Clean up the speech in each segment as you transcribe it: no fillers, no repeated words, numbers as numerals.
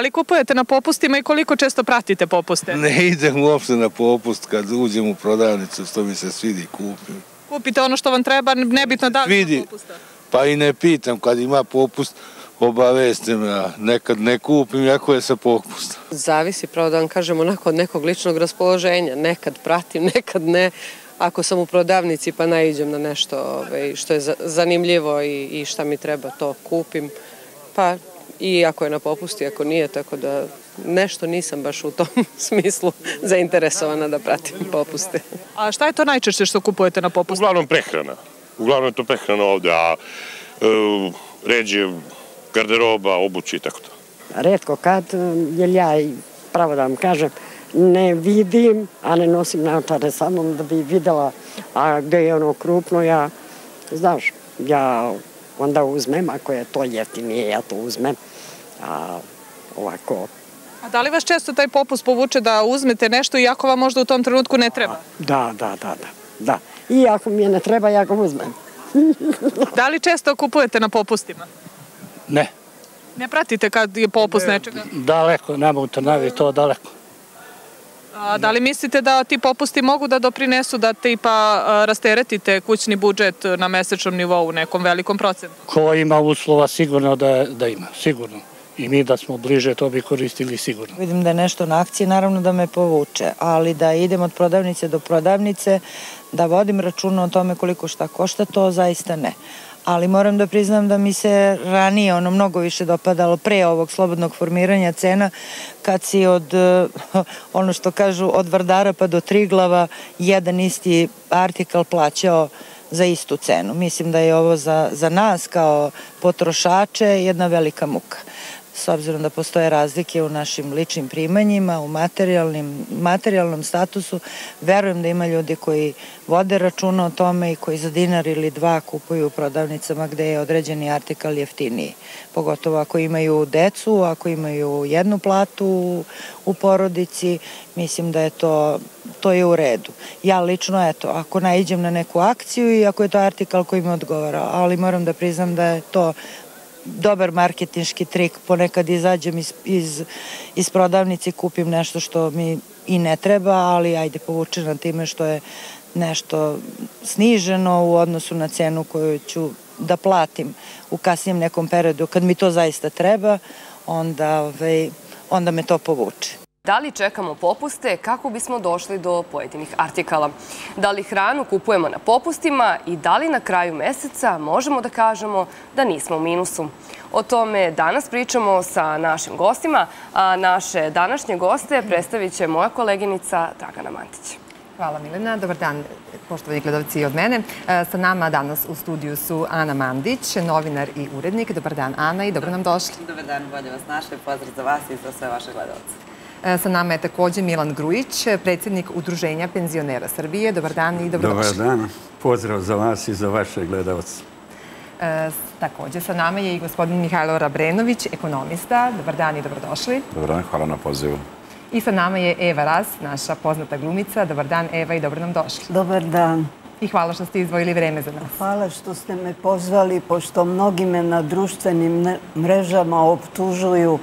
Ali kupujete na popustima i koliko često pratite popuste? Ne idem uopšte na popust, kad uđem u prodavnicu, što mi se svidi, kupim. Kupite ono što vam treba, nebitno da li ima popusta? Pa i ne pitam, kad ima popust, obavestim ja, nekad ne kupim, jako je sa popusta. Zavisi, pravo da vam kažem, onako od nekog ličnog raspoloženja, nekad pratim, nekad ne. Ako sam u prodavnici pa naiđem na nešto što je zanimljivo i šta mi treba, to kupim, pa... I ako je na popusti, ako nije, tako da nešto nisam baš u tom smislu zainteresovana da pratim popuste. A šta je to najčešće što kupujete na popustu? Uglavnom prehrana. Uglavnom je to prehrana ovde, a ređe, garderoba, obuće i tako to. Retko kad, jer ja, pravo da vam kažem, ne vidim, a ne nosim naočare samo da bi videla, a gde je ono krupno, ja, znaš, ja... Onda uzmem, ako je to jeftinije, ja to uzmem. A ovako... A da li vas često taj popust povuče da uzmete nešto i ako vam možda u tom trenutku ne treba? Da. I ako mi je ne treba, ja ga uzmem. Da li često kupujete na popustima? Ne. Ne pratite kad je popust nečega? Daleko, nama u Trnavi to daleko. A da li mislite da ti popusti mogu da doprinesu da tipa rasteretite kućni budžet na mesečnom nivou u nekom velikom procentu? Ko ima uslova sigurno da ima, sigurno. I mi da smo bliže to bi koristili sigurno. Vidim da je nešto na akciji, naravno da me povuče, ali da idem od prodavnice do prodavnice, da vodim računa o tome koliko šta košta, to zaista ne. Ali moram da priznam da mi se ranije ono mnogo više dopadalo pre ovog slobodnog formiranja cena kad si od, ono što kažu, od Vardara pa do Triglava jedan isti artikal plaćao za istu cenu. Mislim da je ovo za nas kao potrošače jedna velika muka. S obzirom da postoje razlike u našim ličnim primanjima, u materijalnom statusu, verujem da ima ljudi koji vode računa o tome i koji za dinar ili dva kupuju u prodavnicama gde je određeni artikal jeftiniji. Pogotovo ako imaju decu, ako imaju jednu platu u porodici, mislim da je to je u redu. Ja lično, eto, ako naiđem na neku akciju i ako je to artikal koji mi odgovara, ali moram da priznam da je to dobar marketinški trik, ponekad izađem iz prodavnice i kupim nešto što mi i ne treba, ali ajde povuče na time što je nešto sniženo u odnosu na cenu koju ću da platim u kasnijem nekom periodu. Kad mi to zaista treba, onda me to povuče. Da li čekamo popuste kako bismo došli do pojedinih artikala? Da li hranu kupujemo na popustima i da li na kraju meseca možemo da kažemo da nismo u minusu? O tome danas pričamo sa našim gostima, a naše današnje goste predstavit će moja koleginica Dragana Mandić. Hvala Milena, dobar dan poštovani gledalci od mene. Sa nama danas u studiju su Ana Mandić, novinar i urednik. Dobar dan Ana i dobro nam došli. Dobar dan, bolje vas našli, pozdrav za vas i za sve vaše gledalce. Sa nama je također Milan Grujić, predsjednik Udruženja penzionera Srbije. Dobar dan i dobrodošli. Dobar dan. Pozdrav za vas i za vaše gledalce. Također sa nama je i gospodin Mihajlo Rabrenović, ekonomista. Dobar dan i dobrodošli. Dobar dan, hvala na pozivu. I sa nama je Eva Ras, naša poznata glumica. Dobar dan Eva i dobro nam došli. Dobar dan. I hvala što ste izdvojili vreme za nas. Hvala što ste me pozvali, pošto mnogi me na društvenim mrežama optužuju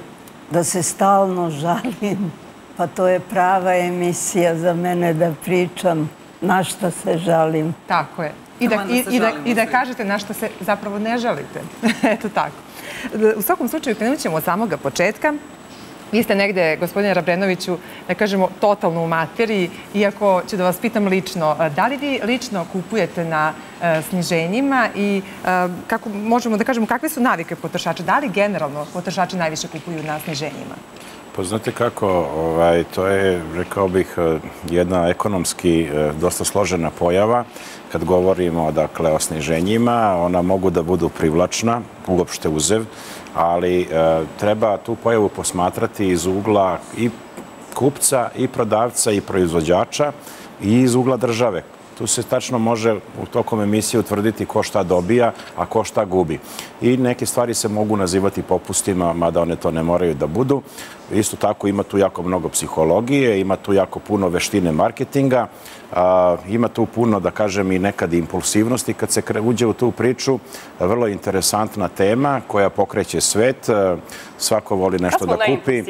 da se stalno žalim, pa to je prava emisija za mene da pričam na šta se žalim. Tako je. I da kažete na šta se zapravo ne žalite. Eto tako. U svakom slučaju krenut ćemo od samoga početka. Vi ste negde, gospodine Rabrenoviću, da kažemo, totalno u materiji, iako ću da vas pitam lično, da li vi lično kupujete na sniženjima i kako možemo da kažemo, kakve su navike potrošača? Da li generalno potrošači najviše kupuju na sniženjima? Pa znate kako, to je, rekao bih, jedna ekonomski dosta složena pojava. Kad govorimo o sniženjima, ona mogu da budu privlačna, uopšte uzev, ali treba tu pojavu posmatrati iz ugla i kupca, i prodavca, i proizvođača, i iz ugla države. Tu se tačno može u tokom emisije utvrditi ko šta dobija, a ko šta gubi. I neke stvari se mogu nazivati popustima, mada one to ne moraju da budu. Isto tako ima tu jako mnogo psihologije, ima tu jako puno veštine marketinga, ima tu puno, da kažem, i nekad impulsivnosti kad se uđe u tu priču. Vrlo interesantna tema koja pokreće svet, svako voli nešto da kupi.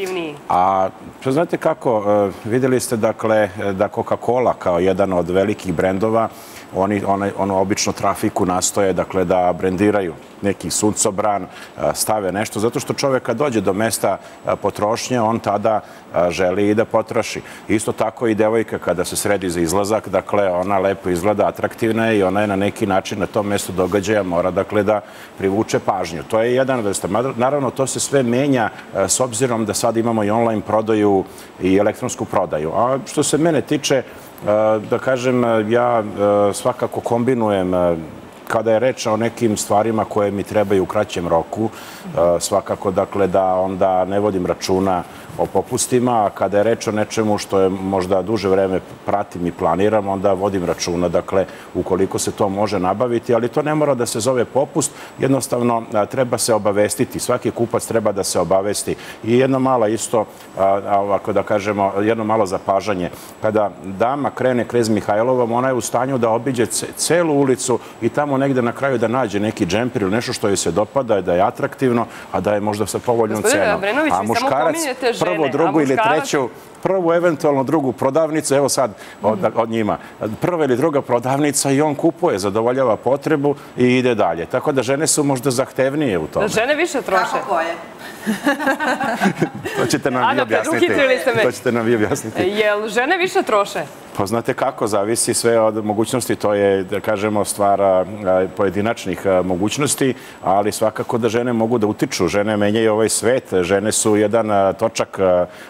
A znate kako, vidjeli ste dakle da Coca-Cola kao jedan od velikih brendova, ono obično trafiku nastoje, dakle, da brendiraju neki suncobran, stave nešto, zato što čovjek kad dođe do mesta potrošnje, on tada želi i da potroši. Isto tako i devojka kada se sredi za izlazak, dakle, ona lepo izgleda, atraktivna je i ona je na neki način na tom mjestu događaja mora, dakle, da privuče pažnju. To je jedan od stvari. Naravno, to se sve menja s obzirom da sad imamo i online prodaju i elektronsku prodaju. A što se mene tiče, da kažem, ja svakako kombinujem kada je reč o nekim stvarima koje mi trebaju u kraćem roku, svakako dakle da onda ne vodim računa o popustima, a kada je reč o nečemu što je možda duže vreme pratim i planiram, onda vodim računa, dakle, ukoliko se to može nabaviti, ali to ne mora da se zove popust, jednostavno treba se obavestiti, svaki kupac treba da se obavesti. I jedno malo isto, ako da kažemo, jedno malo zapažanje, kada dama krene krez Mihajlovom, ona je u stanju da obiđe celu ulicu i tamo negde na kraju da nađe neki džemper ili nešto što joj se dopada, da je atraktivno, a da je možda sa povoljnom cenom. A muškarac prvo, drugu ili treću, prvu, eventualno drugu prodavnicu, evo sad od njima, prva ili druga prodavnica i on kupuje, zadovoljava potrebu i ide dalje. Tako da žene su možda zahtevnije u tome. Da žene više troše. Kako je? To ćete nam vi objasniti. To ćete nam vi objasniti. Jel žene više troše? Pa znate kako, zavisi sve od mogućnosti, to je, da kažemo, stvar pojedinačnih mogućnosti, ali svakako da žene mogu da utiču, žene menjaju ovaj svet, žene su jedan točak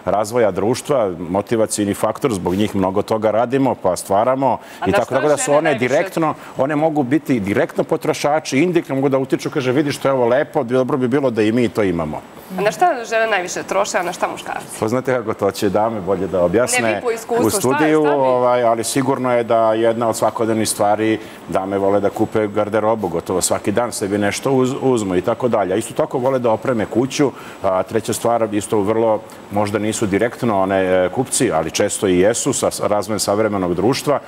razvoja društva, motivacioni faktor, zbog njih mnogo toga radimo, pa stvaramo i tako da su one direktno, one mogu biti direktno potrošači, indirektno mogu da utiču, kaže, vidiš to je ovo lepo, dobro bi bilo da i mi to imamo. A na šta žene najviše troše, a na šta muškarci? Pa znate kako, to će dame bolje da objasne u studiju, ali sigurno je da jedna od svakodnevnih stvari dame vole da kupe garderobu, gotovo svaki dan sebi nešto uzmu i tako dalje. Isto tako vole da opreme kuću. Treća stvar, isto vrlo, možda nisu direktno one kupci, ali često i jesu sa razvojem savremenog društva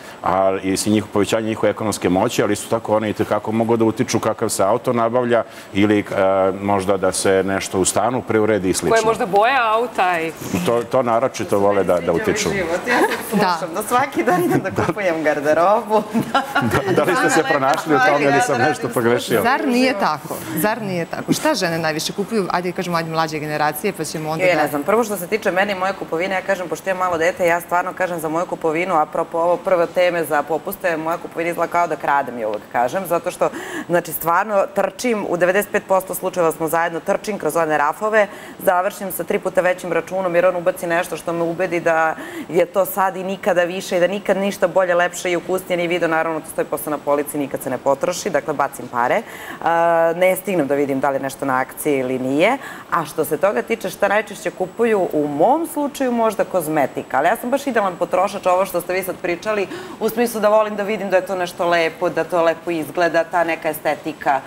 i povećanje njihove ekonomske moći, ali isto tako one i tekako mogu da utiču kakav se auto nabavlja ili možda da se nešto u stanu preuredi i slično. Koje možda boja auta i... To naročito vole da utiču. Ja se slušam da svaki dan idem da kupujem garderobu. Da li ste se pronašli u tome ili sam nešto pogrešio? Zar nije tako? Zar nije tako? Šta žene najviše kupuju? Ajde, kažemo, mlađe generacije, pa ćemo onda... Ja ne znam, prvo što se tiče mene i moje kupovine, ja kažem, pošto je malo dete, ja stvarno kažem za moju kupovinu, apropo ovo prve teme za popuste, moja kupovina izgleda kao da kradem, ja uvek kažem, zato što, znači, stvarno trčim, u 95% slučajeva smo zajedno, trčim kroz one rafove, završim sa 3 puta većim računom jer on ubaci nešto što me ubedi da je to sad i nikada više i da nikad ništa bolje, lepše i ukusnije nije video, naravno to stoji posle na polici, nikad se ne potroši, dakle bacim pare. Ne stignem da vidim da li je nešto na akciji ili nije. A što se toga tiče šta najčešće kupuju, u mom slučaju možda kozmetika, ali ja sam baš idealan potrošač, ovo što ste vi sad pričali, u smislu da volim da vidim da je to nešto lepo, da to lepo izgleda, ta neka estetika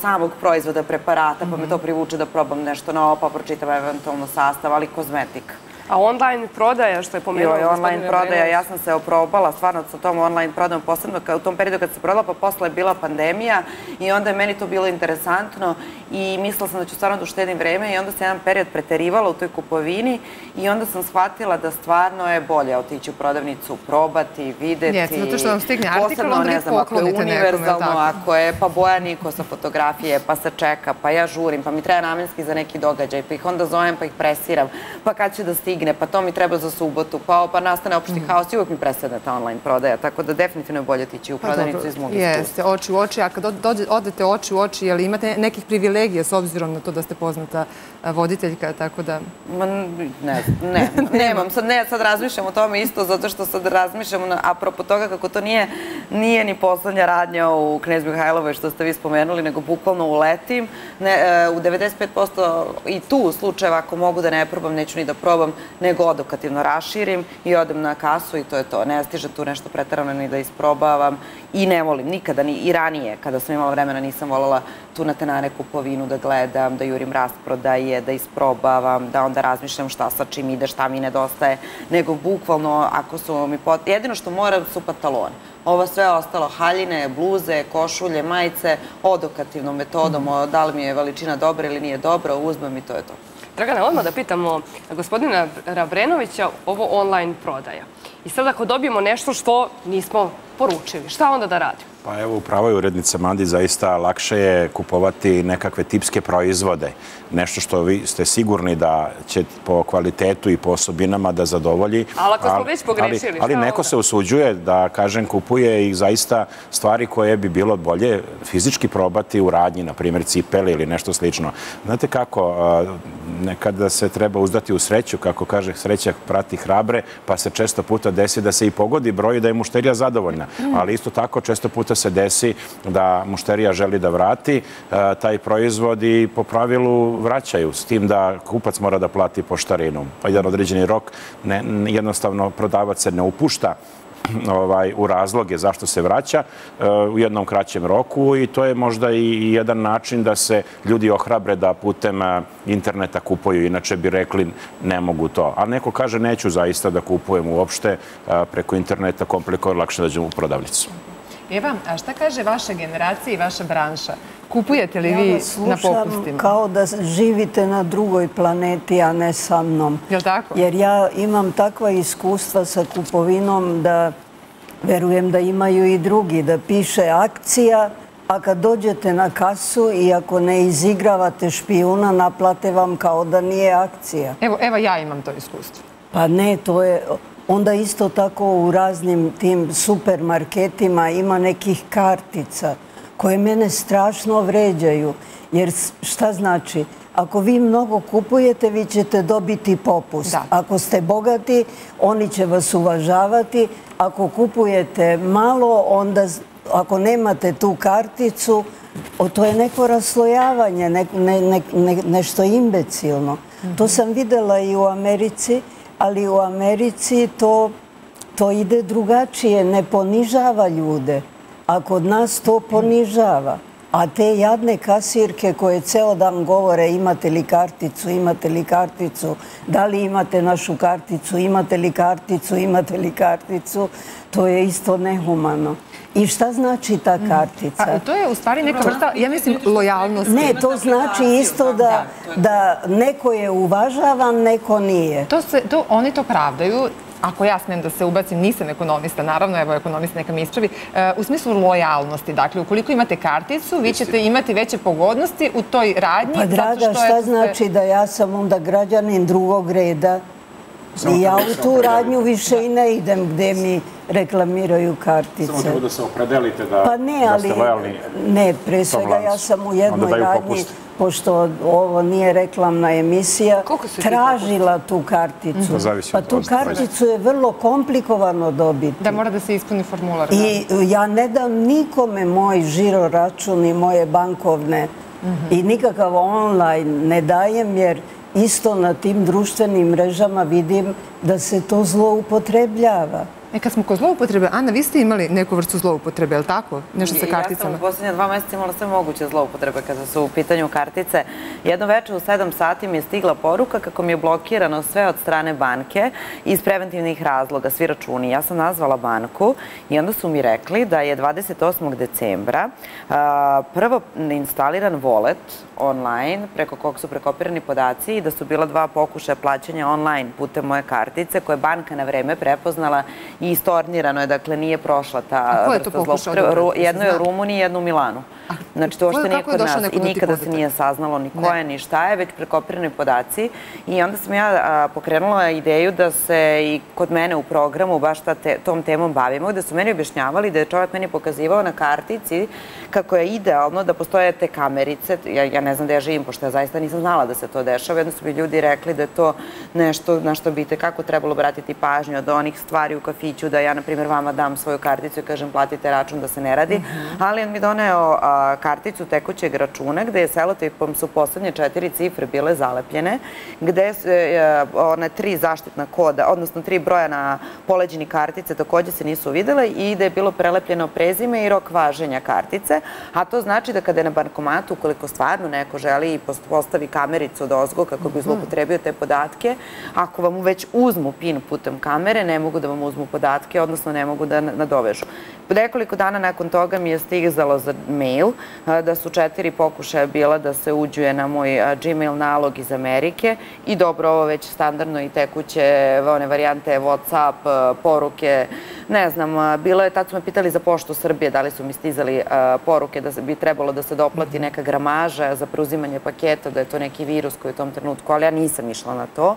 samog proizvoda, preparata, pa me to privuče da probam nešto novo, pa pročitam eventualno sastav, ali kozmetika. A online prodaja, što je pomenuo? Online prodaja, ja sam se oprobala stvarno sa tom online prodajom, posebno u tom periodu kad se prodala, pa posle je bila pandemija i onda je meni to bilo interesantno i mislila sam da ću stvarno da uštedim vreme i onda sam jedan period preterivala u toj kupovini i onda sam shvatila da stvarno je bolje otići u prodavnicu, probati, videti. Jeste, zato što vam stigne artikl, onda vi poklonite nekome, tako? Ako je pa boja niko sa fotografije, pa se čeka, pa ja žurim, pa mi treba namenski za neki događaj, pa ih onda zovem, pa ih presiram, pa kad će da stigne, pa to mi treba za subotu, pa nastane opšti haos i uvijek mi prestane ta online prodaja, tako da definitivno je bolje otići u prodavnicu iz mog iskustva. Jeste, oči u oči, a kad odete oči u oči, jel imate nekih privilegija s obzirom na to da ste poznata voditeljka, tako da... Nemam, sad razmišljam o tome isto, zato što sad razmišljam apropo toga kako to nije ni poslednja radnja u Knez Mihajlovoj što ste vi spomenuli, nego bukvalno uletim, u 95% i tu slučajeva ako mogu da ne probam, neću ni da probam, nego odokativno raširim i odem na kasu i to je to. Ne stižem tu nešto preterano ni da isprobavam i ne volim nikada, ni i ranije kada sam imala vremena nisam voljela tu na tenane kupovinu da gledam, da jurim rasprodaje, da isprobavam, da onda razmišljam šta sa čim ide, šta mi nedostaje, nego bukvalno ako su mi potrebni, jedino što moram su pantalone. Ovo sve ostalo, haljine, bluze, košulje, majice, odokativnom metodom, da li mi je veličina dobra ili nije dobra, uzmem i to je to. Dragana, odmah da pitamo gospodina Rabrenovića ovo online prodaja. I sad ako dobijemo nešto što nismo poručili, šta onda da radimo? Pa evo, upravo je urednica Mandi, zaista lakše je kupovati nekakve tipske proizvode. Nešto što vi ste sigurni da će po kvalitetu i po osobinama da zadovolji. Ali ako smo već pogrešili. Ali neko se usuđuje da, kažem, kupuje i zaista stvari koje bi bilo bolje fizički probati u radnji, na primjer cipele ili nešto slično. Znate kako, nekada se treba uzdati u sreću, kako kaže, sreća prati hrabre, pa se često puta desi da se i pogodi broj da je mušterija zadovoljna. Ali isto tako često puta se desi da mušterija želi da vrati taj proizvod i po pravilu vraćaju, s tim da kupac mora da plati poštarinu. Jedan određeni rok, jednostavno prodavac se ne upušta u razloge zašto se vraća u jednom kraćem roku i to je možda i jedan način da se ljudi ohrabre da putem interneta kupuju, inače bi rekli ne mogu to. A neko kaže neću zaista da kupujem uopšte preko interneta, komplikovano, lakše da dođem u prodavnicu. Eva, a šta kaže vaša generacija i vaša branša? Kupujete li vi na popustima? Ja vas slušam kao da živite na drugoj planeti, a ne sa mnom. Je li tako? Jer ja imam takva iskustva sa kupovinom da verujem da imaju i drugi, da piše akcija, a kad dođete na kasu i ako ne izigravate špijuna, naplate vam kao da nije akcija. Evo, Eva, ja imam to iskustvo. Pa ne, to je... Onda isto tako u raznim tim supermarketima ima nekih kartica koje mene strašno vređaju. Jer šta znači? Ako vi mnogo kupujete, vi ćete dobiti popust. Ako ste bogati, oni će vas uvažavati. Ako kupujete malo, onda ako nemate tu karticu, to je neko raslojavanje, nešto imbecilno. To sam videla i u Americi. Ali u Americi to ide drugačije, ne ponižava ljude, a kod nas to ponižava. A te jadne kasirke koje ceo dan govore imate li karticu, da li imate našu karticu, imate li karticu, to je isto nehumano. I šta znači ta kartica? To je u stvari neka vrsta, ja mislim, lojalnosti. Ne, to znači isto da neko je uvažavan, neko nije. Oni to pravdaju, ako ja smijem da se ubacim, nisam ekonomista, naravno, evo ekonomista neka mi ispravi, u smislu lojalnosti. Dakle, ukoliko imate karticu, vi ćete imati veće pogodnosti u toj radnji. Pa draga, šta znači da ja sam onda građanin drugog reda? I ja u tu radnju više i ne idem gde mi reklamiraju kartice. Samo treba da se opredelite da ste lojalni. Ne, pre svega ja sam u jednoj radnji, pošto ovo nije reklamna emisija, tražila tu karticu. Pa tu karticu je vrlo komplikovano dobiti. Da mora da se ispuni formular. I ja ne dam nikome moj žiro račun i moje bankovne i nikakav online ne dajem jer isto na tim društvenim mrežama vidim da se to zloupotrebljava. Kad smo kod zloupotrebe, Ana, vi ste imali neku vrstu zloupotrebe, je li tako? Nešto sa karticama? Ja sam u posljednje 2 mjeseca imala sve moguće zloupotrebe kada su u pitanju kartice. Jedno večer u 7 sati mi je stigla poruka kako mi je blokirano sve od strane banke iz preventivnih razloga, svi računi. Ja sam nazvala banku i onda su mi rekli da je 28. decembra prvo instaliran wallet online preko kog su prekopirani podaci i da su bila 2 pokušaja plaćanja online putem moje kartice koje je banka na vreme prepoznala i stornirano je, dakle nije prošla ta... A ko je to pokušao? Jedno je u Rumuniji, jedno u Milanu. Znači to ošte nije kod nas i nikada se nije saznalo ni ko je, ni šta je, već prekopirani podaci. I onda sam ja pokrenula ideju da se i kod mene u programu baš tom temom bavimo, gde su meni objašnjavali da je čovjek meni pokazivao na kartici kako je idealno da postoje te kamerice. Ja ne znam da ja živim, pošto ja zaista nisam znala da se to dešava. Jedno su mi ljudi rekli da je to nešto na što bi itekako trebalo obratiti pažnju od onih stvari u kafiću kafiću da ja, na primjer, vama dam svoju karticu i kažem platite račun da se ne radi, ali on mi doneo karticu tekućeg računa gde je selotipom su poslednje 4 cifre bile zalepljene, gde one 3 zaštitna koda, odnosno 3 broja na poleđini kartice takođe se nisu videle i da je bilo prelepljeno prezime i rok važenja kartice, a to znači da kada je na bankomatu, ukoliko stvarno neko želi i postavi kamericu dozgo kako bi zloupotrebio te podatke, ako vam već uzmu PIN putem kamere, ne mogu da vam uzmu podatke, odnosno ne mogu da nadovežu. Nekoliko dana nakon toga mi je stigzalo za mail da su 4 pokušaja bila da se uđuje na moj Gmail nalog iz Amerike i dobro, ovo već standardno i tekuće one varijante WhatsApp, poruke, ne znam, bilo je, tad su me pitali za Poštu Srbije, da li su mi stizali poruke da bi trebalo da se doplati neka gramaža za preuzimanje paketa, da je to neki virus koji je u tom trenutku, ali ja nisam išla na to.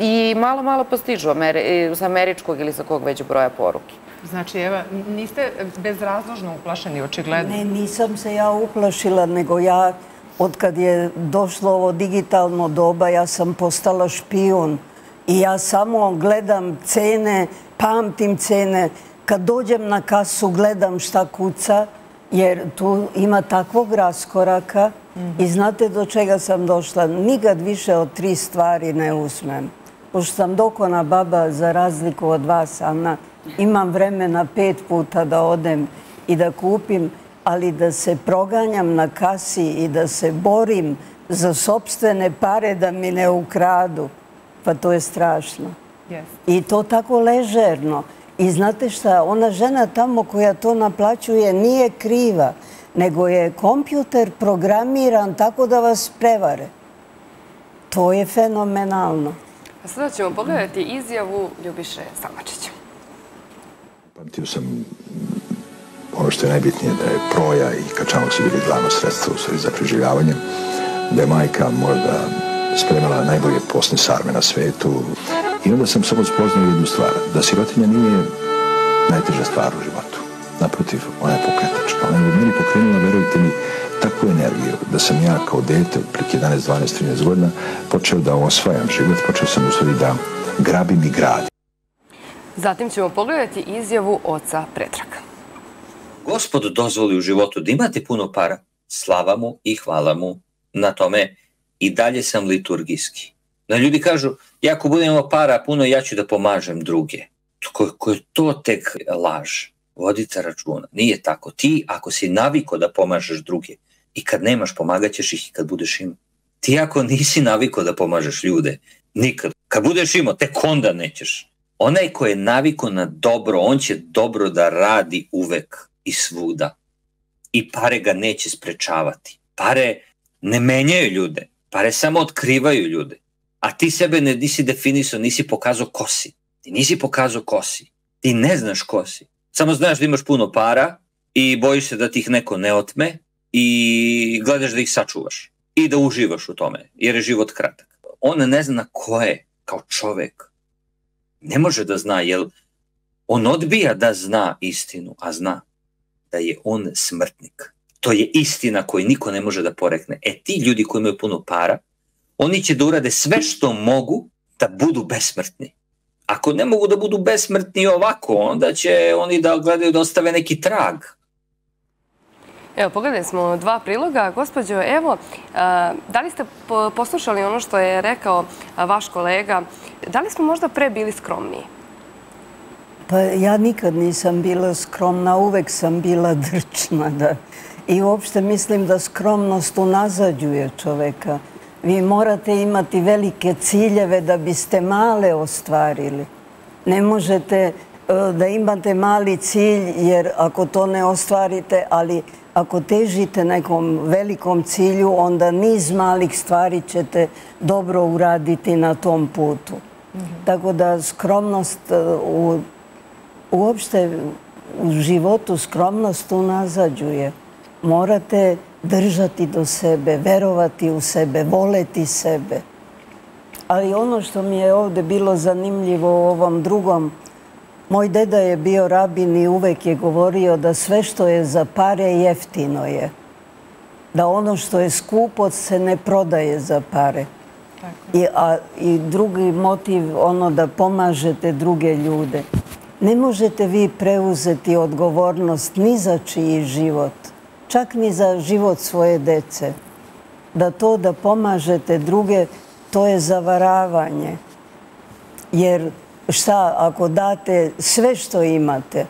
I malo postižu sa američkog ili sa kog već broja poruke. Znači, Eva, niste bezrazložno uplašeni, očigledno? Ne, nisam se ja uplašila, nego ja, otkad je došlo ovo digitalno doba, ja sam postala špijun i ja samo gledam cene, pamtim cene. Kad dođem na kasu, gledam šta kuca, jer tu ima takvog raskoraka i znate do čega sam došla. Nikad više od 3 stvari ne uzmem. Pošto sam dokona baba, za razliku od vas, Ana, imam vremena 5 puta da odem i da kupim, ali da se proganjam na kasi i da se borim za sopstvene pare da mi ne ukradu, pa to je strašno. I to tako ležerno. I znate šta, ona žena tamo koja to naplaćuje nije kriva, nego je kompjuter programiran tako da vas prevare. To je fenomenalno. A sada ćemo pogledati izjavu Ljubiše Samačića. Pamtio sam ono što je najbitnije, da je proja i kačamak su bili glavno sredstvo za preživljavanje, da je majka možda spremala najbolje posne sarme na svetu. I onda sam samo spoznao jednu stvar, da sirotinja nije najteža stvar u životu. Naprotiv, ona je pokretačka. Ona je meni pokrenula, verujte mi, takvu energiju da sam ja kao dete od prik 11, 12, 13 godina počeo da osvajam život, počeo sam u stvari da grabim i gradim. Zatim ćemo pogledati izjavu oca Predraga. Gospod dozvoli u životu da imate puno para, slava mu i hvala mu na tome, i dalje sam liturgijski. Na ljudi kažu, ja ako budem imao para puno, ja ću da pomažem druge. Ko je to tek laž? Vodite računa. Nije tako. Ti, ako si naviko da pomažeš druge, i kad nemaš, pomagat ćeš ih i kad budeš imao. Ti ako nisi naviko da pomažeš ljude, nikad. Kad budeš imao, tek onda nećeš. Onaj ko je naviko na dobro, on će dobro da radi uvek i svuda. I pare ga neće sprečavati. Pare ne menjaju ljude. Pare samo otkrivaju ljude. A ti sebe nisi definisao, nisi pokazao ko si. Ti nisi pokazao ko si. Ti ne znaš ko si. Samo znaš da imaš puno para i bojiš se da ti ih neko ne otme i gledaš da ih sačuvaš i da uživaš u tome, jer je život kratak. On ne zna ko je kao čovek. Ne može da zna, jer on odbija da zna istinu, a zna da je on smrtnik. To je istina koju niko ne može da porekne. E ti ljudi koji imaju puno para, oni će da urade sve što mogu da budu besmrtni. Ako ne mogu da budu besmrtni ovako, onda će oni da gledaju da ostave neki trag. Evo, pogledali smo 2 priloga. Gospođo, evo, da li ste poslušali ono što je rekao vaš kolega? Da li smo možda pre bili skromniji? Pa ja nikad nisam bila skromna, uvek sam bila drčna. Da. I uopšte mislim da skromnost unazađuje čoveka. Vi morate imati velike ciljeve da biste male ostvarili. Ne možete da imate mali cilj, jer ako to ne ostvarite, ali ako težite nekom velikom cilju, onda niz malih stvari ćete dobro uraditi na tom putu. Tako da skromnost, uopšte u životu skromnost unazađuje. Morate držati do sebe, verovati u sebe, voleti sebe. Ali ono što mi je ovdje bilo zanimljivo u ovom drugom, moj deda je bio rabin i uvek je govorio da sve što je za pare jeftino je. Da ono što je skupo se ne prodaje za pare. I drugi motiv, ono da pomažete druge ljude. Ne možete vi preuzeti odgovornost ni za čiji život, čak ni za život svoje dece. Da to da pomažete druge, to je zavaravanje. Jer šta ako date sve što imate,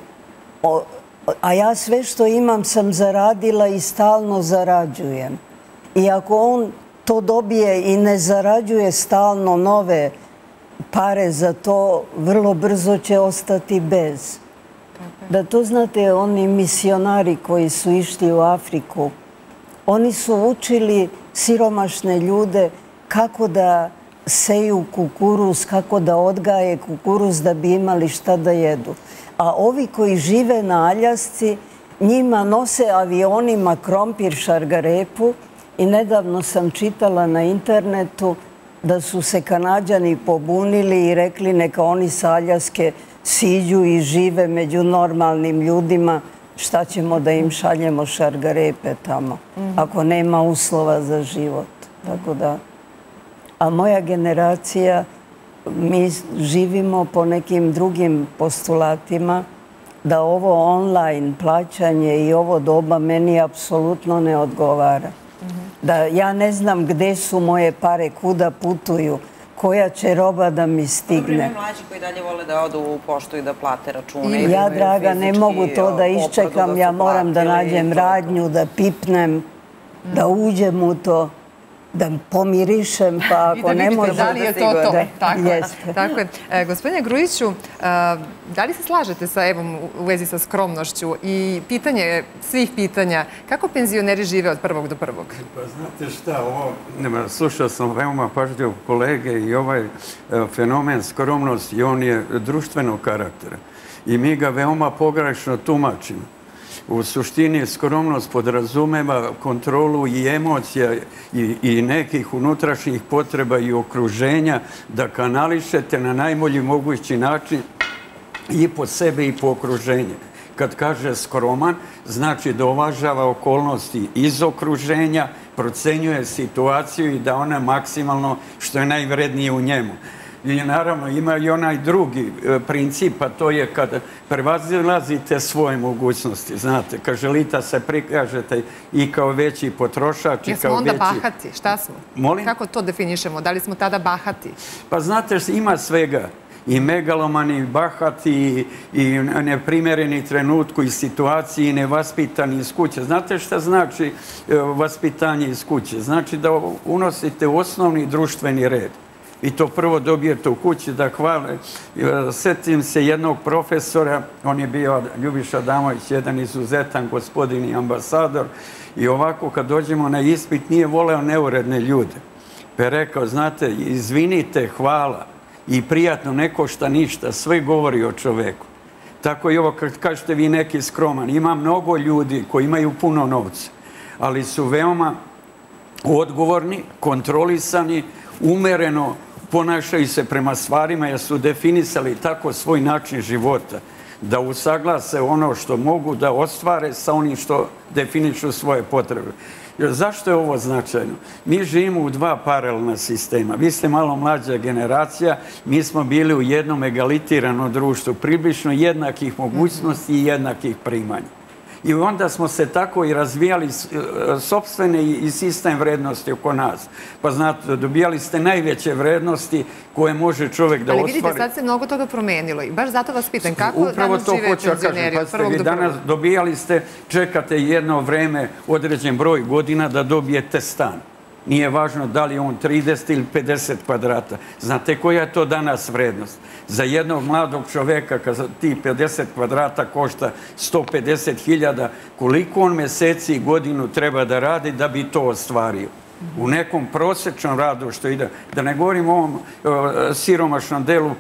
a ja sve što imam sam zaradila i stalno zarađujem. I ako on to dobije i ne zarađuje stalno nove pare za to, vrlo brzo će ostati bez. Da to znate, oni misionari koji su išli u Afriku, oni su učili siromašne ljude kako da seju kukuruz, kako da odgaje kukuruz da bi imali šta da jedu. A ovi koji žive na Aljasci, njima nose avionima krompir, šargarepu, i nedavno sam čitala na internetu da su se Kanađani pobunili i rekli neka oni sa Aljaske siđu i žive među normalnim ljudima, šta ćemo da im šaljemo šargarepe tamo, ako nema uslova za život. Tako da, a moja generacija, mi živimo po nekim drugim postulatima, da ovo online plaćanje i ovo doba meni apsolutno ne odgovara. Da ja ne znam gde su moje pare, kuda putuju, koja će roba da mi stigne. Ima mlađi koji dalje vole da odu u poštu i da plate račune. Ja, draga, ne mogu to da iščekam. Ja moram da nađem radnju, da pipnem, da uđem u to, da pomirišem, pa ako ne može... Da li je to to? Tako je. Gospodine Grujiću, da li se slažete sa Evom u vezi sa skromnošću i pitanje svih pitanja, kako penzioneri žive od prvog do prvog? Pa znate šta, slušao sam veoma pažljivo kolege i ovaj fenomen skromnosti, i on je društvenog karaktera. I mi ga veoma pogrešno tumačimo. U suštini, skromnost podrazumeva kontrolu i emocija i nekih unutrašnjih potreba i okruženja da kanališete na najbolji mogući način i po sebe i po okruženje. Kad kaže skroman, znači da uvažava okolnosti iz okruženja, procenjuje situaciju i da ona maksimalno što je najvrednije u njemu. I naravno ima i onaj drugi princip, a to je kada prevazilazite svoje mogućnosti, znate, kad želite se prikažete i kao veći potrošač i kao veći... Jesmo onda bahati, šta smo? Molim? Kako to definišemo, da li smo tada bahati? Pa znate, ima svega. I megalomani, i bahati, i neprimereni trenutku, i situaciji, i nevaspitani iz kuće. Znate šta znači vaspitanje iz kuće? Znači da unosite osnovni društveni red. I to prvo dobijete u kući da hvale. Setim se jednog profesora, on je bio Ljubiša Damović, jedan izuzetan gospodin i ambasador. I ovako kad dođemo na ispit nije voleo neuredne ljude. Pa je rekao, znate, izvinite, hvala i prijatno, neko šta ništa, sve govori o čoveku. Tako i ovo kad kažete vi neki skroman. Ima mnogo ljudi koji imaju puno novca, ali su veoma odgovorni, kontrolisani, umereno ponašaju se prema stvarima jer su definisali tako svoj način života, da usaglase ono što mogu da ostvare sa onim što definišu svoje potrebe. Zašto je ovo značajno? Mi živimo u dva paralelna sistema. Vi ste malo mlađa generacija, mi smo bili u jednom egalitiranom društvu, približno jednakih mogućnosti i jednakih primanja. I onda smo se tako i razvijali sopstvene i sistem vrednosti oko nas. Pa znate, dobijali ste najveće vrednosti koje može čovjek da ostvari. Ali vidite, sad se mnogo toga promenilo i baš zato vas pitam, kako danas žive penzioneri od prvog do prvog? Danas dobijali ste, čekate jedno vreme, određen broj godina da dobijete stan. Nije važno da li je on 30 ili 50 kvadrata. Znate koja je to danas vrednost? Za jednog mladog čoveka, kada ti 50 kvadrata košta 150.000, koliko on meseci i godinu treba da radi da bi to ostvario? U nekom prosječnom radu što ide, da ne govorim o ovom siromašnom delu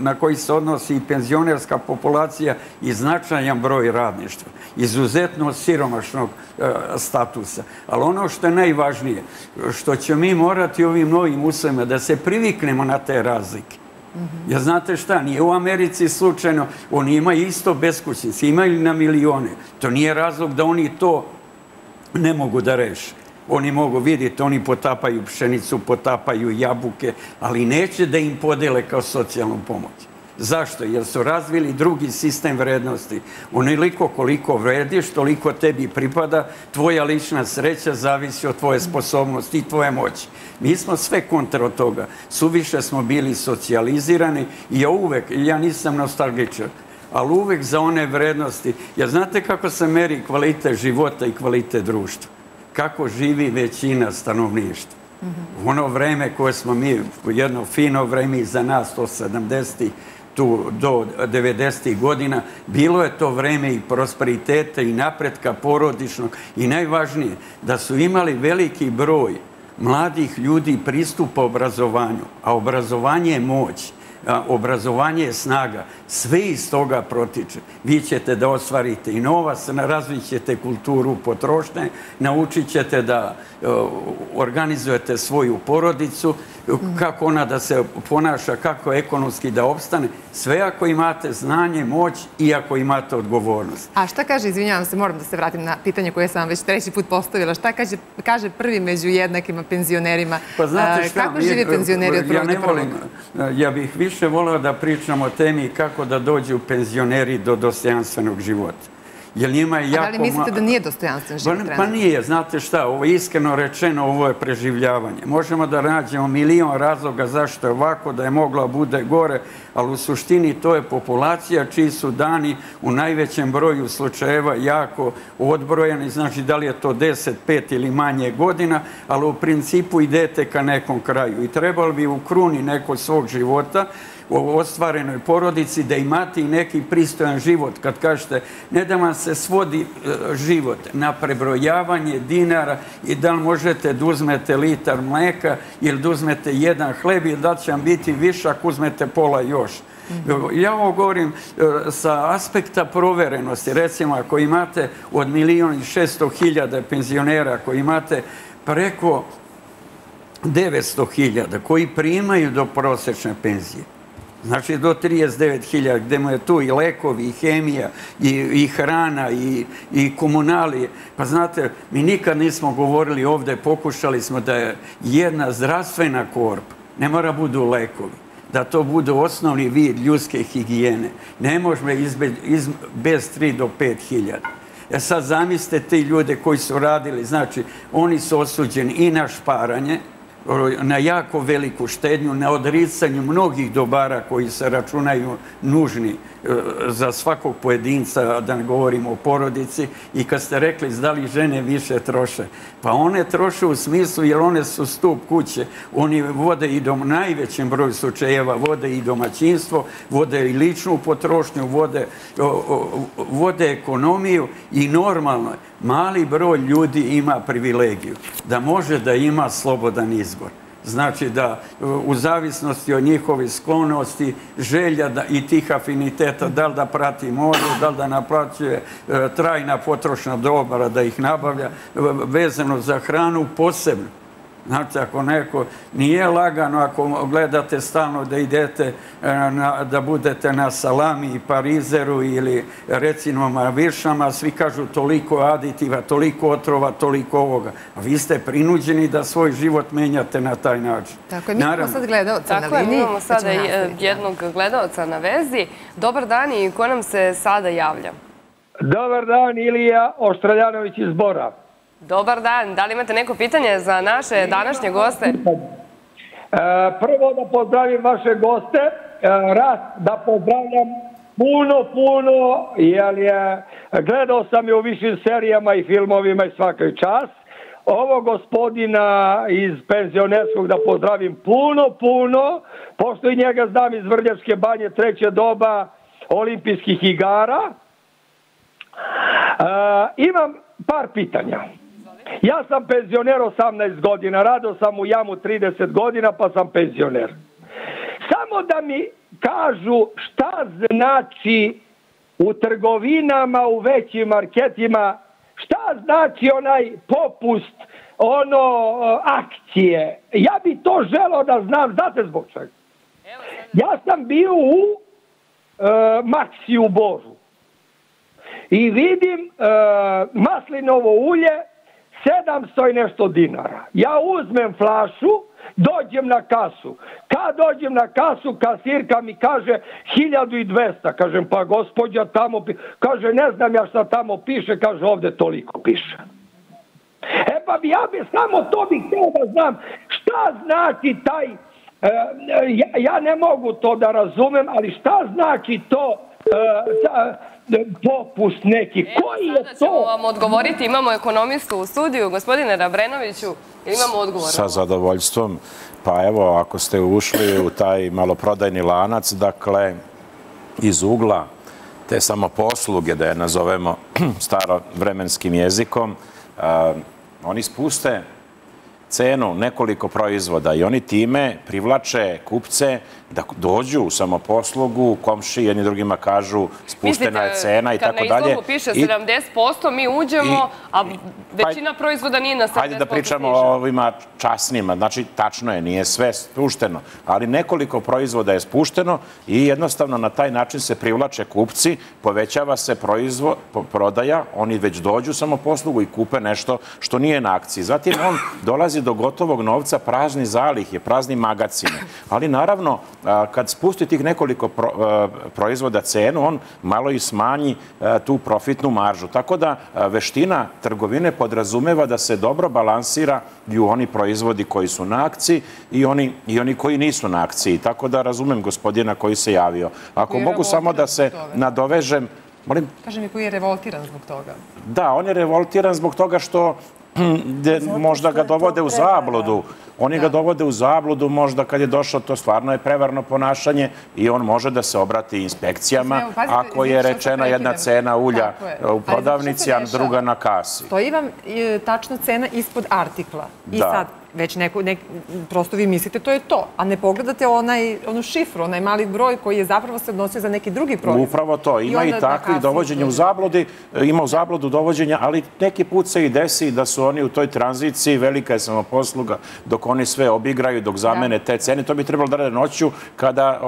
na koji se odnosi i penzionerska populacija i značajan broj radništva, izuzetno siromašnog statusa. Ali ono što je najvažnije, što ćemo mi morati ovim novim uslovima da se priviknemo na te razlike. Ja znate šta, nije u Americi slučajno, oni imaju isto beskućnici, imaju na milione. To nije razlog da oni to ne mogu da reše. Oni mogu vidjeti, oni potapaju pšenicu, potapaju jabuke, ali neće da im podele kao socijalnu pomoć. Zašto? Jer su razvili drugi sistem vrednosti. Onoliko koliko vrediš, toliko tebi pripada, tvoja lična sreća zavisi od tvoje sposobnosti i tvoje moći. Mi smo sve kontra od toga. Suviše smo bili socijalizirani i ja nisam nostalgičar, ali uvek za one vrednosti. Ja znate kako se meri kvalitet života i kvalitet društva? Kako živi većina stanovništva? U ono vreme koje smo mi, jedno fino vreme iza nas, od 70-ih do 90-ih godina, bilo je to vreme i prosperiteta i napretka porodičnog i najvažnije, da su imali veliki broj mladih ljudi pristupa obrazovanju, a obrazovanje je moć. Obrazovanje je snaga. Sve iz toga protiče. Vi ćete da ostvarite i novac, razvit ćete kulturu potrošnje, naučit ćete da organizujete svoju porodicu, kako ona da se ponaša, kako ekonomski da opstane. Sve ako imate znanje, moć i ako imate odgovornost. A šta kaže, izvinjavam se, moram da se vratim na pitanje koje sam vam već treći put postavila, šta kaže prvi među jednakima penzionerima? Pa znate šta, kako žive penzioneri od prvog do prvog? Ja bih više volao da pričam o temi kako da dođu penzioneri do dostojanstvenog života. Jer njima je jako... A da li mislite da nije dostojanstven život trenutno? Pa nije, znate šta, ovo je iskreno rečeno, ovo je preživljavanje. Možemo da nađemo milion razloga zašto je ovako, da je mogla bude gore, ali u suštini to je populacija čiji su dani u najvećem broju slučajeva jako odbrojeni, znači da li je to 10, 5 ili manje godina, ali u principu idete ka nekom kraju i trebalo bi u kruni nekog svog života u ostvarenoj porodici da imate i neki pristojan život. Kad kažete, ne da vam se svodi život na prebrojavanje dinara i da li možete da uzmete litar mleka ili da uzmete jedan hleb ili da će vam biti višak, uzmete pola još. Ja ovo govorim sa aspekta proverenosti. Recimo, ako imate od 1.600.000 penzionera, ako imate preko 900.000 koji primaju do prosječne penzije, znači do 39.000, gde mu je tu i lekovi, i hemija, i hrana, i komunalije. Pa znate, mi nikad nismo govorili ovde, pokušali smo da je jedna zdravstvena korpa, ne mora budu lekovi, da to budu osnovni vid ljudske higijene. Ne možemo bez 3 do 5 hiljada. Sad zamislite ti ljude koji su radili, znači oni su osuđeni i na šparanje, na jako veliku štednju, na odricanju mnogih dobara koji se računaju nužni za svakog pojedinca, da ne govorimo o porodici. I kad ste rekli da li žene više troše, pa one troše u smislu jer one su stup kuće, oni vode i u najvećem broju slučajeva vode i domaćinstvo, vode i ličnu potrošnju, vode ekonomiju i normalno je. Mali broj ljudi ima privilegiju da može da ima slobodan izbor. Znači da u zavisnosti od njihove sklonosti, želja i tih afiniteta, da li da prati modu, da li da naplaćuje trajna potrošna dobra, da ih nabavlja vezano za hranu posebno. Znate, ako neko nije lagano, ako gledate stalno da idete, da budete na salami i parizeru ili recinama, viršama, svi kažu toliko aditiva, toliko otrova, toliko ovoga. A vi ste prinuđeni da svoj život menjate na taj način. Tako je, mi imamo sad gledalca na vezi. Tako je, imamo sada jednog gledalca na vezi. Dobar dan, i ko nam se sada javlja? Dobar dan, Ilija Ostraljanović iz Bora. Dobar dan. Da li imate neko pitanje za naše današnje goste? Prvo da pozdravim vaše goste. Raz da pozdravljam puno, jer gledao sam je u višim serijama i filmovima i svaki čas. Ovo gospodina iz penzionerskog da pozdravim puno, pošto i njega znam iz Vrljevske banje, treće doba olimpijskih igara. Imam par pitanja. Ja sam penzioner 18 godina, radio sam u jamu 30 godina, pa sam penzioner. Samo da mi kažu šta znači u trgovinama, u većim marketima, šta znači onaj popust, akcije. Ja bi to želeo da znam, znate zbog čega. Ja sam bio u Maxi u Boru i vidim maslinovo ulje 700 i nešto dinara. Ja uzmem flašu, dođem na kasu. Kad dođem na kasu, kasirka mi kaže 1200. Kažem, pa gospođa tamo piše. Kaže, ne znam ja šta tamo piše. Kaže, ovdje toliko piše. E pa ja bi samo to bih htio da znam šta znači taj, ja ne mogu to da razumem, ali šta znači to popust neki? Koji je to? Sada ćemo vam odgovoriti, imamo ekonomistu u studiju. Gospodine Rabrenoviću, imamo odgovor. Sa zadovoljstvom. Pa evo, ako ste ušli u taj maloprodajni lanac, dakle, iz ugla te samoposluge, da je nazovemo starovremenskim jezikom, oni spuste cenu nekoliko proizvoda i oni time privlače kupce da dođu u samoposlugu, komši jedni drugima kažu spuštena je cena i tako dalje. Mislite, kad na izlogu piše 70%, mi uđemo, a većina proizvoda nije na 70%. Hajde da pričamo o ovima časnima. Znači, tačno je, nije sve spušteno, ali nekoliko proizvoda je spušteno i jednostavno na taj način se privlače kupci, povećava se prodaja, oni već dođu u samoposlugu i kupe nešto što nije na akciji. Zatim on dolazi do gotovog novca, prazni zalihe, prazni magacine. Ali naravno, kad spusti tih nekoliko proizvoda cenu, on malo i smanji tu profitnu maržu. Tako da veština trgovine podrazumeva da se dobro balansira i u oni proizvodi koji su na akciji i oni koji nisu na akciji. Tako da razumem gospodina koji se javio. Ako mogu samo da se nadovežem... Kaže mi koji je revoltiran zbog toga. Da, on je revoltiran zbog toga što možda ga dovode u zabludu. Oni ga dovode u zabludu, možda kad je došao, to stvarno je prevarno ponašanje i on može da se obrati inspekcijama ako je rečena jedna cena ulja u prodavnici, a druga na kasi. To je vam tačna cena ispod artikla. I sad već neko, prosto vi mislite to je to, a ne pogledate onu šifru, onaj mali broj koji je zapravo se odnosio za neki drugi proizvod. Upravo to, ima i takvi dovođenja u zabludi, ima u zabludu dovođenja, ali neki put se i desi da su oni u toj tranziciji, velika je samoposluga, dok oni sve obigraju, dok zamene te cene, to bi trebalo da rade noću kada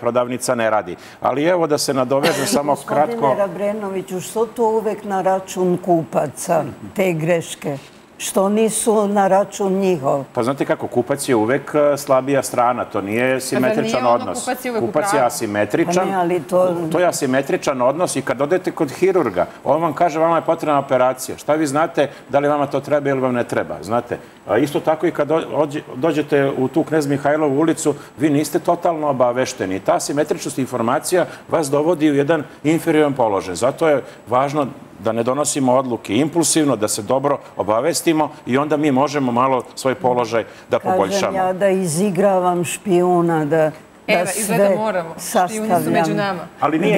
prodavnica ne radi. Ali evo da se nadovežu samo kratko... Gospodine Rabrenoviću, što to uvek na račun kupaca, te greške? Što nisu na račun njihov. Pa znate kako, kupac je uvek slabija strana, to nije simetričan odnos. Kupac je asimetričan, to je asimetričan odnos i kad odete kod hirurga, on vam kaže vama je potrebna operacija. Šta vi znate, da li vama to treba ili vam ne treba, znate. Isto tako i kad dođete u tu Knez Mihajlovu ulicu, vi niste totalno obavešteni. Ta asimetričnost informacija vas dovodi u jedan inferioran položaj. Zato je važno da ne donosimo odluke impulsivno, da se dobro obavestimo i onda mi možemo malo svoj položaj da poboljšamo. Kažem ja da izigravam špijuna, da sve sastavljam.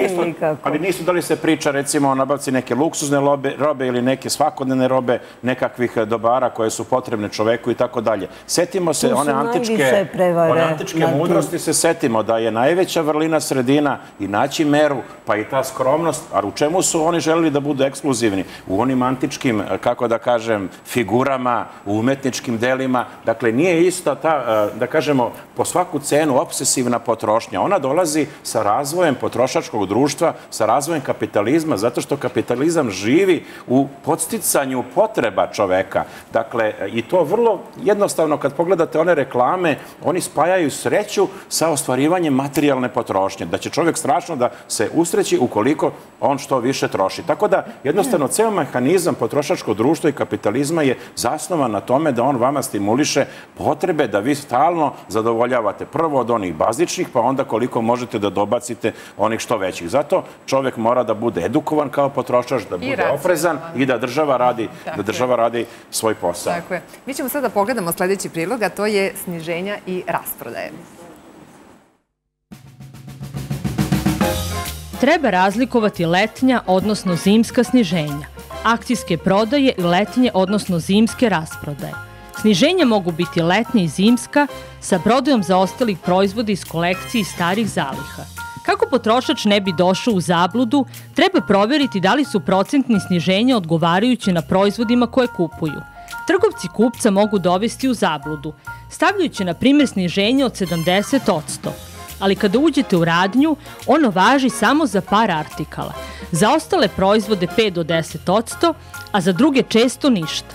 Ali nisu da li se priča recimo o nabavci neke luksuzne robe ili neke svakodnevne robe, nekakvih dobara koje su potrebne čoveku i tako dalje. Setimo se, one antičke mudrosti se setimo da je najveća vrlina sredina i naći meru, pa i ta skromnost, ali u čemu su oni želili da budu ekskluzivni? U onim antičkim, kako da kažem, figurama, u umetničkim delima. Dakle, nije isto ta, da kažemo, po svaku cenu obsesivna potrošnja. Ona dolazi sa razvojem potrošačkog društva, sa razvojem kapitalizma, zato što kapitalizam živi u podsticanju potreba čoveka. Dakle, i to vrlo jednostavno, kad pogledate one reklame, oni spajaju sreću sa ostvarivanjem materijalne potrošnje. Da će čovek strašno da se usreći ukoliko on što više troši. Tako da, jednostavno, ceo mehanizam potrošačkog društva i kapitalizma je zasnovan na tome da on vama stimuliše potrebe da vi stalno zadovoljavate prvo od onih baza, pa onda koliko možete da dobacite onih što većih. Zato čovjek mora da bude edukovan kao potrošač, da bude oprezan i da država radi svoj posao. Tako je. Mi ćemo sada pogledamo sljedeći prilog, a to je sniženja i rasprodaje. Treba razlikovati letnja, odnosno zimska sniženja, akcijske prodaje i letnje, odnosno zimske rasprodaje. Sniženja mogu biti letnja i zimska sa prodajom zaostalih proizvoda iz kolekcije i starih zaliha. Kako potrošač ne bi došao u zabludu, treba provjeriti da li su procentni sniženja odgovarajući na proizvodima koje kupuju. Trgovci kupca mogu dovesti u zabludu, stavljajući na primjer sniženje od 70%. Ali kada uđete u radnju, ono važi samo za par artikala. Za ostale proizvode 5 do 10%, a za druge često ništa.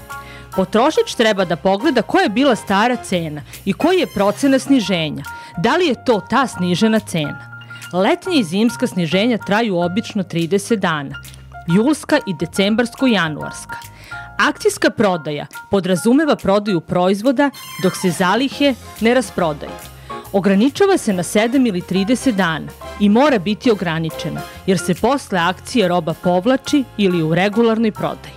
Potrošač treba da pogleda koja je bila stara cena i koji je procena sniženja, da li je to ta snižena cena. Letnje i zimska sniženja traju obično 30 dana, julska i decembarsko-januarska. Akcijska prodaja podrazumeva prodaju proizvoda dok se zalihe ne rasprodaju. Ograničava se na 7 ili 30 dana i mora biti ograničena jer se posle akcije roba povlači ili u regularnoj prodaji.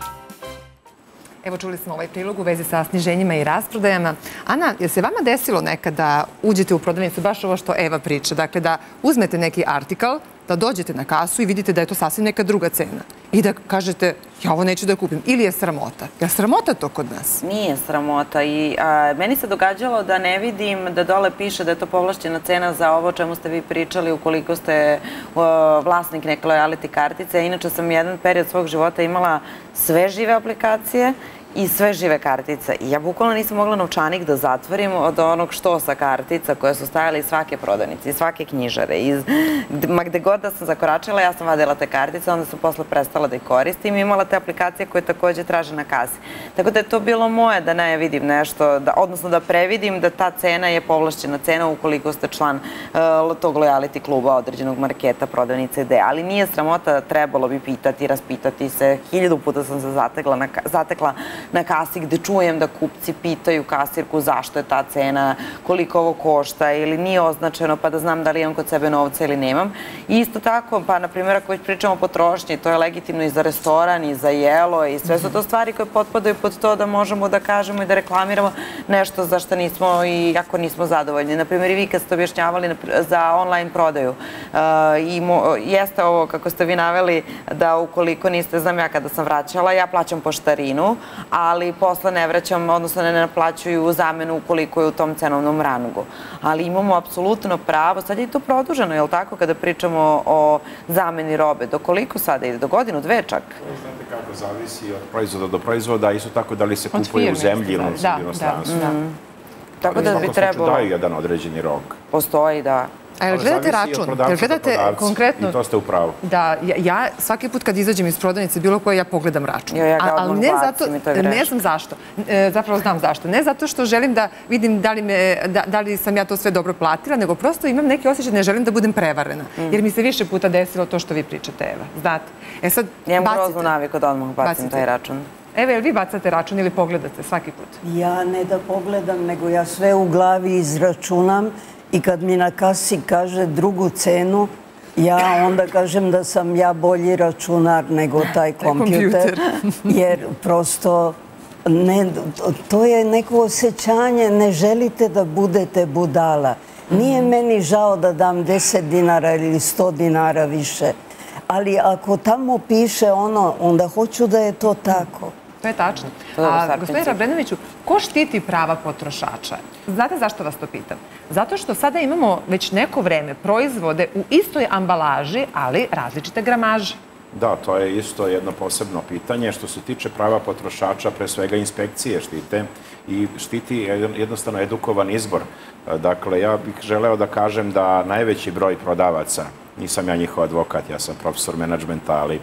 Evo, čuli smo ovaj prilog u vezi sa sniženjima i rasprodajama. Ana, je se vama desilo nekad da uđete u prodavnicu, baš ovo što Eva priča, dakle da uzmete neki artikal, da dođete na kasu i vidite da je to sasvim neka druga cena i da kažete ja ovo neću da kupim, ili je sramota? Je sramota to kod nas? Nije sramota i meni se događalo da ne vidim da dole piše da je to povlašćena cena za ovo čemu ste vi pričali ukoliko ste vlasnik neke lojality kartice. Inače sam jedan period svog života imala sve žive aplikacije i sve žive kartice. I ja bukvalno nisam mogla novčanik da zatvorim od onog štosa kartica koje su stajale iz svake prodavnice, iz svake knjižare. Gde god da sam zakoračila, ja sam vadila te kartice, onda sam posle prestala da ih koristim i imala te aplikacije koje takođe traže na kasi. Tako da je to bilo moje da ne vidim nešto, odnosno da previdim da ta cena je povlašćena cena ukoliko ste član tog lojality kluba, određenog marketa, prodavnice ide. Ali nije sramota, trebalo bi pitati, raspitati se. 1000 puta sam se zatekla na kasi gde čujem da kupci pitaju kasirku zašto je ta cena, koliko ovo košta ili nije označeno pa da znam da li imam kod sebe novca ili nemam. I isto tako, pa na primjer ako već pričamo o potrošnji, to je legitimno i za restoran i za jelo i sve su to stvari koje potpadaju pod to da možemo da kažemo i da reklamiramo nešto za što nismo i ako nismo zadovoljni. Na primjer i vi kad ste objašnjavali za online prodaju i jeste ovo kako ste vi naveli da ukoliko niste, znam ja kada sam vraćala, ja plaćam poštarinu, ali posle ne vraćam, odnosno ne naplaćuju zamenu ukoliko je u tom cenovnom rangu. Ali imamo apsolutno pravo, sad je i to produženo, je li tako, kada pričamo o zameni robe? Do koliko sada ide? Do godinu, dve čak? Znate kako zavisi od proizvoda do proizvoda, isto tako da li se kupuje u zemlji ili u inostranstvu. Tako da bi trebalo... Daju jedan određeni rok. Postoji, da. A jel gledate račun? Jel gledate konkretno? I to ste u pravu. Da, ja svaki put kad izađem iz prodavnice bilo koje, ja pogledam račun. Ali ne znam zašto. Zapravo znam zašto. Ne zato što želim da vidim da li sam ja to sve dobro platila, nego prosto imam neki osjećaj da ne želim da budem prevarena. Jer mi se više puta desilo to što vi pričate, Eva. Znate. E sad, bacite. Nijem groznu naviku da odmah bacim taj račun. Eva, jel vi bacate račun ili pogledate svaki put? Ja ne da pogledam, nego ja sve u glavi izračunam. I kad mi na kasi kaže drugu cenu, ja onda kažem da sam ja bolji računar nego taj kompjuter. Jer prosto, to je neko osjećanje, ne želite da budete budala. Nije meni žao da dam 10 dinara ili 100 dinara više. Ali ako tamo piše ono, onda hoću da je to tako. To je tačno. A, gospodine Rabrenoviću, ko štiti prava potrošača? Znate zašto vas to pitam? Zato što sada imamo već neko vreme proizvode u istoj ambalaži, ali različite gramaže. Da, to je isto jedno posebno pitanje. Što se tiče prava potrošača, pre svega inspekcije štite i štiti jednostavno edukovan izbor. Dakle, ja bih želeo da kažem da najveći broj prodavaca, nisam ja njihov advokat, ja sam profesor menadžmenta, ali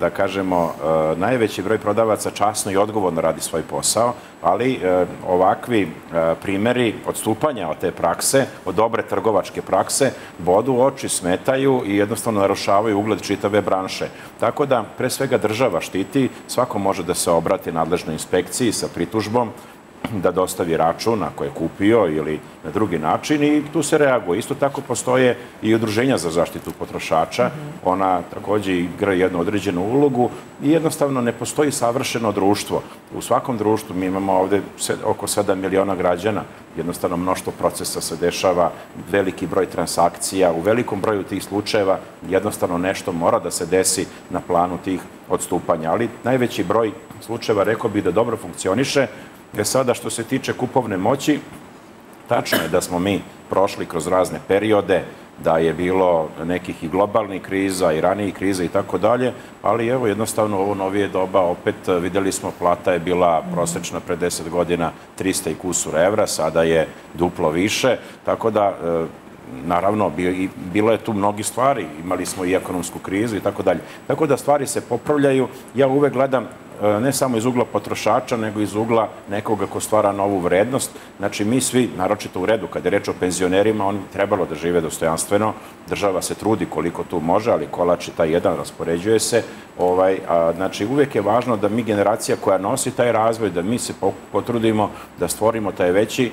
da kažemo, najveći broj prodavaca časno i odgovorno radi svoj posao, ali ovakvi primeri odstupanja od te prakse, od dobre trgovačke prakse, bodu u oči, smetaju i jednostavno narušavaju ugled čitave branše. Tako da, pre svega država štiti, svako može da se obrati nadležnoj inspekciji sa pritužbom, da dostavi račun ako je kupio ili na drugi način i tu se reaguje. Isto tako postoje i udruženja za zaštitu potrošača. Ona također igra jednu određenu ulogu i jednostavno ne postoji savršeno društvo. U svakom društvu mi imamo ovdje oko 7 miliona građana. Jednostavno mnoštvo procesa se dešava, veliki broj transakcija. U velikom broju tih slučajeva jednostavno nešto mora da se desi na planu tih odstupanja. Ali najveći broj slučajeva, rekao bih, da dobro funkcioniše. E sada, što se tiče kupovne moći, tačno je da smo mi prošli kroz razne periode, da je bilo nekih i globalnih kriza i ranijih kriza i tako dalje, ali evo jednostavno ovo novije doba, opet videli smo, plata je bila prosečna pre 10 godina 300 i kusur evra, sada je duplo više, tako da... Naravno, bilo je tu mnogi stvari, imali smo i ekonomsku krizu i tako dalje. Tako da stvari se popravljaju. Ja uvek gledam ne samo iz ugla potrošača, nego iz ugla nekoga ko stvara novu vrednost. Znači, mi svi, naročito u redu, kada je reč o penzionerima, oni trebalo da žive dostojanstveno, država se trudi koliko tu može, ali kolač je taj jedan, raspoređuje se. Znači, uvijek je važno da mi, generacija koja nosi taj razvoj, da mi se potrudimo da stvorimo taj veći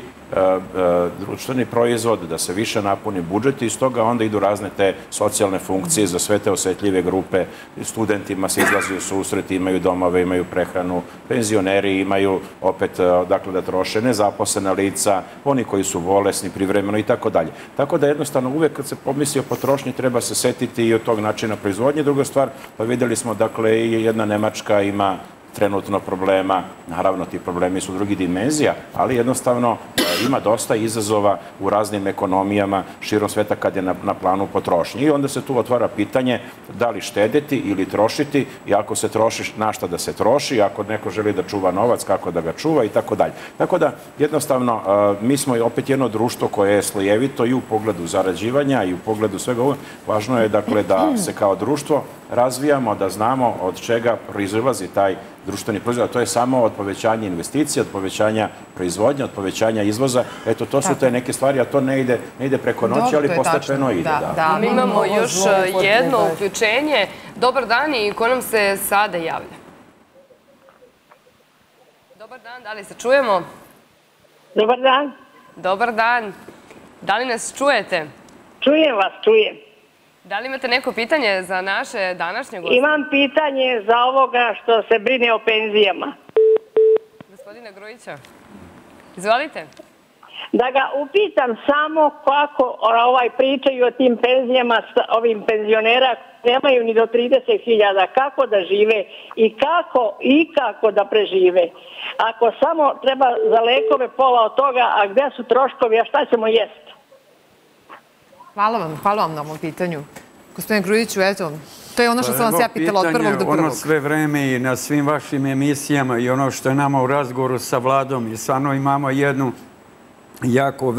društveni proizvod, da se više napuni budžet i iz toga onda idu razne te socijalne funkcije za sve te osetljive grupe. Studentima se izlazi u susret, imaju domove, imaju prehranu, penzioneri imaju opet dakle da troše, nezaposlena lica, oni koji su bolesni privremeno i tako dalje. Tako da jednostavno uvek kad se pomisli o potrošnji treba se setiti i od tog načina proizvodnje. Druga stvar, pa videli smo dakle i jedna Nemačka ima trenutno problema, naravno ti problemi su drugih dimenzija, ali jednostavno ima dosta izazova u raznim ekonomijama širom sveta kad je na planu potrošnje. I onda se tu otvara pitanje da li štediti ili trošiti i ako se troši, na šta da se troši, ako neko želi da čuva novac, kako da ga čuva i tako dalje. Tako da jednostavno mi smo opet jedno društvo koje je slojevito i u pogledu zarađivanja i u pogledu svega ovoga. Važno je dakle da se kao društvo razvijamo, da znamo od čega proizlazi taj društveni proizvod, a to je samo od povećanja investicija, od povećanja proizvodnje, od povećanja izvoza. Eto, to su te neke stvari, a to ne ide preko noći, ali postepeno ide. Da, mi imamo još jedno uključenje. Dobar dan i ko nam se sada javlja? Dobar dan, da li se čujemo? Dobar dan. Dobar dan. Da li nas čujete? Čujem vas, čujem. Da li imate neko pitanje za naše današnje goste? Imam pitanje za ovoga što se brine o penzijama. Gospodina Grujića, izvolite. Da ga upitam samo kako pričaju o tim penzijama, ovim penzionera nemaju ni do 30.000, kako da žive i kako da prežive. Ako samo treba za lekove pola od toga, a gde su troškovi, a šta ćemo jesti? Hvala vam na ovom pitanju. Gospodine Grujiću, eto, to je ono što sam vas ja pitala od prvog do prvog. Ono sve vreme i na svim vašim emisijama i ono što je nama u razgovoru sa Vladom i stvarno imamo jednu jako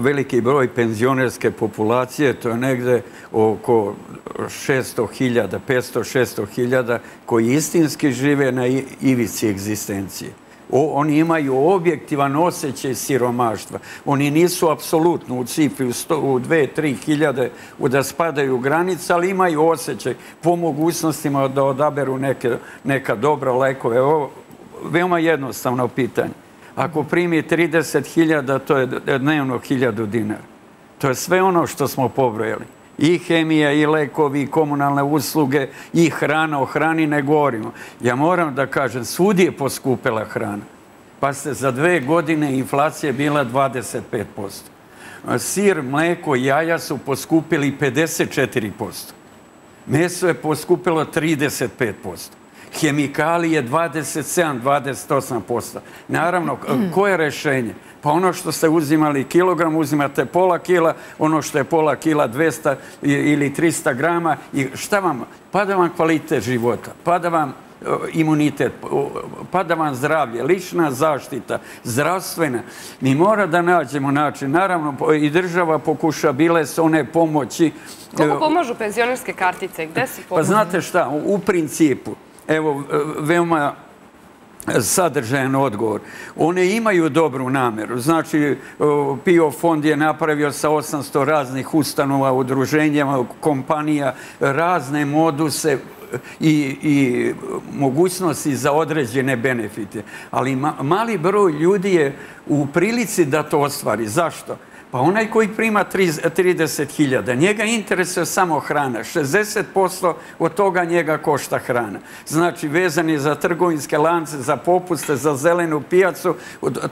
veliki broj penzionerske populacije, to je negde oko 600.000, 500-600.000 koji istinski žive na ivici egzistencije. Oni imaju objektivan osjećaj siromaštva. Oni nisu apsolutno u cifri u 2-3 hiljade da spadaju granice, ali imaju osjećaj po mogućnostima da odaberu neka dobra lekove. Ovo je veoma jednostavno pitanje. Ako primi 30.000, to je dnevno 1.000 dinara. To je sve ono što smo pobrojali. I hemija, i lekovi, i komunalne usluge, i hrana. O hrani ne govorimo. Ja moram da kažem, svud je poskupela hrana. Pa ste za 2 godine inflacija bila 25%. Sir, mleko, jaja su poskupili 54%. Meso je poskupilo 35%. Hemikalije 27-28%. Naravno, koje je rešenje? Pa ono što ste uzimali kilogram, uzimate pola kila, ono što je pola kila 200 ili 300 grama i šta vam? Pada vam kvalitet života, pada vam imunitet, pada vam zdravlje, lična zaštita, zdravstvena. Mi mora da nađemo način. Naravno, i država pokuša, bile su one pomoći. Kako pomažu penzionerske kartice? Gde si pomoći? Pa znate šta, u principu, evo, veoma sadržajan odgovor. One imaju dobru nameru. Znači, PIO fond je napravio sa 800 raznih ustanova, udruženjama, kompanija, razne moduse i mogućnosti za određene benefite. Ali mali broj ljudi je u prilici da to ostvari. Zašto? Pa onaj koji prima 30.000, njega interesuje samo hrana. 60% od toga njega košta hrana. Znači, vezan je za trgovinske lance, za popuste, za zelenu pijacu,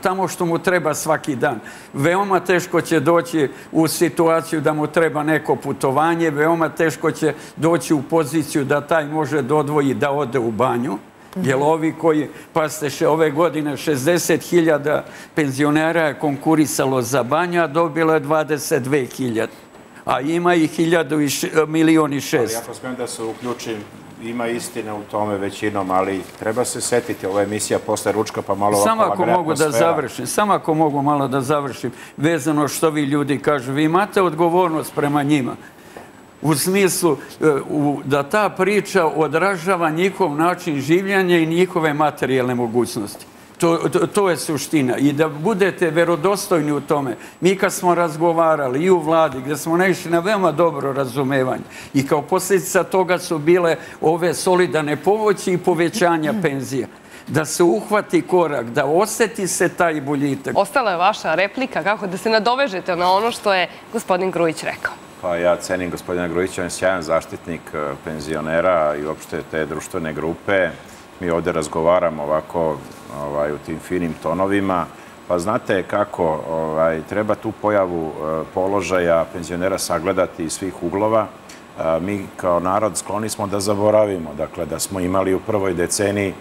tamo što mu treba svaki dan. Veoma teško će doći u situaciju da mu treba neko putovanje, veoma teško će doći u poziciju da taj može da odvoji da ode u banju. Jer ovi koji, pa ste ove godine 60.000 penzionera je konkurisalo za banju, a dobilo je 22.000. A ima i 1.600.000. Ali ako smijem da se uključim, ima istina u tome većinom, ali treba se setiti, ova emisija posle ručka pa malo ovako lagre atmosfera. Samo ako mogu malo da završim, vezano što vi ljudi kažu, vi imate odgovornost prema njima. u smislu da ta priča odražava njihov način življenja i njihove materijalne mogućnosti. To je suština. I da budete verodostojni u tome. Mi kad smo razgovarali i u vladi, gdje smo naišli na veoma dobro razumevanje i kao posljedica toga su bile ove solidarne pomoći i povećanja penzija. Da se uhvati korak, da osjeti se taj boljitak. Ostala je vaša replika, kako da se nadovežete na ono što je gospodin Grujić rekao. Pa ja cenim gospodina Grujića, on je sjajan zaštitnik penzionera i uopšte te društvene grupe. Mi ovdje razgovaramo ovako u tim finim tonovima. Pa znate kako treba tu pojavu položaja penzionera sagledati iz svih uglova. Mi kao narod skloni smo da zaboravimo, dakle da smo imali u prvoj deceniji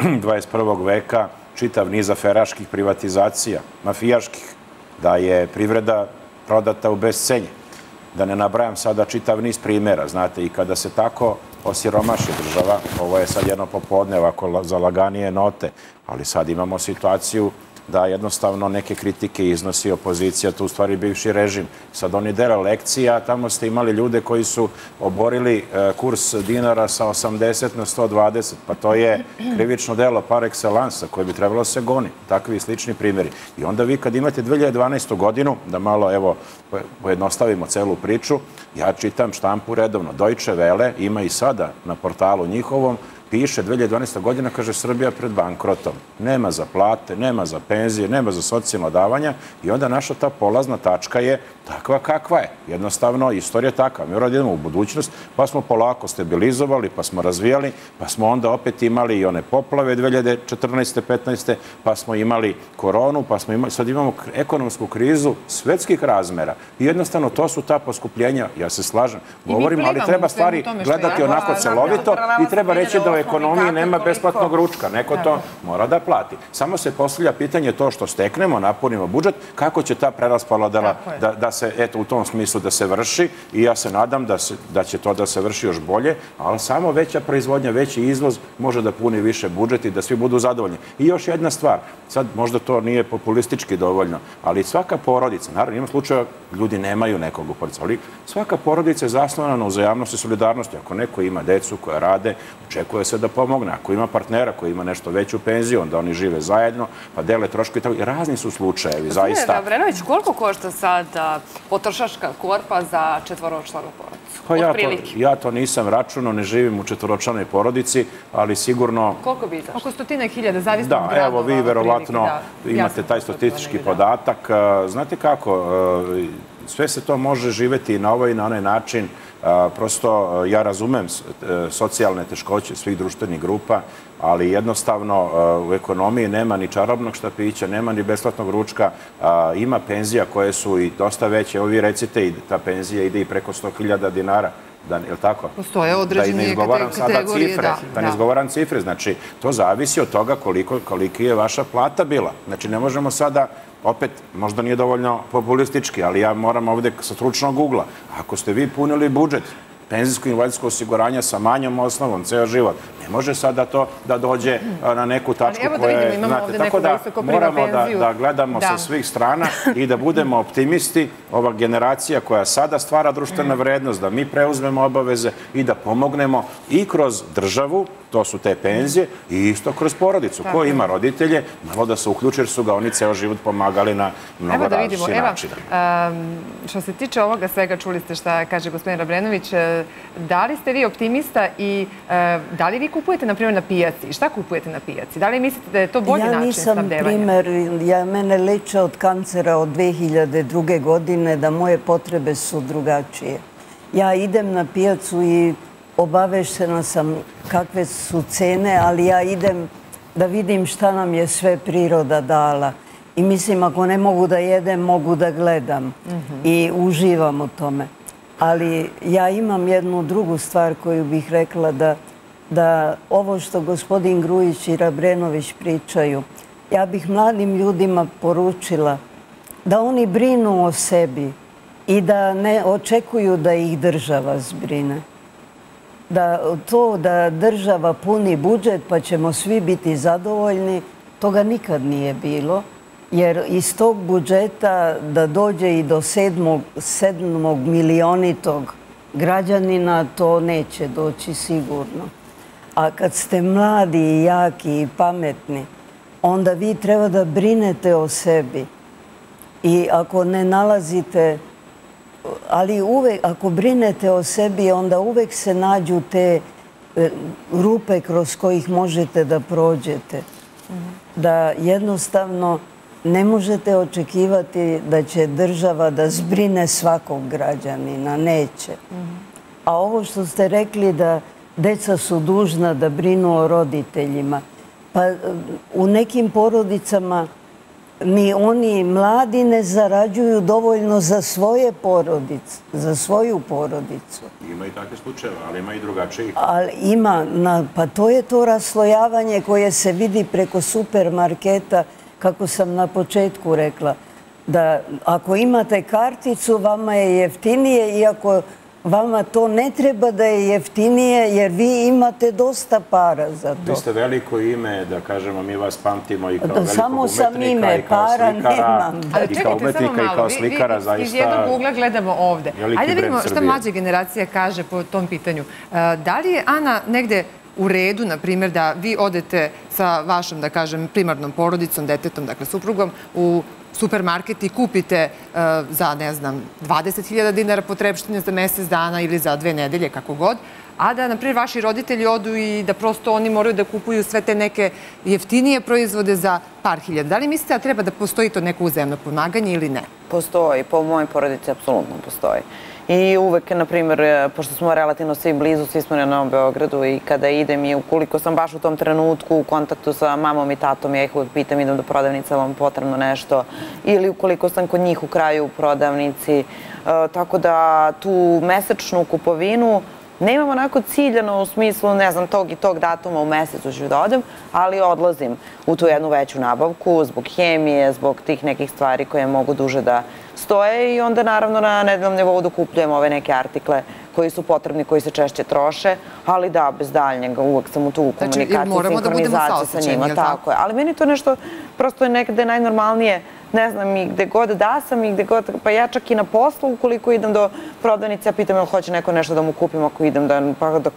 21. veka čitav niz aferaških privatizacija, mafijaških, da je privreda prodata u bescenje. Da ne nabrajam sada čitav niz primjera, znate, i kada se tako osiromaši država, ovo je sad jedno popodne, ovako za laganije note, ali sad imamo situaciju da jednostavno neke kritike iznosi opozicija, to u stvari bivši režim. Sad oni dele lekcije, a tamo ste imali ljude koji su oborili kurs dinara sa 80 na 120, pa to je krivično delo par excellence koje bi trebalo se goni. Takvi slični primjeri. I onda vi kad imate 2012. godinu, da malo evo pojednostavimo celu priču, ja čitam štampu redovno. Deutsche Welle ima i sada na portalu njihovom, piše 2012. godina, kaže Srbija pred bankrotom. Nema za plate, nema za penzije, nema za socijalno davanja i onda naša ta polazna tačka je takva kakva je. Jednostavno, istorija je takva. Mi uradimo u budućnost, pa smo polako stabilizovali, pa smo razvijali, pa smo onda opet imali i one poplave 2014. 15. pa smo imali koronu, pa smo imali, sad imamo ekonomsku krizu svetskih razmera. I jednostavno, to su ta poskupljenja, ja se slažem, govorim, ali treba stvari gledati onako celovito i treba reći da u ekonomiji nema besplatnog ručka. Neko to mora da plati. Samo se postavlja pitanje to što steknemo, napunimo budžet, kako će ta preraspodela da se, eto, u tom smislu da se vrši i ja se nadam da će to da se vrši još bolje, ali samo veća proizvodnja, veći izvoz može da puni više budžet i da svi budu zadovoljni. I još jedna stvar, sad možda to nije populistički dovoljno, ali svaka porodica, naravno ima slučaja ljudi nemaju nekog u porodici, ali svaka porodica je zasnovana na uzajamnosti i solidarnosti. Ako neko ima decu koja rade, očekuje se da pomogne. Ako ima partnera koji ima nešto veću penziju, onda oni žive zajedno, pa dele troškove i tako. I razni su slučajevi, zaista. Gospodine Rabrenović, koliko košta sada potrošačka korpa za četvoročlanu porodicu? Ja to nisam računao, ne živim u četvoročlanoj porodici, ali sigurno... Koliko bi izašlo? Oko 100.000, zavisno od gradova. Da, evo, vi verovatno imate taj statistički podatak. Znate kako, sve se to može živjeti na ovaj i na onaj način. Prosto ja razumem socijalne teškoće svih društvenih grupa, ali jednostavno u ekonomiji nema ni čarobnog štapića, nema ni besplatnog ručka, ima penzija koje su i dosta veće. Evo vi recite, ta penzija ide i preko 100.000 dinara. Da ne izgovaram sada cifre, znači to zavisi od toga koliki je vaša plata bila. Znači ne možemo sada, opet možda nije dovoljno populistički, ali ja moram ovdje sa stručnog ugla, ako ste vi punili budžet penzijsko i invalidsko osiguranja sa manjom osnovom, ceo život. Ne može sada to da dođe na neku tačku koje... Tako da moramo da gledamo sa svih strana i da budemo optimisti. Ova generacija koja sada stvara društvena vrednost, da mi preuzmemo obaveze i da pomognemo i kroz državu, to su te penzije, i isto kroz porodicu. Ko ima roditelje, malo da se uključi jer su ga oni ceo život pomagali na mnogo različiti načina. Što se tiče ovoga svega, čuli ste šta kaže gospodin Rabrenović, da li ste vi optimista i da li vi kupujete, na primjer, na pijaci? Šta kupujete na pijaci? Da li mislite da je to bolji način snabdevanja? Ja nisam primer, mene leče od kancera od 2002. godine, da moje potrebe su drugačije. Ja idem na pijacu i obaveštena sam kakve su cene, ali ja idem da vidim šta nam je sve priroda dala. I mislim, ako ne mogu da jedem, mogu da gledam i uživam u tome. Ali ja imam jednu drugu stvar koju bih rekla, da ovo što gospodin Grujić i Rabrenović pričaju, ja bih mladim ljudima poručila da oni brinu o sebi i da ne očekuju da ih država zbrine. Da to da država puni budžet pa ćemo svi biti zadovoljni, toga nikad nije bilo. Jer iz tog budžeta da dođe i do 7. milionitog građanina to neće doći sigurno. A kad ste mladi i jaki i pametni, onda vi treba da brinete o sebi. I ako ne nalazite, ali uvek, ako brinete o sebi, onda uvek se nađu te rupe kroz kojih možete da prođete. Da jednostavno ne možete očekivati da će država da zbrine svakog građanina, neće. A ovo što ste rekli da deca su dužna da brinu o roditeljima, pa u nekim porodicama ni oni mladi ne zarađuju dovoljno za svoje porodice, za svoju porodicu. Ima i takve slučajeva, ali ima i drugačijih. Ima, pa to je to raslojavanje koje se vidi preko supermarketa, kako sam na početku rekla, da ako imate karticu, vama je jeftinije, iako vama to ne treba da je jeftinije, jer vi imate dosta para za to. Vi ste veliko ime, da kažemo, mi vas pamtimo i kao velikog umetnika i kao slikara. I kao umetnika i kao slikara, zaista. Iz jednog ugla gledamo ovde. Ajde vidimo šta mlađa generacija kaže po tom pitanju. Da li je Ana negde u redu, na primjer, da vi odete sa vašom, da kažem, primarnom porodicom, detetom, dakle suprugom, u supermarket i kupite za, ne znam, 20.000 dinara potrepštine za mesec dana ili za 2 nedelje, kako god, a da, na primjer, vaši roditelji odu i da prosto oni moraju da kupuju sve te neke jeftinije proizvode za par hiljada. Da li mislite da treba da postoji to neko uzajamno pomaganje ili ne? Postoji, po mojoj porodici apsolutno postoji. I uvek, na primjer, pošto smo relativno svi blizu, svi smo na Novom Beogradu i kada idem i ukoliko sam baš u tom trenutku u kontaktu sa mamom i tatom, ja ih uvek pitam, idem do prodavnica, vam potrebno nešto, ili ukoliko sam kod njih u kraju u prodavnici. Tako da tu mesečnu kupovinu ne imam onako ciljano u smislu, ne znam, tog i tog datuma u mesecu ću da odem, ali odlazim u tu jednu veću nabavku zbog hemije, zbog tih nekih stvari koje mogu duže da stoje i onda naravno na nedeljnom nivou dokupljujem ove neke artikle koji su potrebni, koji se češće troše, ali da, bez daljnjega, uvek sam u tu komunikaciju, sinkronizaciju sa njima, tako je. Ali meni to nešto, prosto je nekde najnormalnije, ne znam, i gde god da sam i gde god, pa ja čak i na poslu, ukoliko idem do prodavnice, ja pitam ili hoće neko nešto da mu kupim, ako idem da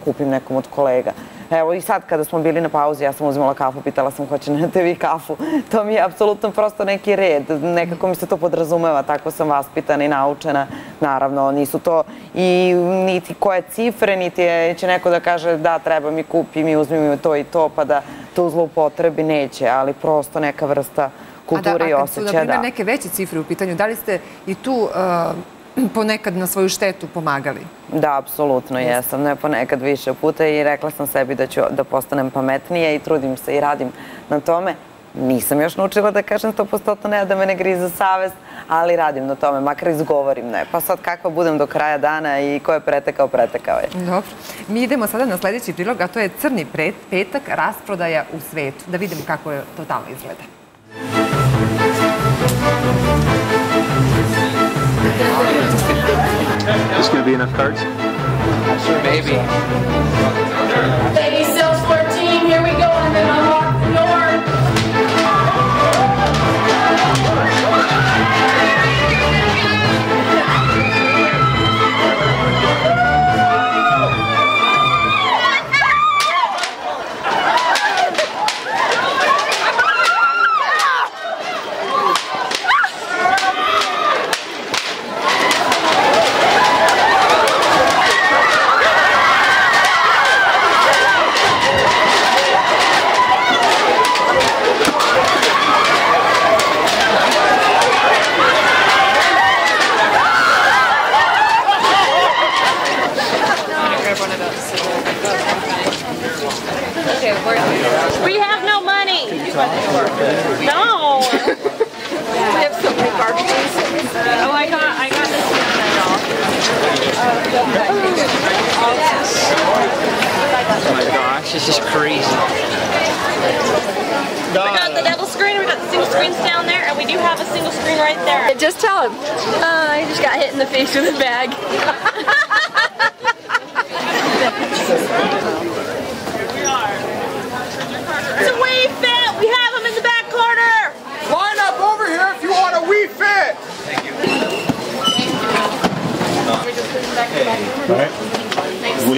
kupim nekom od kolega. Evo i sad kada smo bili na pauzi, ja sam uzimala kafu, pitala sam hoćete vi kafu. To mi je apsolutno prosto neki red, nekako mi se to podrazumeva, tako sam vaspitana i naučena. Naravno, nisu to i niti koje cifre, niti će neko da kaže da treba mi kupi, mi uzmi mi to i to, pa da to zloupotrebi neće, ali prosto neka vrsta kulture i osjeća. A kad su, na primjer, neke veće cifre u pitanju, da li ste i tu ponekad na svoju štetu pomagali? Da, apsolutno jesam, ne ponekad više puta i rekla sam sebi da ću da postanem pametnija i trudim se i radim na tome. Nisam još naučila da kažem 100% ne, da me ne grize savest, ali radim na tome, makar izgovorim ne. Pa sad kakva budem do kraja dana i ko je pretekao, pretekao je. Dobro. Mi idemo sada na sljedeći prilog, a to je Crni petak, rasprodaja u svetu. Da vidimo kako je to tamo izgleda. This gonna be enough cards? Sure, maybe. Baby sells 14, here we go, and then unlock the right?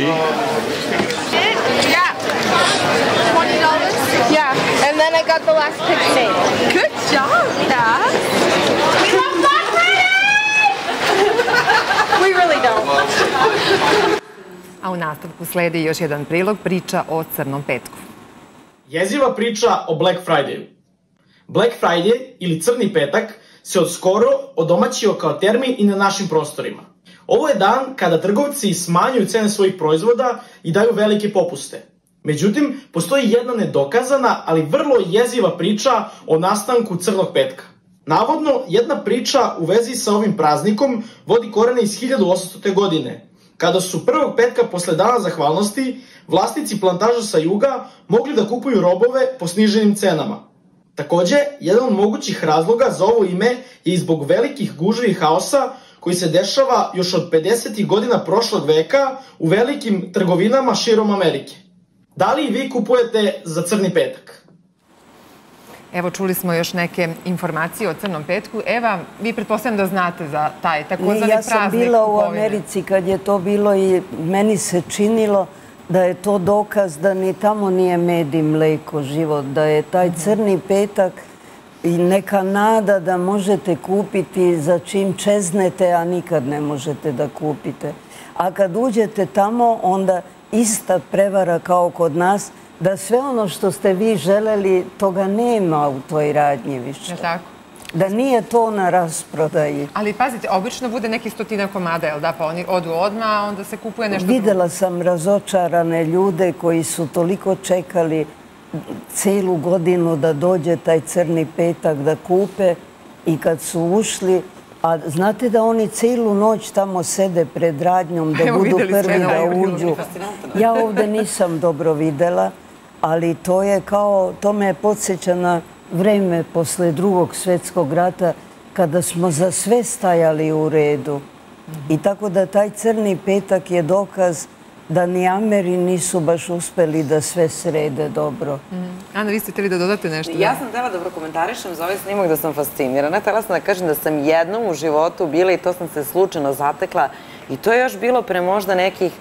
Really? Yeah. $20? Yeah. And then I got the last pick made. Good job, Dad. We love Black Friday! We really don't. A u nastavku sledi još jedan prilog, priča o crnom petku. Jeziva priča o Black Fridayu. Black Friday ili crni petak se od skoro odomaćio kao termin i na našim prostorima. Ovo je dan kada trgovci smanjuju cene svojih proizvoda i daju velike popuste. Međutim, postoji jedna nedokazana, ali vrlo jeziva priča o nastanku crnog petka. Navodno, jedna priča u vezi sa ovim praznikom vodi korene iz 1800. godine, kada su prvog petka posle dana zahvalnosti vlasnici plantaža sa juga mogli da kupuju robove po sniženim cenama. Takođe, jedan od mogućih razloga za ovo ime je i zbog velikih gužvi i haosa koji se dešava još od 50. godina prošlog veka u velikim trgovinama širom Amerike. Da li i vi kupujete za crni petak? Evo, čuli smo još neke informacije o crnom petku. Eva, vi pretpostavljam da znate za taj takozvani praznik. Ja sam bila u Americi kad je to bilo i meni se činilo da je to dokaz da ni tamo nije med i mleko život, da je taj crni petak i neka nada da možete kupiti za čim čeznete, a nikad ne možete da kupite. A kad uđete tamo, onda ista prevara kao kod nas, da sve ono što ste vi želeli, toga nema u toj radnji više. Da nije to na rasprodaji. Ali pazite, obično bude neki 100 komada, jel da, pa oni odu odmah, a onda se kupuje nešto drugo. Videla sam razočarane ljude koji su toliko čekali celu godinu da dođe taj crni petak da kupe i kad su ušli, a znate da oni celu noć tamo sede pred radnjom da budu prvi da uđu. Ja ovde nisam dobro videla, ali to je kao, to me je podsjeća na vreme posle Drugog svjetskog rata kada smo za sve stajali u redu. I tako da taj crni petak je dokaz da ni Ameri nisu baš uspeli da sve srede dobro. Ana, vi ste htjeli da dodate nešto? Ja sam htjela da prokomentarišem za ovaj snimak da sam fascinirana. Htjela sam da kažem da sam jednom u životu bila i to sam se slučajno zatekla. I to je još bilo pre možda nekih,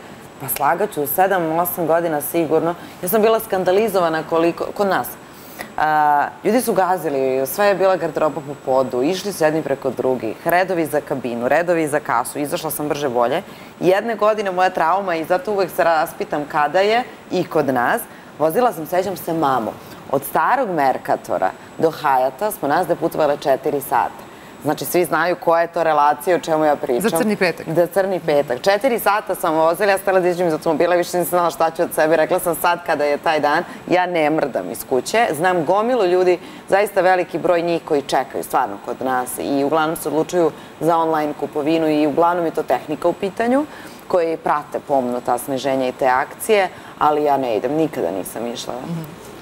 pa slagaću, 7-8 godina sigurno. Ja sam bila skandalizovana koliko, kod nas. Ljudi su gazili, sve je bila garderoba po podu, išli su jedni preko drugih, redovi za kabinu, redovi za kasu, izašla sam brže bolje. Jedne godine moja trauma i zato uvek se raspitam kada je i kod nas, vozila sam, sećam se mamu. Od starog Merkatora do Hajata smo nas putovale 4 sata. Znači, svi znaju koja je to relacija, o čemu ja pričam. Za crni petak. Za crni petak. 4 sata sam vozila, ja stala da iđem iz automobila, više nisam znala šta ću od sebe. Rekla sam sad kada je taj dan, ja ne mrdam iz kuće. Znam gomilu ljudi, zaista veliki broj njih koji čekaju stvarno kod nas i uglavnom se odlučuju za online kupovinu i uglavnom je to tehnika u pitanju koji prate pomno ta sniženja i te akcije, ali ja ne idem, nikada nisam išla.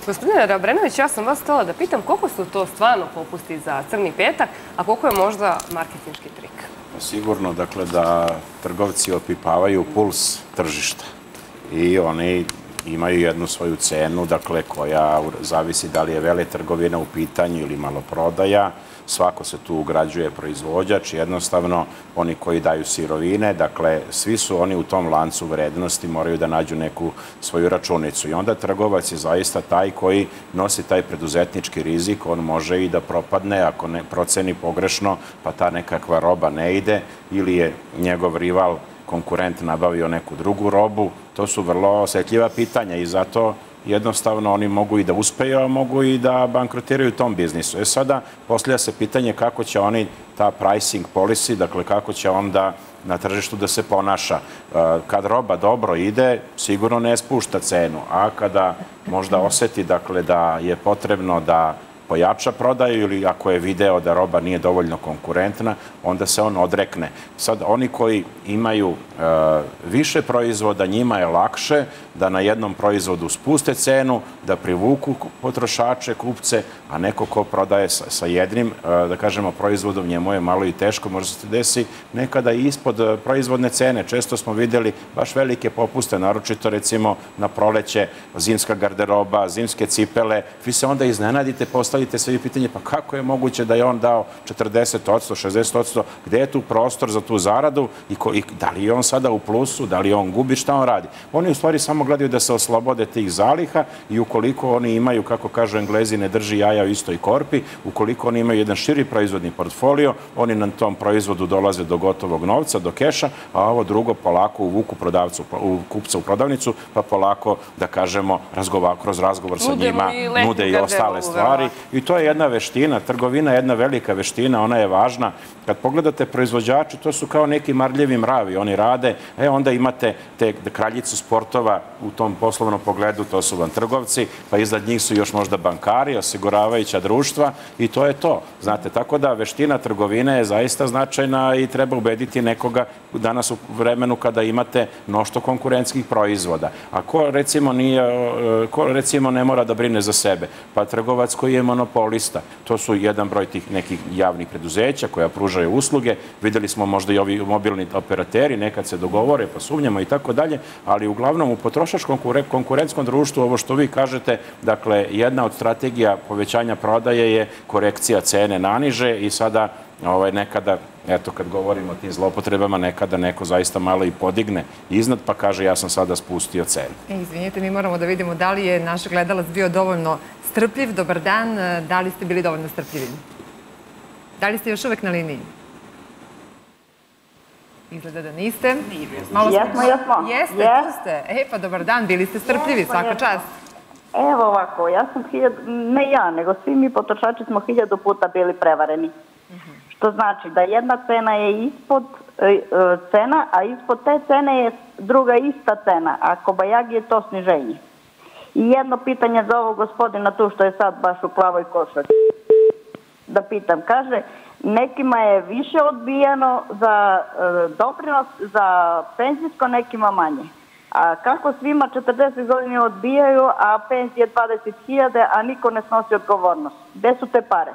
Gospodine Rabrenović, ja sam vas htjela da pitam koliko su to stvarno popusti za crni petak, a koliko je možda marketinški trik? Sigurno, dakle, da trgovci opipavaju puls tržišta i oni imaju jednu svoju cenu, dakle, koja zavisi da li je veletrgovina u pitanju ili maloprodaja. Svako se tu ugrađuje proizvođač, jednostavno oni koji daju sirovine, dakle, svi su oni u tom lancu vrednosti moraju da nađu neku svoju računicu. I onda trgovac je zaista taj koji nosi taj preduzetnički rizik, on može i da propadne ako ne proceni pogrešno, pa ta nekakva roba ne ide ili je njegov rival konkurent nabavio neku drugu robu. To su vrlo osjetljiva pitanja i zato jednostavno oni mogu i da uspeju, a mogu i da bankrotiraju u tom biznisu. E sada postavlja se pitanje kako će oni ta pricing policy, dakle kako će onda na tržištu da se ponaša. Kad roba dobro ide, sigurno ne spušta cenu, a kada možda oseti dakle da je potrebno da pojača prodaju ili ako je video da roba nije dovoljno konkurentna, onda se on odrekne. Sad, oni koji imaju više proizvoda, njima je lakše da na jednom proizvodu spuste cenu, da privuku potrošače, kupce, a neko ko prodaje sa jednim, da kažemo, proizvodom, njemu je malo i teško, možda se desi nekada i ispod proizvodne cene. Često smo videli baš velike popuste, naročito recimo na proleće, zimska garderoba, zimske cipele. Vi se onda iznenadite, postavljate postavite se i pitanje pa kako je moguće da je on dao 40%, 60%, gde je tu prostor za tu zaradu i da li je on sada u plusu, da li on gubi, šta on radi. Oni u stvari samo gledaju da se oslobode tih zaliha i ukoliko oni imaju, kako kažu Englezi, ne drži jaja u istoj korpi, ukoliko oni imaju jedan širi proizvodni portfolio, oni na tom proizvodu dolaze do gotovog novca, do keša, a ovo drugo polako uvuku kupca u prodavnicu, pa polako, da kažemo, kroz razgovor sa njima nude i ostale stvari. I to je jedna veština, trgovina je jedna velika veština, ona je važna. Kad pogledate proizvođači, to su kao neki marljivi mravi, oni rade, onda imate te kraljicu sportova u tom poslovnom pogledu, to su vam trgovci, pa iznad njih su još možda bankari, osiguravajuća društva i to je to. Znate, tako da veština trgovine je zaista značajna i treba ubediti nekoga danas u vremenu kada imate mnoštvo konkurentskih proizvoda. A ko recimo ne mora da brine za sebe? Pa trgovac koji je monopolista. To su jedan broj tih nekih javnih preduzeća koja pružaju usluge. Videli smo možda i ovi mobilni operateri, nekad se dogovore, pa sumnjamo i tako dalje, ali uglavnom u potrošačkom konkurentskom društvu, ovo što vi kažete, dakle, jedna od strategija povećanja prodaje je korekcija cene naniže i sada nekada, eto, kad govorimo o tim zloupotrebama, nekada neko zaista malo i podigne iznad pa kaže ja sam sada spustio cenu. Izvinite, mi moramo da vidimo da li je naš gledalac bio dovoljno strpljiv. Dobar dan, da li ste bili dovoljno strpljivi? Da li ste još uvek na liniji? Izgleda da niste. Jesmo. Jeste, tu ste. E, pa dobar dan, bili ste strpljivi, svaka čast. Evo ovako, ja sam ne ja, nego svi mi potrošači smo 1000 puta bili prevareni. Što znači da jedna cena je ispod cena, a ispod te cene je druga ista cena, a kobajagi je to sniženje. I jedno pitanje za ovog gospodina tu što je sad baš u plavoj košulji. Da pitam, kaže, nekima je više odbijano za doprinos za penzijsko, nekima manje. A kako svima 40 godina odbijaju, a penzije 20.000, a niko ne snosi odgovornost? Gde su te pare?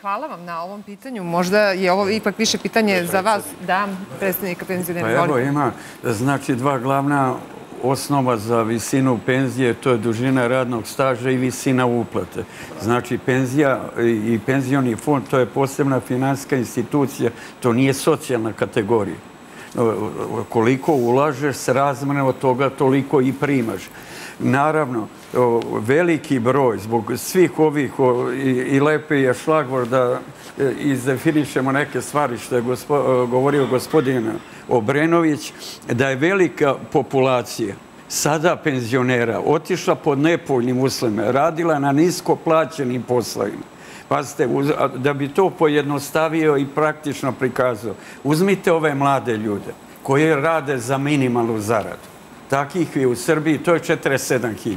Hvala vam na ovom pitanju. Možda je ovo ipak više pitanje za vas. Da, predstavnika penzionera. Pa evo ima, znači, dva glavna osnova za visinu penzije, to je dužina radnog staža i visina uplate. Znači, penzija i penzioni fond, to je posebna finansijska institucija, to nije socijalna kategorija. Koliko ulažeš, srazmjerno od toga toliko i primaš. Naravno, veliki broj, zbog svih ovih, i lepi je šlagvor da izdefinišemo neke stvari što je govorio gospodin Obrenović, da je velika populacija sada penzionera otišla pod nepovoljnim uslovima, radila na nisko plaćenim poslovima. Pazite, da bi to pojednostavio i praktično prikazao, uzmite ove mlade ljude koje rade za minimalnu zaradu. Takih je u Srbiji, to je 47.000.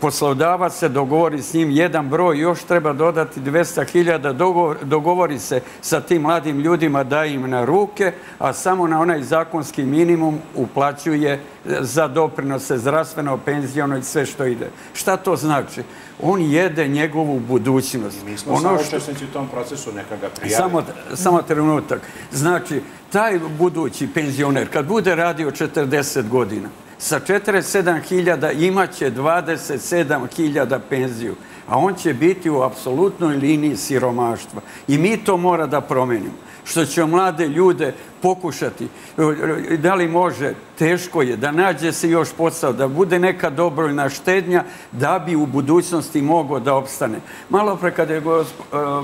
Poslodavac se dogovori s njim jedan broj, još treba dodati 200.000, dogovori se sa tim mladim ljudima, daje im na ruke, a samo na onaj zakonski minimum uplaćuje za doprinose zdravstveno, penzijono i sve što ide. Šta to znači? On jede njegovu budućnost. Mi smo samo učesnici u tom procesu, neka ga prijaviti. Samo trenutak. Znači, taj budući penzioner, kad bude radio 40 godina, sa 47.000 imaće 27.000 penziju, a on će biti u apsolutnoj liniji siromaštva. I mi to mora da promenimo. Što će mlade ljude pokušati, da li može, teško je, da nađe se još posao, da bude neka dobrovoljna štednja, da bi u budućnosti mogao da opstane. Malo pre kada je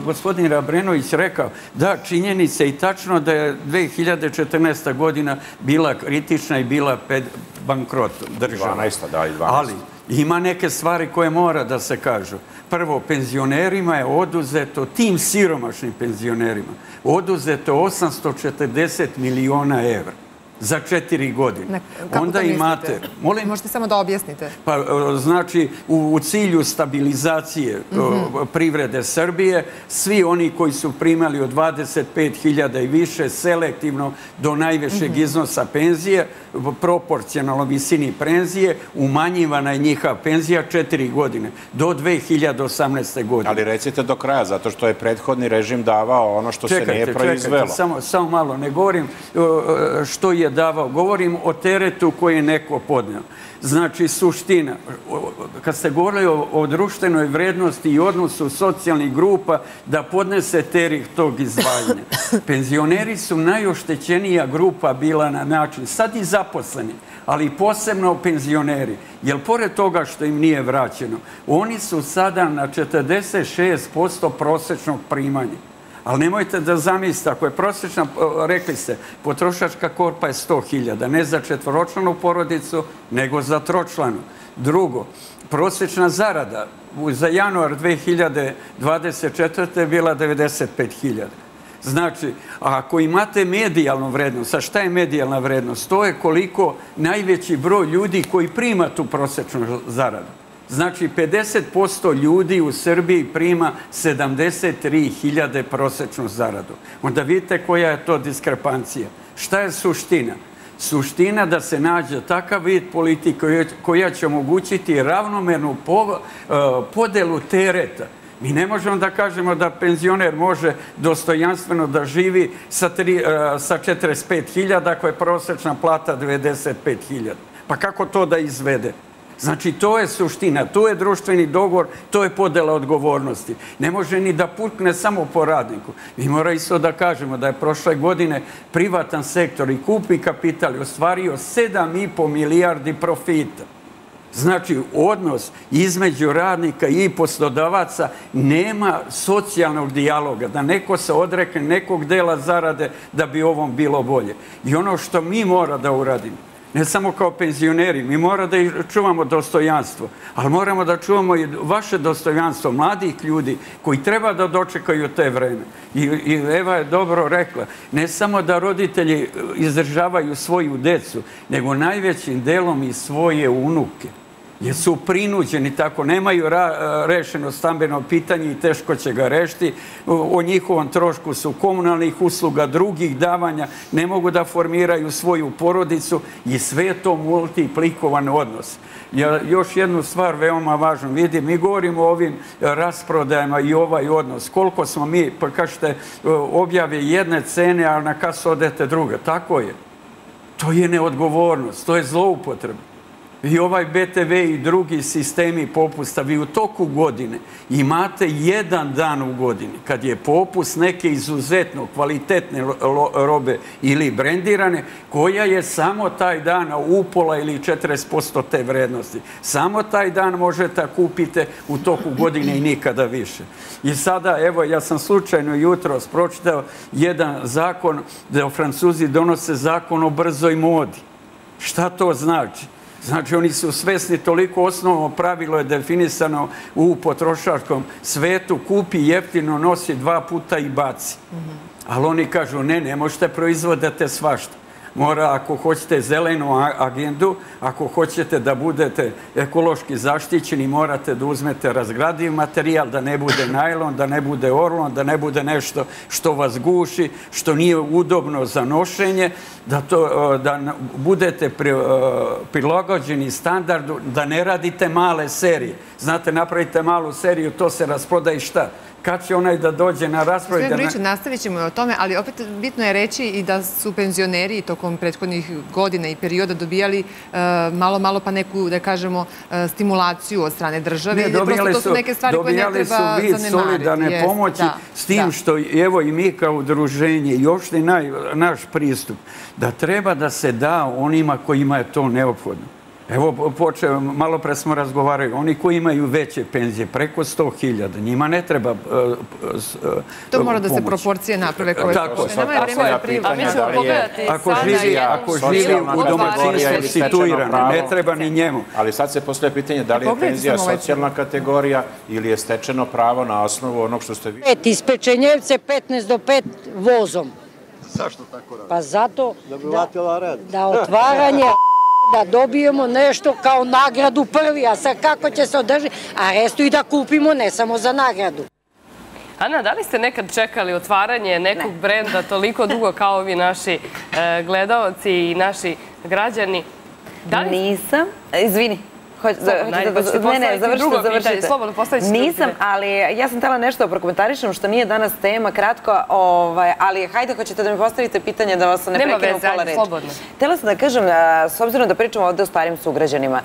gospodin Rabrenović rekao, da, činjenica je i tačno da je 2014. godina bila kritična i bila pred bankrotom država. 12. da, i 12. Ali ima neke stvari koje mora da se kažu. Prvo, penzionerima je oduzeto, tim siromašnim penzionerima, oduzeto 840 miliona evra za 4 godine. Onda imate... Možete samo da objasnite. Znači, u cilju stabilizacije privrede Srbije, svi oni koji su primali od 25.000 i više selektivno do najvećeg iznosa penzije, proporcionalno visini penzije, umanjivana je njihova penzija 4 godine, do 2018. godine. Ali recite do kraja, zato što je prethodni režim davao ono što se nije proizvelo. Čekajte, samo malo, ne govorim što je nije davao. Govorim o teretu koji je neko podneo. Znači, suština. Kad ste govorili o društvenoj vrednosti i odnosu socijalnih grupa, da podnese teret tog izdvajanja. Penzioneri su najoštećenija grupa bila na način. Sad i zaposleni, ali posebno penzioneri. Jer pored toga što im nije vraćeno, oni su sada na 46% prosečnog primanja. Ali nemojte da zamislite, ako je prosječna, rekli ste, potrošačka korpa je 100.000, ne za četvoročlanu porodicu, nego za tročlanu. Drugo, prosječna zarada za januar 2024. je bila 95.000. Znači, ako imate medijalnu vrednost, a šta je medijalna vrednost? To je koliko najveći broj ljudi koji prima tu prosječnu zaradu. Znači, 50% ljudi u Srbiji prima 73.000 prosečnu zaradu. Onda vidite koja je to diskrepancija. Šta je suština? Suština da se nađe takav vid politike koja će omogućiti ravnomernu podelu tereta. Mi ne možemo da kažemo da penzioner može dostojanstveno da živi sa 45.000 ako je prosečna plata 95.000. Pa kako to da izvede? Znači, to je suština, to je društveni dogovor, to je podela odgovornosti. Ne može ni da pukne samo po radniku. Mi moramo isto da kažemo da je prošle godine privatan sektor i kupni kapital ostvario 7,5 milijardi profita. Znači, odnos između radnika i poslodavaca nema socijalnog dijaloga, da neko se odrekne nekog dela zarade da bi ovom bilo bolje. I ono što mi mora da uradimo, ne samo kao penzioneri, mi moramo da čuvamo dostojanstvo, ali moramo da čuvamo i vaše dostojanstvo mladih ljudi koji treba da dočekaju te vreme. I Eva je dobro rekla, ne samo da roditelji izdržavaju svoju decu, nego najvećim delom i svoje unuke, jer su prinuđeni tako, nemaju rešeno stambeno pitanje i teško će ga rešiti. O njihovom trošku su komunalnih usluga, drugih davanja, ne mogu da formiraju svoju porodicu i sve to multiplikovan odnos. Još jednu stvar veoma važnu, vidim, mi govorimo o ovim rasprodajama i ovaj odnos. Koliko smo mi, pa kažete, objave jedne cene, a na kasu odete druga. Tako je. To je neodgovornost, to je zloupotreba. I ovaj BTV i drugi sistemi popusta, vi u toku godine imate jedan dan u godini kad je popust neke izuzetno kvalitetne robe ili brendirane, koja je samo taj dan upola ili 40% te vrednosti. Samo taj dan možete kupiti u toku godine i nikada više. I sada, evo, ja sam slučajno jutros pročitao jedan zakon da Francuzi donose zakon o brzoj modi. Šta to znači? Znači, oni su svesni, toliko osnovno pravilo je definisano u potrošačkom svetu, kupi jeftino, nosi dva puta i baci. Ali oni kažu, ne možete proizvoditi svašta. Mora, ako hoćete zelenu agendu, ako hoćete da budete ekološki zaštićeni, morate da uzmete razgradiv materijal, da ne bude najlon, da ne bude orlon, da ne bude nešto što vas guši, što nije udobno za nošenje, da budete prilagođeni standardu, da ne radite male serije. Znate, napravite malu seriju, to se rasproda i šta? Kad će onaj da dođe na raspravu? Sve priču, nastavit ćemo o tome, ali opet bitno je reći i da su penzioneri tokom prethodnih godina i perioda dobijali malo pa neku, da kažemo, stimulaciju od strane države. To su neke stvari koje ne treba zanemariti. Dobijali su vid solidarne pomoći, s tim što, evo, i mi kao udruženje, još i naš pristup, da treba da se da onima kojima je to neophodno. Evo, malo pre smo razgovarali, oni koji imaju veće penzije, preko 100.000, njima ne treba pomoći. To mora da se proporcije naprave koje pošte. Nema je vremena privatno. A mi ćemo pogledati sada. Ako živi u domaćinstvu situirano, ne treba ni njemu. Ali sad se postoje pitanje da li je penzija socijalna kategorija ili je stečeno pravo na osnovu onog što ste vi... Iz Pečenjevce 15 do 5 vozom. Zašto tako radi? Pa zato da otvaranje... da dobijemo nešto kao nagradu prvi, a sad kako će se održiti, a restu i da kupimo ne samo za nagradu. Ana, da li ste nekad čekali otvaranje nekog brenda toliko dugo kao ovi naši gledaoci i naši građani? Nisam. Izvini. Ne, završite. Slobodno postavit ću drugo pitanje. Nisam, ali ja sam htjela nešto prokomentarišem što nije danas tema, kratko, ali hajde, hoćete da mi postavite pitanje da vas ne prekinu pola reči. Htjela sam da kažem, s obzirom da pričamo ovde o starim sugrađanima,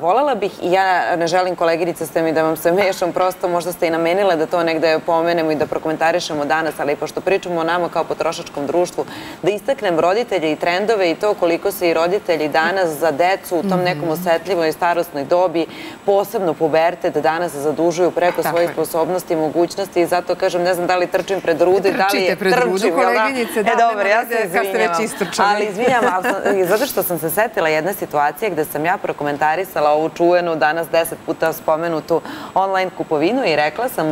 volela bih, ja ne želim, koleginice ste mi da vam se mešam, prosto možda ste i namenile da to negde pomenemo i da prokomentarišemo danas, ali pošto pričamo o nama kao potrošačkom društvu, da istaknem roditelje i trendove i to koliko se i roditelji danas za decu u tom nekom osetljivoj i starostnoj dobi, posebno pubertet, danas se zadužuju preko svojih sposobnosti i mogućnosti i zato kažem, ne znam da li trčim pred rudu i da li je trčim, jel da? E dobro, ja se izvinjam. Ali izvinjam, zato što sam se setila jedne situacije gde sam ja prokomentarisala ovu čuvenu, danas 10 puta spomenutu online kupovinu i rekla sam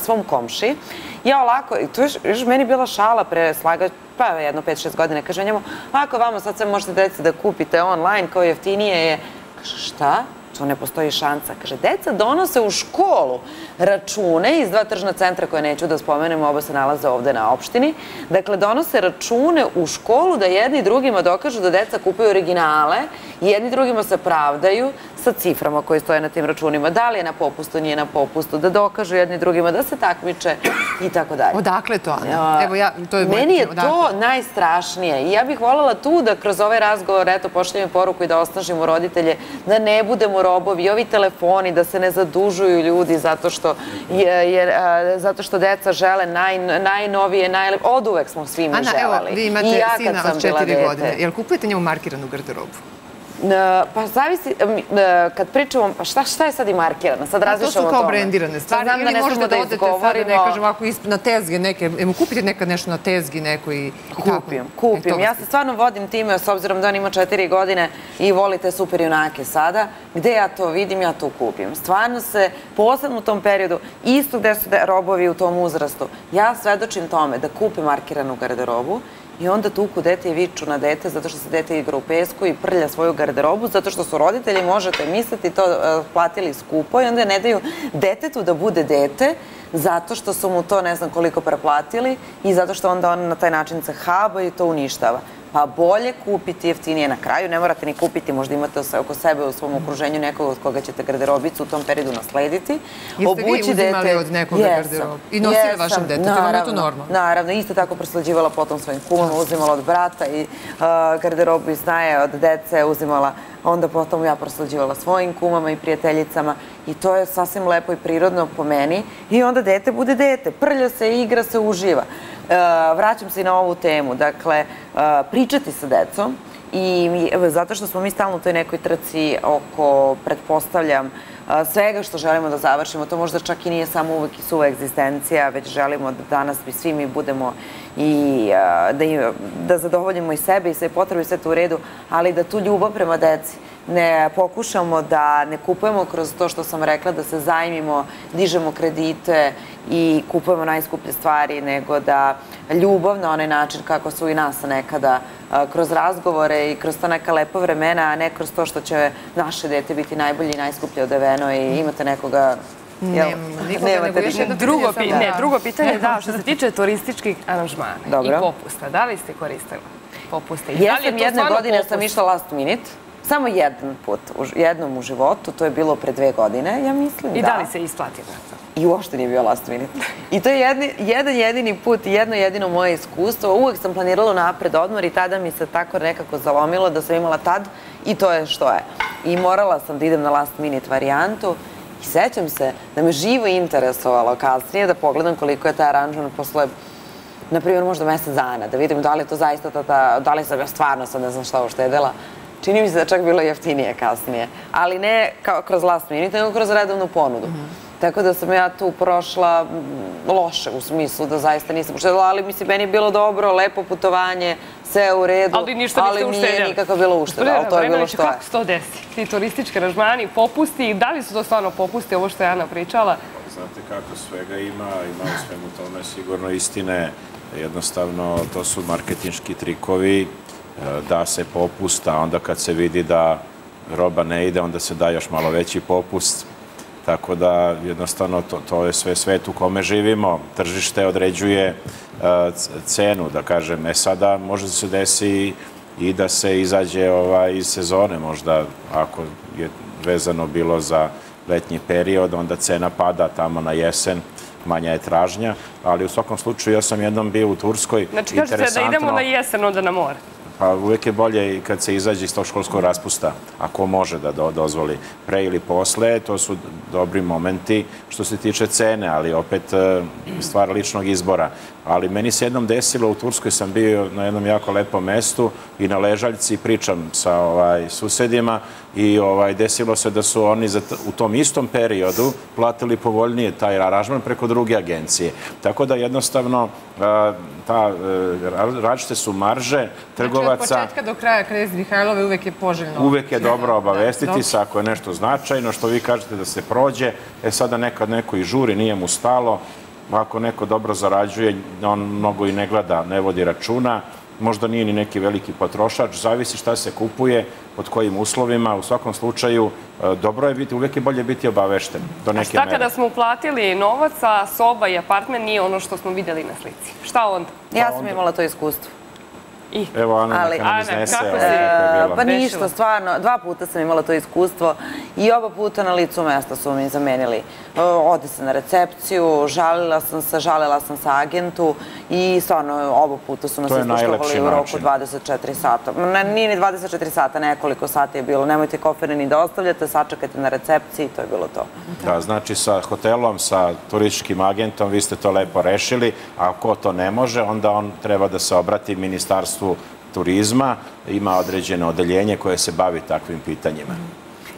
svom komši, ja ovako, i to je još meni bila šala pre slaga, pa jedno 5-6 godine, kaže njemu, ako vamo sad sve možete deci da kupite online, kao jeftinije je, kaže šta? To ne postoji šansa. Kaže, deca donose u školu račune iz 2 tržna centra koje neću da spomenemo, oba se nalaze ovde na opštini. Dakle, donose račune u školu da jedni drugima dokažu da deca kupuju originale i jedni drugima se pravdaju sa ciframa koje stoje na tim računima. Da li je na popustu, nije na popustu, da dokažu jedni drugima, da se takmiče i tako dalje. Odakle to, Ana? Meni je to najstrašnije i ja bih voljela tu da kroz ovaj razgovor pošaljem poruku i da osnažimo roditelje da ne budemo robovi i ovi telefoni, da se ne zadužuju ljudi zato što deca žele najnovije, najlepije. Od uvek smo svi mi želeli. Ana, evo, vi imate sina od 4 godine. Jel kupujete njemu markiranu garderobu? Pa zavisi, kad pričamo, pa šta je sad i markirano? Sad različamo o tome. To su kao brendirane stvari, ili možemo da odete sad, ne kažem, ovako na tezge neke, kupite nekad nešto na tezgi neko i tako. Kupim. Ja se stvarno vodim time, s obzirom da on ima 4 godine i volite super junake sada, gde ja to vidim, ja to kupim. Stvarno se, posebno u tom periodu, isto gde su robovi u tom uzrastu, ja svedočim tome da kupim markiranu garderobu, i onda tuku dete i viču na dete zato što se dete igra u pesku i prlja svoju garderobu zato što su roditelji, možete misliti, to platili skupo i onda ne daju detetu da bude dete zato što su mu to ne znam koliko preplatili i zato što onda on na taj način se haba i to uništava. Pa bolje kupiti jeftinije na kraju, ne morate ni kupiti, možda imate oko sebe u svom okruženju nekog od koga ćete garderobicu u tom periodu naslediti. Jeste vi uzimali od nekoga garderobu i nosili vašem detetu, vam je to normalno? Naravno, isto tako proslađivala potom svojim kumom, uzimala od brata i garderobu iz naje od dece, uzimala onda potom ja proslađivala svojim kumama i prijateljicama i to je sasvim lepo i prirodno po meni i onda dete bude dete, prlja se, igra se, uživa. Vraćam se i na ovu temu, dakle, pričati sa decom i zato što smo mi stalno u toj nekoj trci oko, pretpostavljam, svega što želimo da završimo, to možda čak i nije samo uvek i suva egzistencija, već želimo da danas svi mi budemo i da zadovoljimo i sebe i sve potrebe i sve to u redu, ali da tu ljubav prema deci ne pokušamo da ne kupujemo kroz to što sam rekla, da se zajmimo, dižemo kredite i kupujemo najskuplje stvari, nego da ljubav na onaj način kako su i nas nekada kroz razgovore i kroz to neka lepa vremena, a ne kroz to što će naše dete biti najbolje i najskuplje odeveno i imate nekoga... Drugo pitanje, da, što se tiče turističkih aranžmana i popusta. Da li ste koristili popuste? Jesam, jedne godine sam išla last minute. Samo jedan put, jednom u životu, to je bilo pre 2 godine, ja mislim da... I da li se isplati na to? I uopšte nije bio last minute. I to je jedan jedini put, jedno jedino moje iskustvo. Uvek sam planirala napred odmor i tada mi se tako nekako zalomilo da sam imala tad i to je što je. I morala sam da idem na last minute varijantu. I sećam se da me živo interesovalo kasnije da pogledam koliko je taj aranžman posle... Naprimjer, možda mesec dana, da vidim da li je to zaista ta... Da li sam ja stvarno sad ne znam šta uštedela. Čini mi se da čak bilo jeftinije kasnije, ali ne kroz last minute, nego kroz redovnu ponudu. Tako da sam ja tu prošla loše u smislu da zaista nisam uštedila, ali mislim, meni je bilo dobro, lepo putovanje, sve u redu, ali nije nikako bilo ušteda, ali to je bilo što je. Kako se to desi? Ti turistički aranžmani, popusti, da li su to stvarno popusti, ovo što je Ana pričala? Znate kako svega ima u svemu tome sigurno istine, jednostavno to su marketinški trikovi, da se popusta, onda kad se vidi da roba ne ide, onda se da još malo veći popust. Tako da, jednostavno, to je sve svet u kome živimo. Tržište određuje cenu, da kažem. E sada može da se desi i da se izađe iz sezone možda, ako je vezano bilo za letnji period, onda cena pada tamo na jesen, manja je tražnja, ali u svakom slučaju ja sam jednom bio u Turskoj. Znači, kažete da idemo na jesen, onda na more? Pa uvijek je bolje kad se izađe iz tog školskog raspusta, ako može da dozvoli pre ili posle, to su dobri momenti što se tiče cene, ali opet stvar ličnog izbora. Ali meni se jednom desilo, u Turskoj sam bio na jednom jako lepom mestu i na ležaljci pričam sa susedima i desilo se da su oni u tom istom periodu platili povoljnije taj aranžman preko druge agencije. Tako da jednostavno različite su marže trgovaca. Znači od početka do kraja krez Mihajlove uvek je poželjno. Uvek je dobro obavestiti se ako je nešto značajno, što vi kažete da se prođe. E sada nekad neko i žuri, nije mu stalo. Ako neko dobro zarađuje, on mnogo i ne gleda, ne vodi računa, možda nije ni neki veliki potrošač, zavisi šta se kupuje, pod kojim uslovima, u svakom slučaju dobro je biti, uvijek je bolje biti obavešten. A šta kada smo uplatili novac, a soba i apartman nije ono što smo vidjeli na slici? Šta onda? Ja sam imala to iskustvo. Evo, Ana, neka nam iznese. Pa ništa, stvarno, 2 puta sam imala to iskustvo i oba puta na licu mesta su mi zamenili. Ode se na recepciju, žalila sam se agentu i stvarno oba puta su nas ispoštovali u roku 24 sata. Nije ni 24 sata, nekoliko sata je bilo. Nemojte kofere ni da ostavljate, sačekajte na recepciji i to je bilo to. Da, znači sa hotelom, sa turističkim agentom vi ste to lepo rešili, a ko to ne može, onda on treba da se obrati ministarstvu turizma, ima određeno odeljenje koje se bavi takvim pitanjima.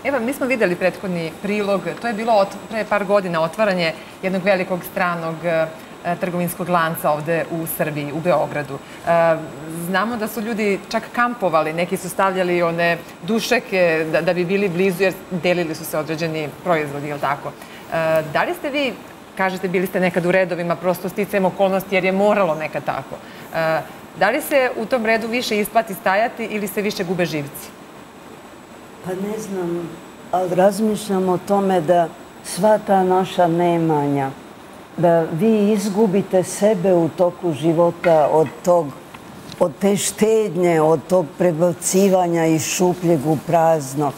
Evo, mi smo videli prethodni prilog, to je bilo pre par godina otvaranje jednog velikog stranog trgovinskog lanca ovde u Srbiji, u Beogradu. Znamo da su ljudi čak kampovali, neki su stavljali one dušeke da bi bili blizu jer delili su se određeni proizvodi, jel tako? Da li ste vi, kažete, bili ste nekad u redovima, prosto sticajem okolnosti jer je moralo nekad tako. Da li se u tom redu više isplati stajati ili se više gube živci? Pa ne znam, ali razmišljam o tome da sva ta naša nemanja, da vi izgubite sebe u toku života od te štednje, od tog prebacivanja iz šupljeg u prazno,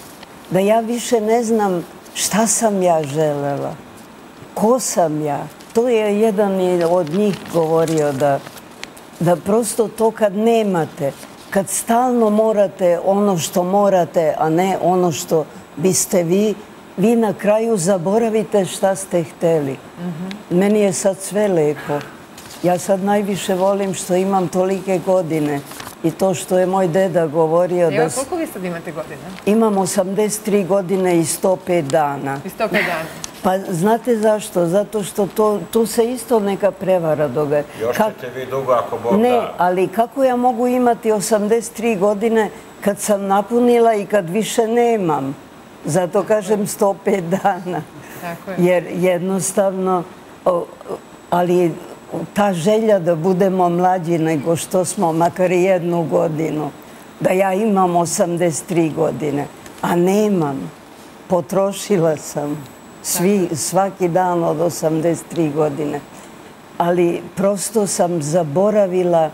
da ja više ne znam šta sam ja želela, ko sam ja. To je jedan od njih govorio da prosto to kad nemate, kad stalno morate ono što morate, a ne ono što biste vi na kraju zaboravite šta ste hteli. Meni je sad sve lepo. Ja sad najviše volim što imam tolike godine i to što je moj deda govorio... Evo, koliko vi sad imate godina? Imam 83 godine i 105 dana. I 105 dana. Pa znate zašto? Zato što tu se isto neka prevara događa. Još ćete vi dugo ako Bog da... Ne, ali kako ja mogu imati 83 godine kad sam napunila i kad više nemam? Zato kažem 105 dana. Tako je. Jer jednostavno... Ali ta želja da budemo mlađi nego što smo, makar i 1 godinu, da ja imam 83 godine, a nemam. Potrošila sam. Svaki dan od 83 godine. Ali prosto sam zaboravila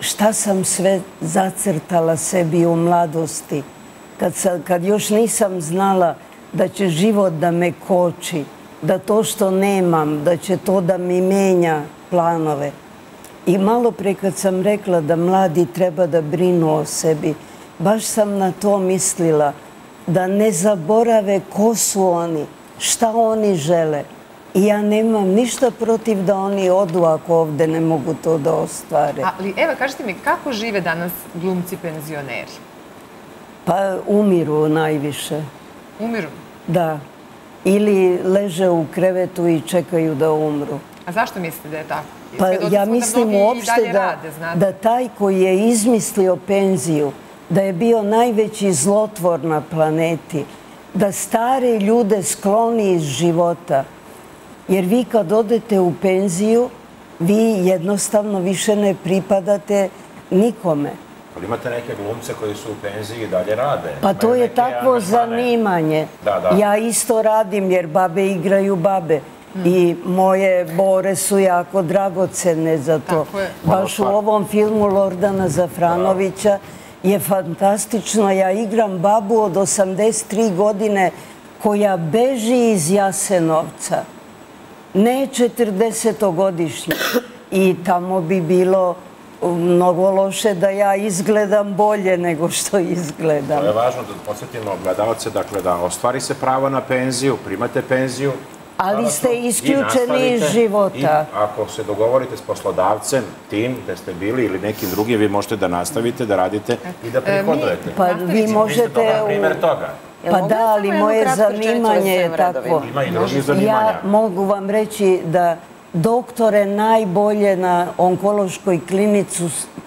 šta sam sve zacrtala sebi u mladosti. Kad još nisam znala da će život da me koči, da to što nemam, da će to da mi menja planove. I malo pre kad sam rekla da mladi treba da brinu o sebi, baš sam na to mislila, da ne zaborave ko su oni, šta oni žele. I ja nemam ništa protiv da oni odu ako ovde ne mogu to da ostvare. Ali evo, kažete mi, kako žive danas glumci penzioneri? Pa umiru najviše. Umiru? Da. Ili leže u krevetu i čekaju da umru. A zašto mislite da je tako? Pa ja mislim uopšte da taj koji je izmislio penziju, da je bio najveći zlotvor na planeti, da stare ljude skloni iz života. Jer vi kad odete u penziju, vi jednostavno više ne pripadate nikome. Ali imate neke glumce koji su u penziji i dalje rade. Pa to je takvo zanimanje. Ja isto radim jer babe igraju babe. I moje bore su jako dragocene za to. Baš u ovom filmu Lordana Zafranovića je fantastično. Ja igram babu od 83 godine koja beži iz Jasenovca. Ne 40-godišnje. I tamo bi bilo mnogo loše da ja izgledam bolje nego što izgledam. To je važno da podsjetimo gledalce, dakle, da ostvari se pravo na penziju, primate penziju. Ali ste isključeni iz života. I ako se dogovorite s poslodavcem, tim gde ste bili ili nekim drugim, vi možete da nastavite, da radite i da prihodujete. Pa vi možete... Pa da, ali moje zanimanje je tako. Ima i drugi zanimanja. Ja mogu vam reći da doktore najbolje na onkološkoj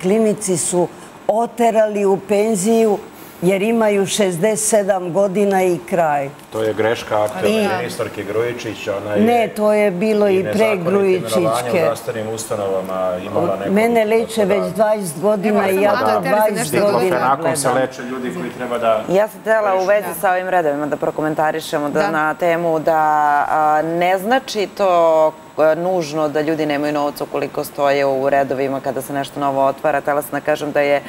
klinici su oterali u penziju jer imaju 67 godina i kraj. To je greška aktualne ministarke Grujičić. Ne, to je bilo i pre Grujičićke. I nezakonitim imenovanjem u zdravstvenim ustanovama imala neko... Mene leče već 20 godina i ja to 20 godina. Nakon se leče ljudi koji treba da... Ja sam htjela u vezi sa ovim redovima da prokomentarišemo na temu da ne znači to nužno da ljudi nemaju novca ukoliko stoje u redovima kada se nešto novo otvara. Htjela sam da kažem da je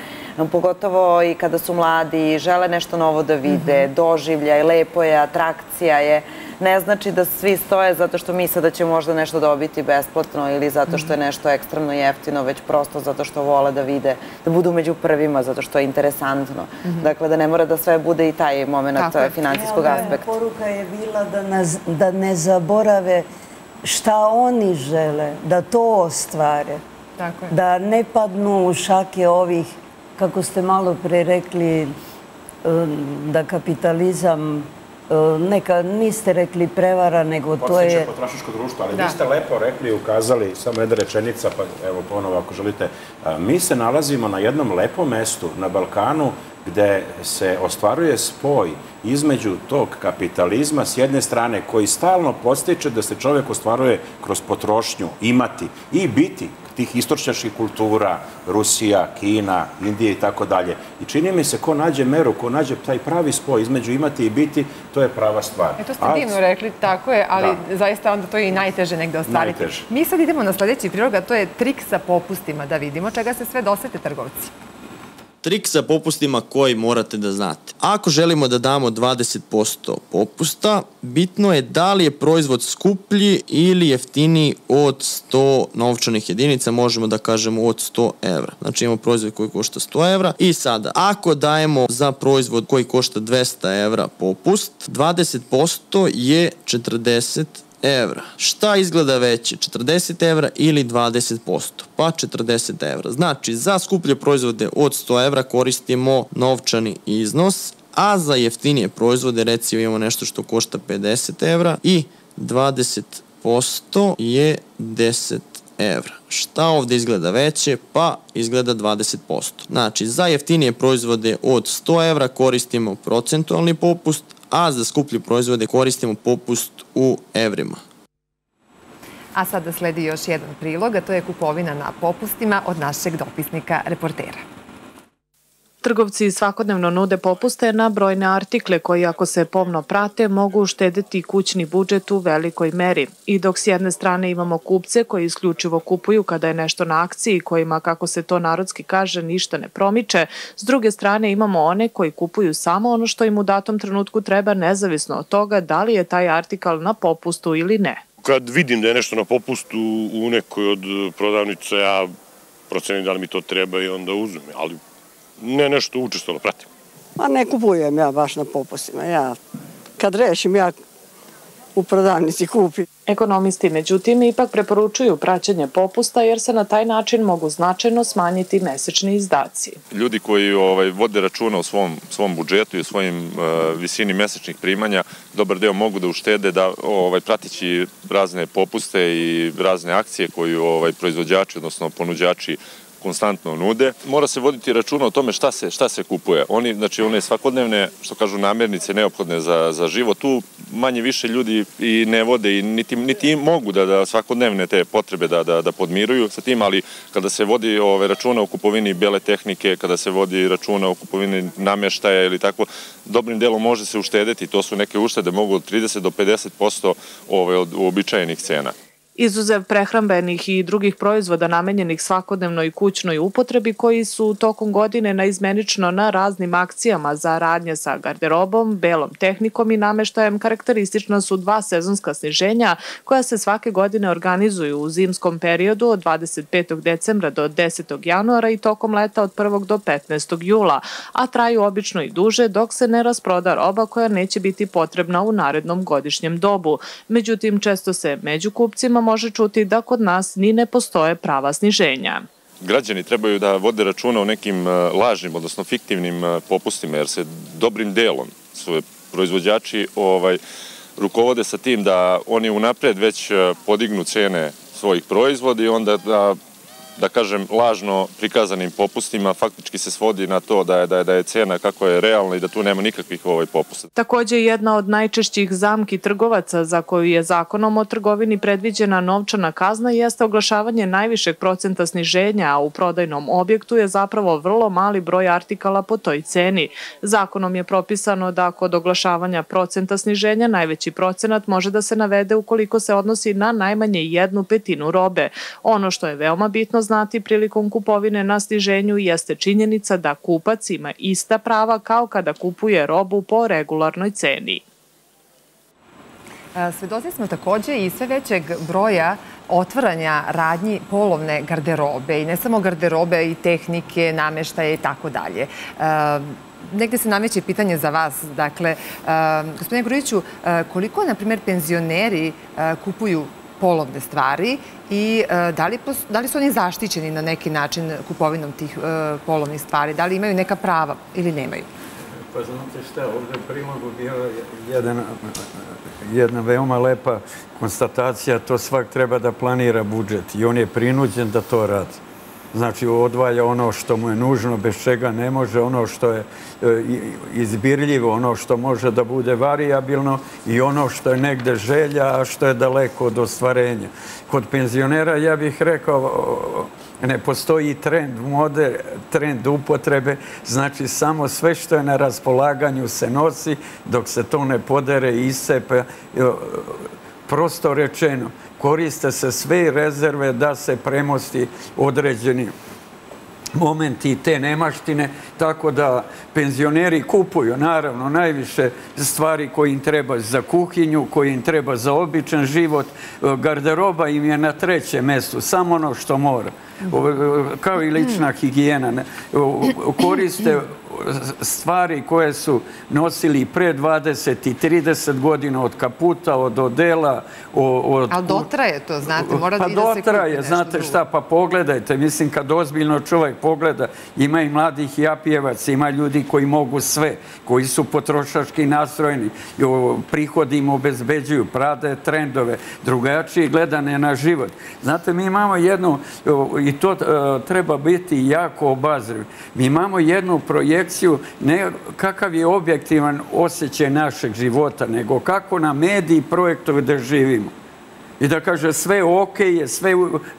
pogotovo i kada su mladi i žele nešto novo da vide, doživljaj, lepo je, atrakcija je. Ne znači da svi stoje zato što misle da će možda nešto dobiti besplatno ili zato što je nešto ekstremno jeftino, već prosto zato što vole da vide, da budu među prvima, zato što je interesantno. Dakle, da ne mora da sve bude i taj moment financijskog aspekta. Poruka je bila da ne zaborave šta oni žele, da to ostvare, da ne padnu u šake ovih, kako ste malo pre rekli, da kapitalizam, neka, niste rekli prevara, nego to je... Podsjeća potrošačko društvo, ali vi ste lepo rekli i ukazali, samo jedna rečenica, pa evo ponovo ako želite, mi se nalazimo na jednom lepom mestu na Balkanu gde se ostvaruje spoj između tog kapitalizma s jedne strane koji stalno podstiče da se čovjek ostvaruje kroz potrošnju, imati i biti tih istočnjačkih kultura, Rusija, Kina, Indije i tako dalje. I čini mi se, ko nađe meru, ko nađe taj pravi spoj između imati i biti, to je prava stvar. To ste divno rekli, tako je, ali zaista onda to je i najteže negde ostvariti. Mi sad idemo na sljedeći prilog, a to je trik sa popustima, da vidimo čega se sve dosete trgovci. Trik sa popustima koji morate da znate. Ako želimo da damo 20% popusta, bitno je da li je proizvod skuplji ili jeftiniji od 100 novčanih jedinica, možemo da kažemo od 100 evra. Znači imamo proizvod koji košta 100 evra i sada, ako dajemo za proizvod koji košta 200 evra popust, 20% je 40 evra. Šta izgleda veće? 40 evra ili 20%? Pa 40 evra. Znači, za skuplje proizvode od 100 evra koristimo novčani iznos, a za jeftinije proizvode, recimo imamo nešto što košta 50 evra i 20% je 10 evra. Šta ovdje izgleda veće? Pa izgleda 20%. Znači, za jeftinije proizvode od 100 evra koristimo procentualni popust, a za skuplje proizvode koristimo popust u evrima. A sada sledi još jedan prilog, a to je kupovina na popustima od našeg dopisnika reportera. Trgovci svakodnevno nude popuste na brojne artikle koji, ako se pomno prate, mogu uštediti kućni budžet u velikoj meri. I dok s jedne strane imamo kupce koji isključivo kupuju kada je nešto na akciji, kojima, kako se to narodski kaže, ništa ne promiče, s druge strane imamo one koji kupuju samo ono što im u datom trenutku treba, nezavisno od toga da li je taj artikal na popustu ili ne. Kad vidim da je nešto na popustu u nekoj od prodavnica, ja procenim da li mi to treba i onda uzmem, ali ne nešto učestvalo pratim. Ma ne kupujem ja baš na popustima. Ja kad rešim, ja u prodavnici kupim. Ekonomisti, međutim, ipak preporučuju praćenje popusta jer se na taj način mogu značajno smanjiti mesečni izdaci. Ljudi koji vode računa o svom budžetu i o svojim visini mesečnih primanja, dobar deo mogu da uštede da prateći razne popuste i razne akcije koju proizvođači, odnosno ponuđači, konstantno nude. Mora se voditi računa o tome šta se kupuje. Znači, one svakodnevne, što kažu, namirnice neophodne za život, tu manje više ljudi i ne vode i niti mogu da svakodnevne te potrebe da podmiruju sa tim, ali kada se vodi računa o kupovini bele tehnike, kada se vodi računa o kupovini namještaja ili tako, dobrim delom može se uštedeti. To su neke uštede, mogu od 30 do 50% od uobičajenih cena. izuzev prehrambenih i drugih proizvoda namenjenih svakodnevnoj kućnoj upotrebi koji su tokom godine naizmenično na raznim akcijama za radnje sa garderobom, belom tehnikom i nameštajem karakteristična su dva sezonska sniženja koja se svake godine organizuju u zimskom periodu od 25. decembra do 10. januara i tokom leta od 1. do 15. jula, a traju obično i duže dok se ne rasproda roba koja neće biti potrebna u narednom godišnjem dobu. Međutim, često se među kupcima može čuti da kod nas ni ne postoje prava sniženja. Građani trebaju da vode računa o nekim lažnim, odnosno fiktivnim popustima, jer se dobrim delom su proizvođači rukovode sa tim da oni unapred već podignu cene svojih proizvoda i onda da kažem, lažno prikazanim popustima faktički se svodi na to da je cena kako je realna i da tu nema nikakvih popusta. Također, jedna od najčešćih zamki trgovaca za koju je zakonom o trgovini predviđena novčana kazna jeste oglašavanje najvišeg procenta sniženja, a u prodajnom objektu je zapravo vrlo mali broj artikala po toj ceni. Zakonom je propisano da kod oglašavanja procenta sniženja najveći procenat može da se navede ukoliko se odnosi na najmanje 1/5 robe. Ono što je veoma bitno znati prilikom kupovine na sniženju jeste činjenica da kupac ima ista prava kao kada kupuje robu po regularnoj ceni. Svedoci smo također i sve većeg broja otvaranja radnji polovne garderobe i ne samo garderobe i tehnike, nameštaje i tako dalje. Negde se nameće pitanje za vas. Dakle, gospodine Grujiću, koliko, na primjer, penzioneri kupuju polovne stvari i da li su oni zaštićeni na neki način kupovinom tih polovnih stvari? Da li imaju neka prava ili nemaju? Pa znate šta, ovdje u prilogu bila jedna veoma lepa konstatacija, to svak treba da planira budžet i on je prinuđen da to radi. Znači, odvaja ono što mu je nužno, bez čega ne može, ono što je izbirljivo, ono što može da bude varijabilno i ono što je negde želja, a što je daleko od ostvarenja. Kod penzionera, ja bih rekao, ne postoji trend mode, trend upotrebe, znači samo sve što je na raspolaganju se nosi, dok se to ne podere i isepe. Prosto rečeno, koriste se sve rezerve da se premosti određeni momenti i te nemaštine, tako da penzioneri kupuju naravno najviše stvari koje im treba za kuhinju, koje im treba za običan život. Garderoba im je na trećem mestu, samo ono što mora, kao i lična higijena. Koriste stvari koje su nosili pre 20 i 30 godina, od kaputa, od odela. Ali dotraje to, znate, mora da se kupi nešto drugo. Pa dotraje, znate šta, pa pogledajte, mislim kad ozbiljno čovjek pogleda, ima i mladih japijevaca, ima ljudi koji mogu sve, koji su potrošački nastrojeni, prihodi im obezbeđuju, prave trendove, drugačije gledane na život. Znate, mi imamo jednu, i to treba biti jako obazriv, mi imamo jednu projekciju ne kakav je objektivan osjećaj našeg života, nego kako na mediji projektuju da živimo. I da kaže sve ok je, sve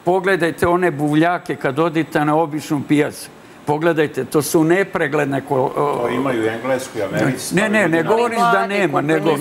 pogledajte one buvljake kad odite na običnu pijacu. Pogledajte, to su nepregledne... To imaju Englesku i Americi. Ne, ne govorim da nema, nego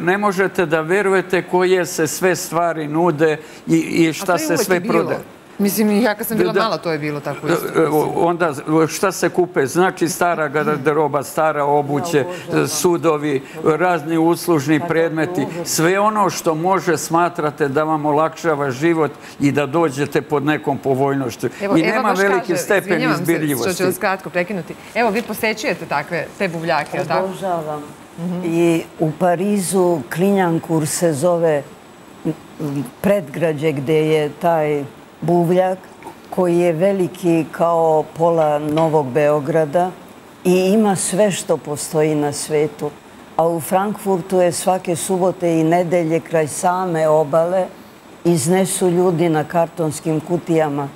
ne možete da verujete koje se sve stvari nude i šta se sve prodaje. Mislim, ja kad sam bila mala, to je bilo tako isto. Onda, šta se kupe? Znači, stara garderoba, stara obuće, sudovi, razni uslužni predmeti. Sve ono što može smatrate da vam olakšava život i da dođete pod nekom povoljnošću. I nema veliki stepen izbirljivosti. Što ću vas kratko prekinuti. Evo, vi posećujete takve te buvljake, ali tako? Obožavam. I u Parizu Klinjankur se zove predgrađe gde je taj buvljak koji je veliki kao pola Novog Beograda i ima sve što postoji na svetu. A u Frankfurtu je svake subote i nedelje kraj same obale iznesu ljudi na kartonskim kutijama.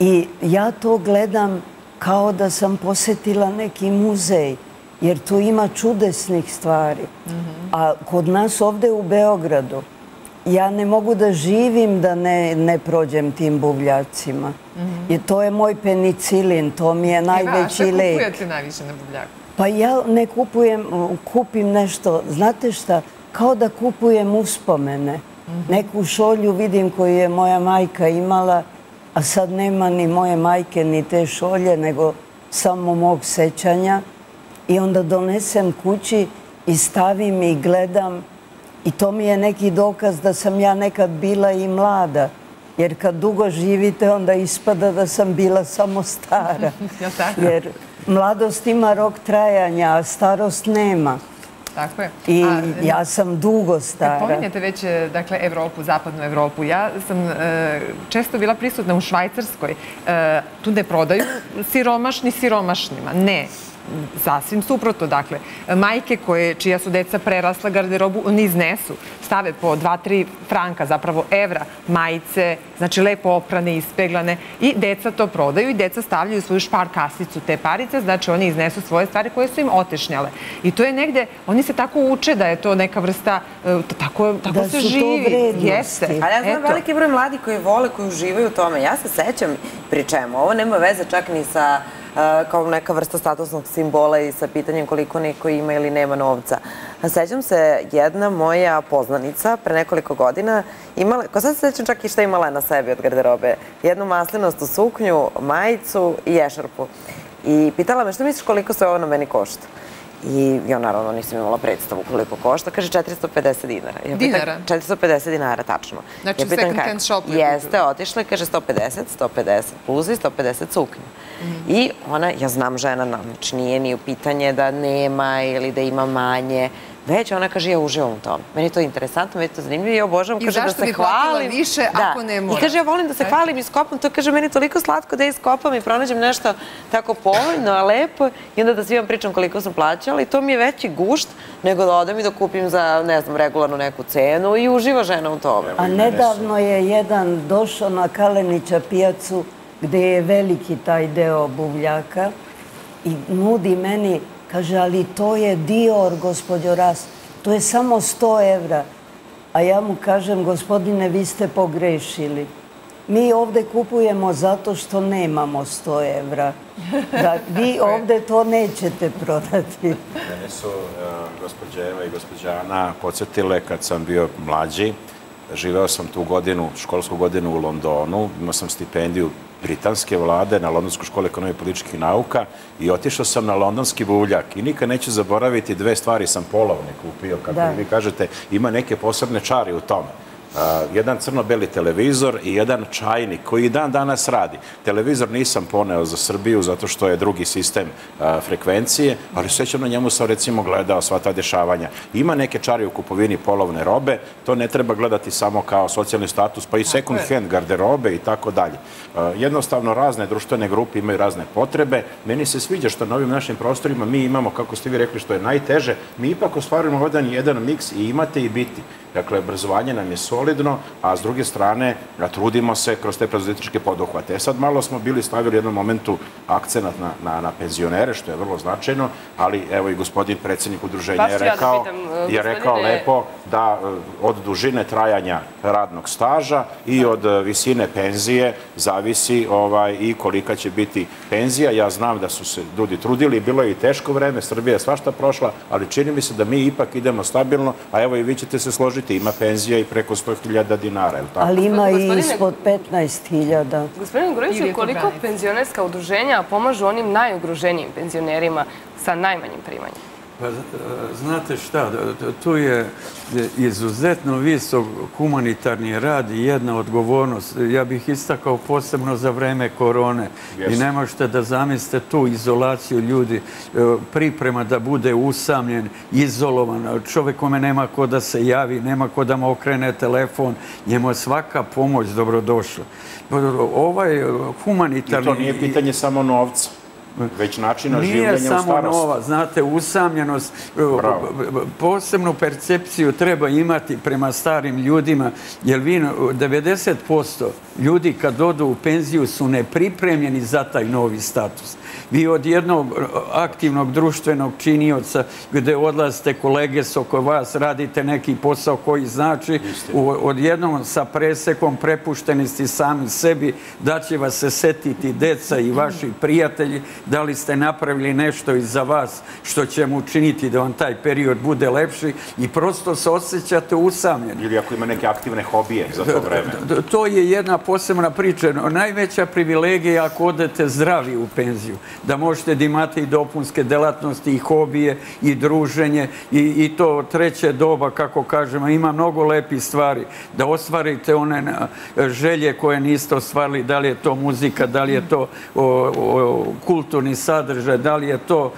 I ja to gledam kao da sam posetila neki muzej, jer tu ima čudesnih stvari. A kod nas ovde u Beogradu ja ne mogu da živim da ne prođem tim buvljacima. I to je moj penicilin, to mi je najveći lek. A šta kupujete najviše na buvljaku? Pa ja ne kupujem, kupim nešto. Znate šta, kao da kupujem uspomene. Neku šolju vidim koju je moja majka imala, a sad nema ni moje majke ni te šolje, nego samo mog sećanja. I onda donesem kući i stavim i gledam. I to mi je neki dokaz da sam ja nekad bila i mlada. Jer kad dugo živite, onda ispada da sam bila samo stara. Jer mladost ima rok trajanja, a starost nema. Tako je. I ja sam dugo stara. Pominjete već Evropu, zapadnu Evropu. Ja sam često bila prisutna u Švajcarskoj. Tu ne prodaju siromašni siromašnima. Ne. Sasvim suprotno, dakle. Majke čija su deca prerasla garderobu, niz nesu. Stave po 2-3 franka, zapravo evra, majice, znači lepo oprane, ispeglane. I deca to prodaju i deca stavljaju svoju špar kasicu te parice, znači oni iznesu svoje stvari koje su im otešnjale. I to je negde, oni se tako uče da je to neka vrsta, tako se živi. Ali ja znam veliki broj mladi koji vole, koji uživaju u tome. Ja se sećam, pričajem, ovo nema veze čak ni sa kao neka vrsta statusnog simbola i sa pitanjem koliko neko ima ili nema novca. Sećam se, jedna moja poznanica pre nekoliko godina imala, ko sad se sećam čak i šta imala na sebi od garderobe, jednu maslinastu suknju, majicu i ješarpu. I pitala me, što misliš koliko se ovo na meni košta? I ja naravno nisam imala predstavu koliko košta. Kaže 450 dinara. Dinara? 450 dinara, tačno. Znači u second hand shopu? Jeste, otišla i kaže 150, 150 bluza i 150 suknja. I ona, ja znam žena, znači nije ni u pitanje da nema ili da ima manje. Već ona kaže, ja uživam u tome. Meni je to interesantno, meni je to zanimljivo i obožavam. I zašto bi platila više ako ne mora? I kaže, ja volim da se hvalim i skopam. To kaže, meni je toliko slatko da iskopam i pronađem nešto tako povoljno, a lepo. I onda da svi vam pričam koliko sam plaćala. I to mi je veći gušt nego da odem i da kupim za, ne znam, regularnu neku cenu. I uživa žena u tome. A nedavno je jedan došao na Kalenića pijacu gde je veliki taj deo buvljaka i nudi meni, kaže, ali to je Dior, gospođo Ras, to je samo 100 evra. A ja mu kažem, gospodine, vi ste pogrešili. Mi ovde kupujemo zato što nemamo 100 evra. Vi ovde to nećete prodati. Mene su gospođa Eva i gospođa Ana podsjetile kad sam bio mlađi. Živeo sam tu godinu, školsku godinu u Londonu, imao sam stipendiju britanske vlade na Londonsku školu ekonomije i političkih nauka i otišao sam na londonski buvljak i nikad neću zaboraviti, dve stvari sam polovne kupio, kako vi kažete, ima neke posebne čari u tome. Jedan crno-beli televizor i jedan čajnik koji i dan danas radi. Televizor nisam poneo za Srbiju zato što je drugi sistem frekvencije, ali sećam na njemu sam recimo gledao sva ta dešavanja. Ima neke čari u kupovini polovne robe, to ne treba gledati samo kao socijalni status, pa i second hand garderobe i tako dalje. Jednostavno razne društvene grupe imaju razne potrebe. Meni se sviđa što na ovim našim prostorima mi imamo, kako ste vi rekli, što je najteže, mi ipak ostvarujemo jedan miks i imate i biti. Dakle, obrazovanje nam je solidno, a s druge strane trudimo se kroz te preduzetničke poduhvate. E sad malo smo stavili u jednom momentu akcenat na penzionere, što je vrlo značajno, ali evo i gospodin predsjednik udruženja je rekao lepo da od dužine trajanja radnog staža i od visine penzije zavisi i kolika će biti penzija. Ja znam da su se ljudi trudili, bilo je i teško vreme, Srbija je svašta prošla, ali čini mi se da mi ipak idemo stabilno, a evo i vi ćete se složiti, ima penzija i preko 100.000 dinara. Ali ima i ispod 15.000. Gospodine Grujiću, koliko penzionerska udruženja pomažu onim najugroženijim penzionerima sa najmanjim primanjem? Znate šta, tu je izuzetno visok humanitarni rad i jedna odgovornost. Ja bih istakao posebno za vreme korone. I ne možete da zamislite tu izolaciju ljudi, priprema da bude usamljen, izolovan. Čovjek kome nema ko da se javi, nema ko da mu okrene telefon. Njemu je svaka pomoć dobrodošla. Ovaj humanitarni... I to nije pitanje samo novca. Već načina življenja u starosti. Nije samo nova, znate, usamljenost, posebnu percepciju treba imati prema starim ljudima, jer 90% ljudi kad odu u penziju su nepripremljeni za taj novi status. Vi od jednog aktivnog društvenog činioca gde odlazite, kolege su oko vas, radite neki posao koji znači odjednom sa presekom prepušteni ste sami sebi, da će vas se setiti deca i vaši prijatelji, da li ste napravili nešto iza vas što će mu učiniti da vam taj period bude lepši i prosto se osjećate usamljeni. Ili ako ima neke aktivne hobije za to vreme. To je jedna posebna priča. Najveća privilegija je ako odete zdravi u penziju, da možete da imate i dopunske delatnosti, i hobije, i druženje, i to treće doba, kako kažemo, ima mnogo lepih stvari. Da ostvarite one želje koje niste ostvarili, da li je to muzika, da li je to kulturni sadržaj, da li je to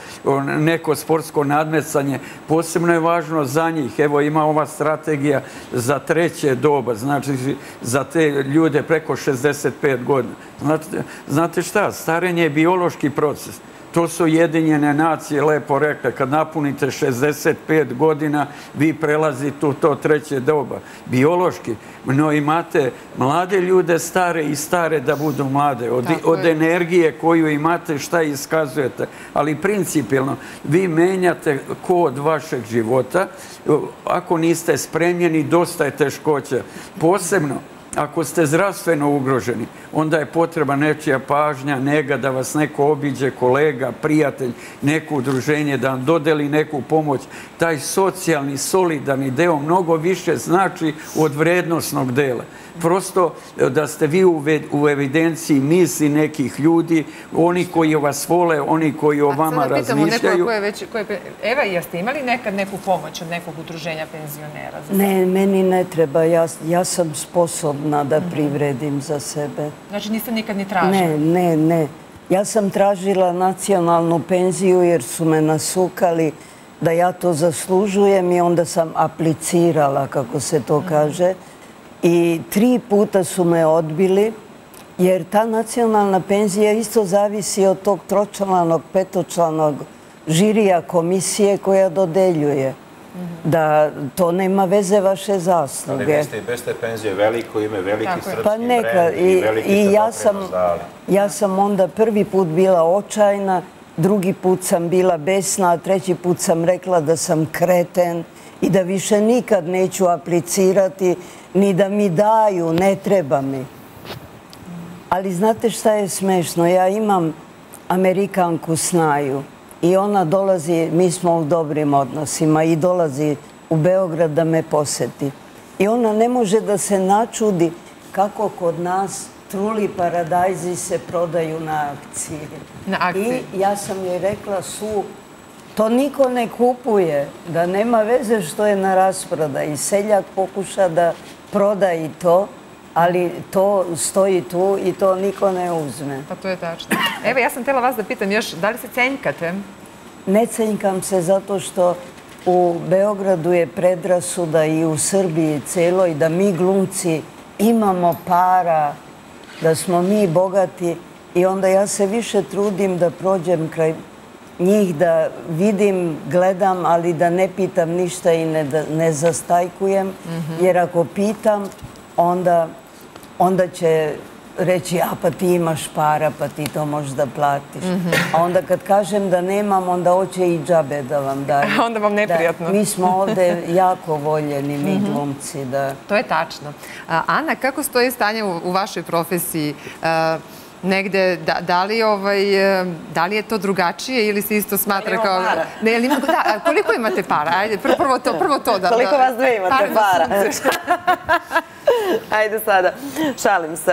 neko sportsko nadmecanje. Posebno je važno za njih. Evo, ima ova strategija za treće doba, znači za te ljude preko 65 godina. Znate šta, starenje je biološki proces. To su Ujedinjene nacije lepo rekle, kad napunite 65 godina, vi prelazite u to treće doba. Biološki, no imate mlade ljude stare i stare da budu mlade. Od energije koju imate, šta iskazujete. Ali principijelno, vi menjate kod vašeg života. Ako niste spremljeni, dosta je teškoća. Posebno, ako ste zdravstveno ugroženi, onda je potreba nečija pažnja, nega, da vas neko obiđe, kolega, prijatelj, neko udruženje, da vam dodeli neku pomoć. Taj socijalni, solidarni deo mnogo više znači od vrednostnog dela. Prosto da ste vi u evidenciji misli nekih ljudi, oni koji vas vole, oni koji o vama razmišljaju. Eva, jeste imali nekad neku pomoć od nekog udruženja penzionera? Ne, meni ne treba. Ja sam sposobna da privredim za sebe. Znači niste nikad ni tražili? Ne. Ja sam tražila nacionalnu penziju jer su me nasukali da ja to zaslužujem i onda sam aplicirala, kako se to kaže, i 3 puta su me odbili, jer ta nacionalna penzija isto zavisi od tog 3-članog, 5-članog žirija komisije koja dodeljuje. Da to nema veze vaše zasluge. Ali vi ste i bez te penzije veliko ime, veliki srpski brend i veliki ste doprinu zdali. Ja sam onda prvi put bila očajna, drugi put sam bila besna, a 3. put sam rekla da sam kreten i da više nikad neću aplicirati, ni da mi daju, ne treba mi. Ali znate šta je smešno? Ja imam Amerikanku Snaju i ona dolazi, mi smo u dobrim odnosima, i dolazi u Beograd da me poseti. I ona ne može da se načudi kako kod nas truli paradajzi se prodaju na akciji. I ja sam joj rekla, to niko ne kupuje, da nema veze što je na rasprodaju. I seljak pokuša da proda i to, ali to stoji tu i to niko ne uzme. Pa to je tačno. Evo, ja sam htjela vas da pitam još, da li se cenjkate? Ne cenjkam se zato što u Beogradu je predrasuda i u Srbiji celoj da mi glumci imamo para, da smo mi bogati, i onda ja se više trudim da prođem kraj njih, da vidim, gledam, ali da ne pitam ništa i ne zastajkujem, jer ako pitam, onda će reći, a pa ti imaš para, pa ti to možeš da platiš. A onda kad kažem da nemam, onda hoće i džabe da vam daju. Onda vam neprijatno. Mi smo ovde jako voljeni, mi glumci. To je tačno. Ana, kako stoji stanje u vašoj profesiji? Negde, da li je to drugačije ili se isto smatra kao... Koliko imate para? Ajde, prvo to da... Koliko vas dve imate para? Ajde sada, šalim se,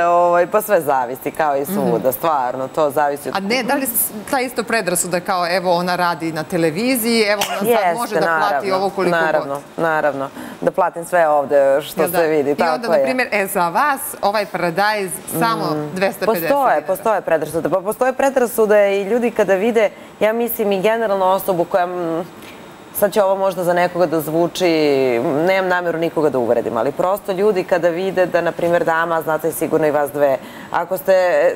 pa sve zavisi, kao i svuda, stvarno, to zavisi od... A ne, da li ta isto predrasuda kao, evo, ona radi na televiziji, evo, ona sad može da plati ovo koliko god. Naravno, da platim sve ovde što se vidi, tako je. I onda, na primjer, za vas, ovaj paradajz, samo 250. Postoje predrasude, pa postoje predrasude i ljudi kada vide, ja mislim, i generalno osobu koja... Sad će ovo možda za nekoga da zvuči, nemam nameru nikoga da uvredim, ali prosto ljudi kada vide da, na primjer, dama, znate sigurno i vas dve, ako ste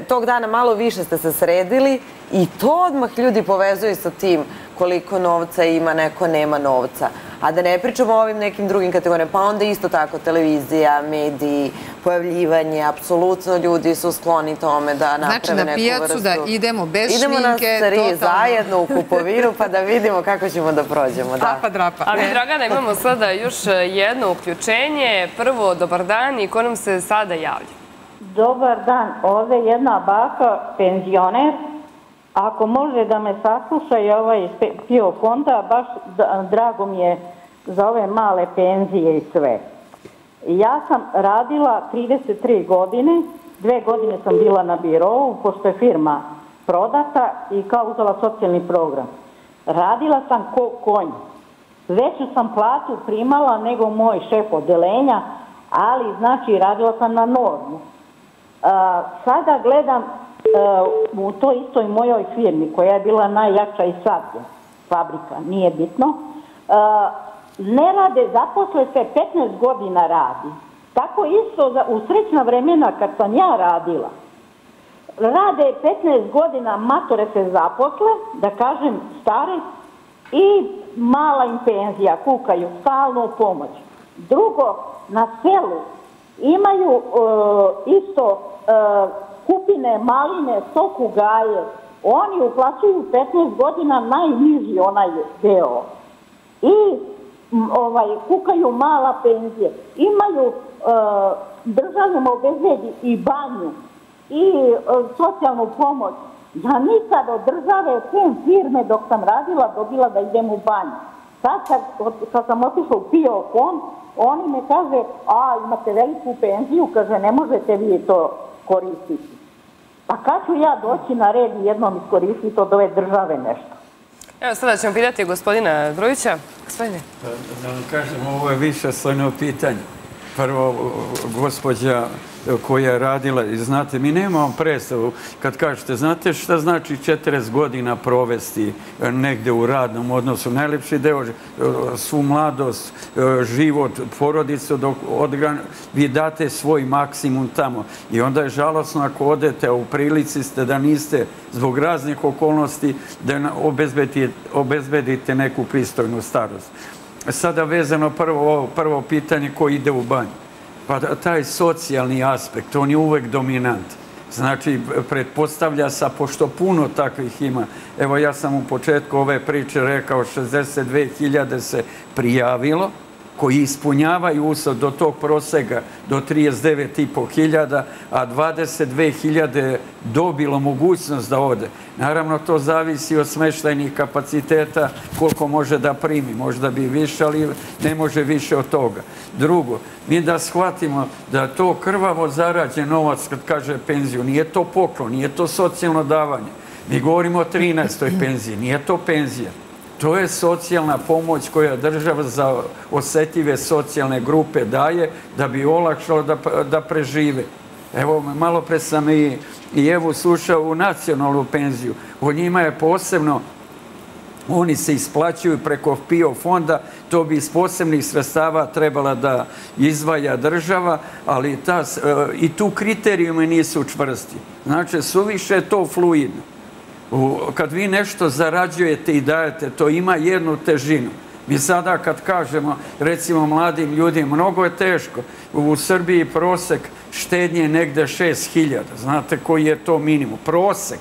tog dana malo više ste se sredili, i to odmah ljudi povezuju sa tim koliko novca ima, neko nema novca. A da ne pričamo o ovim nekim drugim kategorijama, pa onda isto tako televizija, mediji, pojavljivanje, apsolutno ljudi su skloni tome da naprave neku vrstu. Znači na pijacu da idemo bez šminke. Idemo na sari zajedno u kupovinu pa da vidimo kako ćemo da prođemo. Drapa, drapa. Ali Dragana, imamo sada još jedno uključenje. Prvo, dobar dan i ko nam se sada javlja? Dobar dan, ovdje jedna baka, penzioner. Ako može da me sasluša i ovaj PIO fonda, baš drago mi je za ove male penzije i sve. Ja sam radila 33 godine, 2 godine sam bila na birovu, pošto je firma prodata i kao uzela socijalni program. Radila sam ko konj. Veću sam platu primala nego moj šef odelenja, ali znači radila sam na normu. Sada gledam u toj istoj mojoj firmi koja je bila najjača i sad je fabrika, nije bitno, ne rade, zaposle se 15 godina radi. Tako isto u srećna vremena kad sam ja radila. Rade 15 godina, matore se zaposle, da kažem stare, i mala im penzija, kukaju, stalno pomoć. Drugo, na selu imaju isto kupine, maline, soku, gaje. Oni uplaćuju 15 godina najniži onaj deo. I kukaju mala penzije. Imaju državnom obezbedi i banju i socijalnu pomoć. Ja nikad od države, sem firme dok sam radila, dobila da idem u banju. Sad kad sam otišla u PIO fond, oni me kaže, a imate veliku penziju, kaže ne možete vi to koristiti. Pa kad ću ja doći na red i jednom iskoristiti od ove države nešto? Evo sada ćemo pitati gospodina Grujića. Gospodine. Da vam kažem, ovo je višeslojno pitanje. Prvo, gospođa koja je radila, i znate, mi nemamo predstavu kad kažete, znate šta znači 40 godina provesti negde u radnom odnosu, najlepši deo, svu mladost, život, porodicu, dok vi date svoj maksimum tamo. I onda je žalosno ako odete, a u prilici ste da niste zbog raznih okolnosti da obezbedite neku pristojnu starost. Sada vezano prvo pitanje ko ide u banju. Pa taj socijalni aspekt, on je uvek dominant. Znači, pretpostavlja se, pošto puno takvih ima. Evo, ja sam u početku ove priče rekao, 62.000 se prijavilo, koji ispunjavaju uslov do tog prosega, do 39.500, a 22.000 dobilo mogućnost da ode. Naravno, to zavisi od smeštajnih kapaciteta, koliko može da primi. Možda bi više, ali ne može više od toga. Drugo, mi da shvatimo da to krvavo zarađen novac, kad kaže penziju, nije to poklon, nije to socijalno davanje. Mi govorimo o 13. penziji, nije to penzija. To je socijalna pomoć koja država za osetljive socijalne grupe daje da bi olakšalo da prežive. Evo, malo pre sam i Evu slušao u nacionalnu penziju. O njima je posebno, oni se isplaćuju preko PIO fonda, to bi iz posebnih sredstava trebala da izdvaja država, ali i tu kriterijume nisu čvrsti. Znači, suviše je to fluidno. Kad vi nešto zarađujete i dajete, to ima jednu težinu. Mi sada kad kažemo, recimo mladim ljudima, mnogo je teško. U Srbiji prosek štednje je negde 6.000. Znate koji je to minimum? Prosek.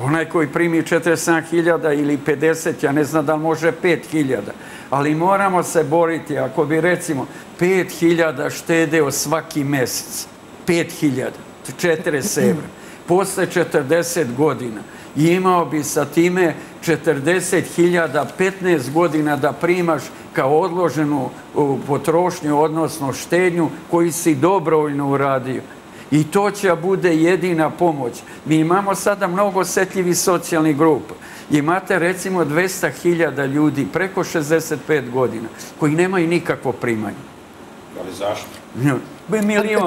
Onaj koji primi 47.000 ili 50.000, ja ne znam da li može 5.000. Ali moramo se boriti ako bi recimo 5.000 štedeo svaki mesec. 5.000, 40 evra. Posle 40 godina. I imao bi sa time 40.000, 15 godina da primaš kao odloženu potrošnju, odnosno štednju koju si dobrovoljno uradio. I to će bude jedina pomoć. Mi imamo sada mnogo osetljivih socijalnih grupa. Imate recimo 200.000 ljudi preko 65 godina koji nemaju nikakvo primanje. Ali zašto?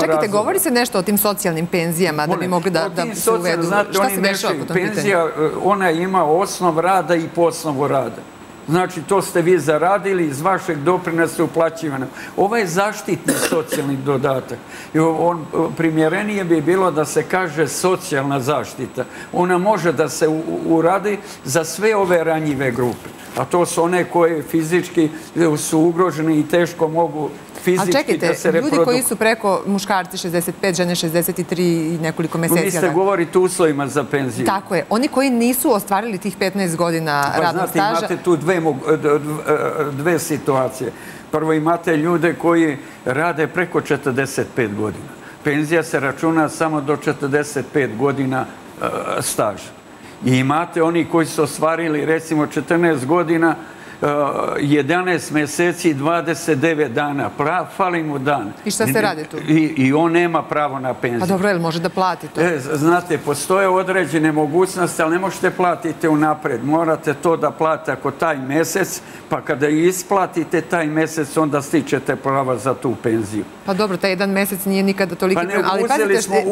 Čekajte, govori se nešto o tim socijalnim penzijama da bi mogli da se uvedu. Šta se dešava po tom pitanju? Penzija, ona ima osnov rada i po osnovu rada. Znači, to ste vi zaradili iz vašeg doprinosa uplaćivano. Ovo je zaštitni socijalni dodatak. Primjerenije bi bilo da se kaže socijalna zaštita. Ona može da se uradi za sve ove ranjive grupe. A to su one koje fizički su ugrožene i teško mogu fizički da se reprodukuje. A čekajte, ljudi koji su preko muškarci 65, žene 63 i nekoliko meseci. Vi ste govorite uslovima za penziju. Tako je. Oni koji nisu ostvarili tih 15 godina radnog staža. Pa znate, imate tu dve situacije. Prvo, imate ljude koji rade preko 45 godina. Penzija se računa samo do 45 godina staža. I imate oni koji su ostvarili recimo 14 godina, 11 meseci, 29 dana. Fali mu dan. I šta se radi tu? I on nema pravo na penziju. Pa dobro, je li može da plati to? Znate, postoje određene mogućnosti, ali ne možete platiti unapred. Morate to da platite ako taj mesec, pa kada isplatite taj mesec, onda stičete prava za tu penziju. Pa dobro, taj jedan mesec nije nikada toliko... Pa ne,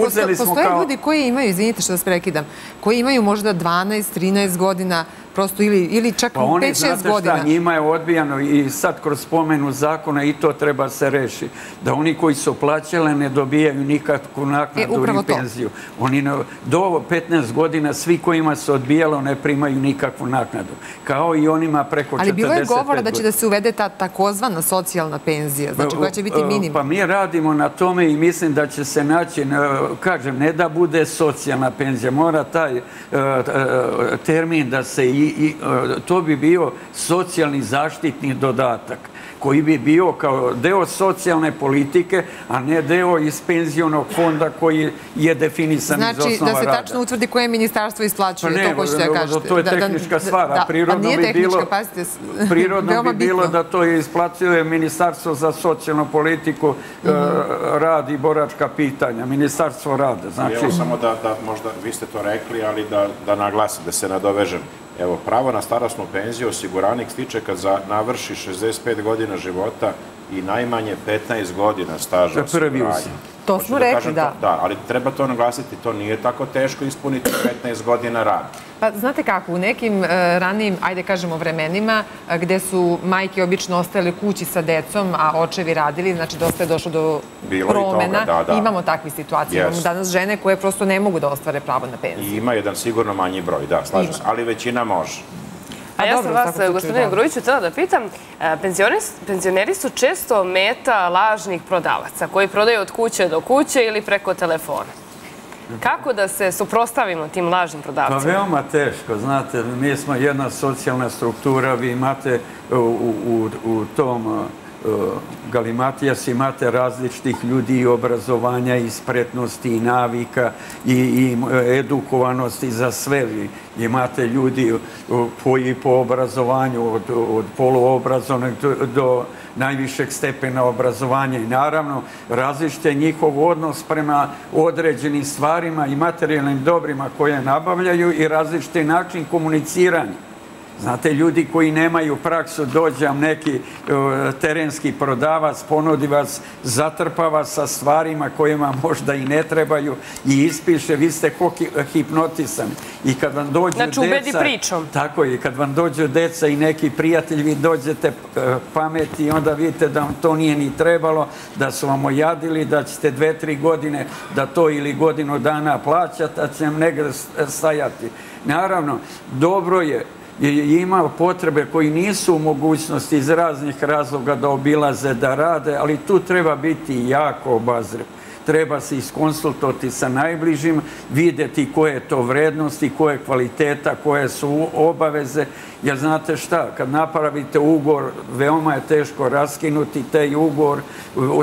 postoje ljudi koji imaju, izvinite što vas prekidam, koji imaju možda 12-13 godina prosto ili čak 5-6 godina. Pa oni, znate šta, njima je odbijano i sad kroz spomenu zakona i to treba se reši. Da oni koji su plaćali ne dobijaju nikakvu naknadu ni penziju. Oni do 15 godina svi kojima se odbijalo ne primaju nikakvu naknadu. Kao i onima preko 45 godina. Ali bilo je govora da će da se uvede ta takozvana socijalna penzija, znači koja će biti minimum. Pa mi radimo na tome i mislim da će se naći, kažem, ne da bude socijalna penzija, mora taj termin da se izgleda. I to bi bio socijalni zaštitni dodatak koji bi bio kao deo socijalne politike, a ne deo iz penzionog fonda koji je definisan iz osnova rada. Znači, da se tačno utvrdi koje ministarstvo isplaćuje, to hoćete da kažete. To je tehnička stvar, a prirodno bi bilo da to isplaćuje Ministarstvo za socijalnu politiku, rad i boračka pitanja, Ministarstvo rada. Evo, samo da možda vi ste to rekli, ali da naglasim, da se nadovežem. Evo, pravo na starosnu penziju osiguranik stiče kad navrši 65 godina života i najmanje 15 godina staža osiguranja. To smo rekli, da. Da, ali treba to naglasiti, to nije tako teško ispuniti 15 godina rada. Pa znate kako, u nekim ranijim, ajde kažemo, vremenima gde su majke obično ostajale kući sa decom, a očevi radili, znači dosta je došlo do promena. Imamo takve situacije. Imamo danas žene koje prosto ne mogu da ostvare pravo na penziju. I ima jedan sigurno manji broj, da, slažem se, ali većina može. A ja sam vas, gospodine Grujiću, htjela da pitam, penzioneri su često meta lažnih prodavaca koji prodaju od kuće do kuće ili preko telefona. Kako da se suprotstavimo tim lažnim prodavcima? Pa veoma teško, znate, mi smo jedna socijalna struktura, vi imate u tom... galimatijas, imate različitih ljudi i obrazovanja i spretnosti i navika i edukovanosti za sve. Imate ljudi koji po obrazovanju od poluobrazovnog do najvišeg stepena obrazovanja i naravno različite njihov odnos prema određenim stvarima i materijalnim dobrima koje nabavljaju i različiti način komuniciranja. Znate, ljudi koji nemaju praksu, dođe vam neki terenski prodavac, ponudi vas, zatrpava sa stvarima kojima možda i ne trebaju i ispiše, vi ste hipnotisani. I kad vam dođu deca... Znači, ubedi pričom. Tako je, kad vam dođu deca i neki prijatelj, vi dođete pameti i onda vidite da vam to nije ni trebalo, da su vam ojadili, da ćete 2-3 godine, da to ili godinu dana plaćati, da će vam negdje stajati. Naravno, dobro je i ima potrebe koji nisu u mogućnosti iz raznih razloga da obilaze, da rade, ali tu treba biti jako obazriv. Treba se iskonsultovati sa najbližim, vidjeti koje je to vrednosti, koje je kvaliteta, koje su obaveze. Jer znate šta, kad napravite ugovor, veoma je teško raskinuti taj ugovor.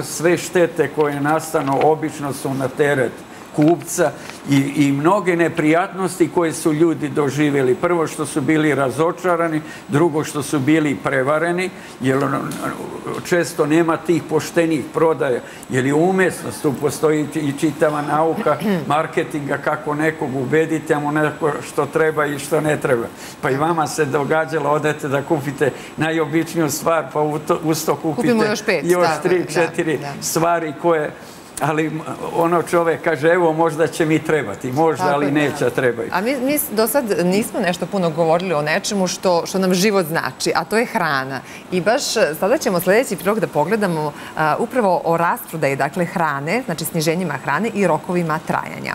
Sve štete koje nastanu obično su na teret kupca i mnoge neprijatnosti koje su ljudi doživjeli. Prvo što su bili razočarani, drugo što su bili prevareni, jer često nema tih poštenih prodaja, jer je umjesnost, tu postoji i čitava nauka marketinga kako nekog ubedite, a mu neko što treba i što ne treba. Pa i vama se događalo, odete da kupite najobičniju stvar, pa uz to kupite još 3-4 stvari koje ali ono čovek kaže, evo možda će mi trebati, možda, ali neće trebati. A mi do sad nismo nešto puno govorili o nečemu što nam život znači, a to je hrana. I baš sada ćemo sljedeći prilog da pogledamo upravo o rasprodaji, dakle, hrane, znači sniženjima hrane i rokovima trajanja.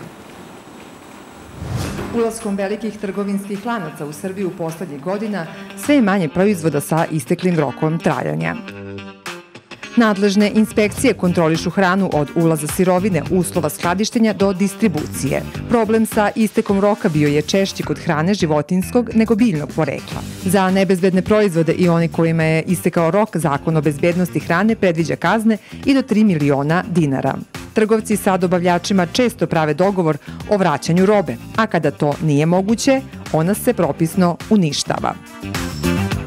Ulaskom velikih trgovinskih lanaca u Srbiju u poslednjih godina sve je manje proizvoda sa isteklim rokom trajanja. Nadležne inspekcije kontrolišu hranu od ulaza sirovine, uslova skladištenja do distribucije. Problem sa istekom roka bio je češći kod hrane životinjskog nego biljnog porekla. Za nebezbedne proizvode i one kojima je istekao rok, Zakon o bezbednosti hrane predviđa kazne i do 3 miliona dinara. Trgovci sa dobavljačima često prave dogovor o vraćanju robe, a kada to nije moguće, ona se propisno uništava.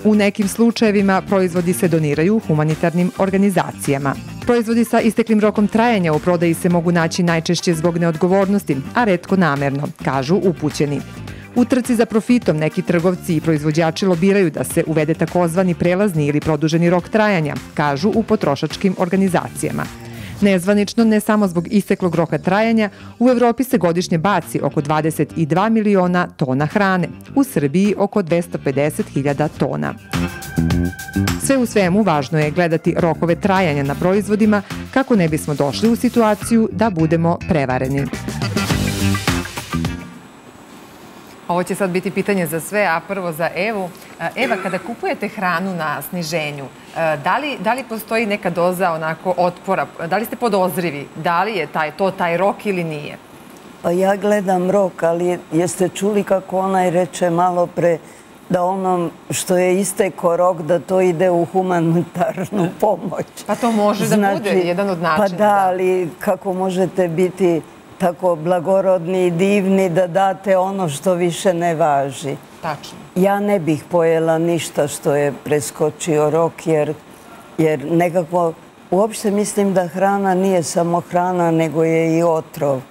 U nekim slučajevima proizvodi se doniraju humanitarnim organizacijama. Proizvodi sa isteklim rokom trajanja u prodaji se mogu naći najčešće zbog neodgovornosti, a retko namerno, kažu upućeni. U trci za profitom neki trgovci i proizvođači lobiraju da se uvede takozvani prelazni ili produženi rok trajanja, kažu u potrošačkim organizacijama. Nezvanično, ne samo zbog isteklog roka trajanja, u Evropi se godišnje baci oko 22 miliona tona hrane, u Srbiji oko 250.000 tona. Sve u svemu, važno je gledati rokove trajanja na proizvodima kako ne bismo došli u situaciju da budemo prevareni. Ovo će sad biti pitanje za sve, a prvo za Evu. Eva, kada kupujete hranu na sniženju, da li postoji neka doza onako otpora? Da li ste podozrivi? Da li je taj rok ili nije? Pa ja gledam rok, ali jeste čuli kako onaj reče malo pre da onom što je istekao rok da to ide u humanitarnu pomoć. Pa to može da bude jedan od načina. Pa da, ali kako možete biti tako blagorodni i divni da date ono što više ne važi. Tačno. Ja ne bih pojela ništa što je preskočio rok, jer nekako uopšte mislim da hrana nije samo hrana, nego je i otrov.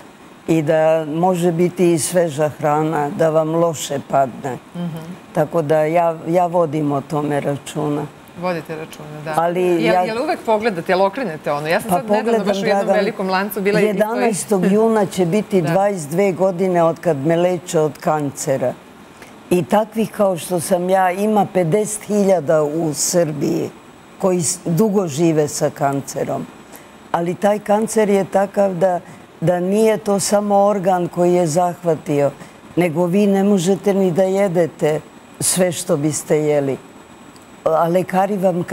I da može biti i sveža hrana, da vam loše padne. Tako da ja vodim o tome računa. Vodite računa, da. Jel uvek pogledate, jel okrenete ono? Ja sam sad nedavno baš u jednom velikom lancu bila i... 11. juna će biti 22 godine od kad me leče od kancera. I takvih kao što sam ja, ima 50.000 u Srbiji koji dugo žive sa kancerom. Ali taj kancer je takav da nije to samo organ koji je zahvatio, nego vi ne možete ni da jedete sve što biste jeli. A lekari vam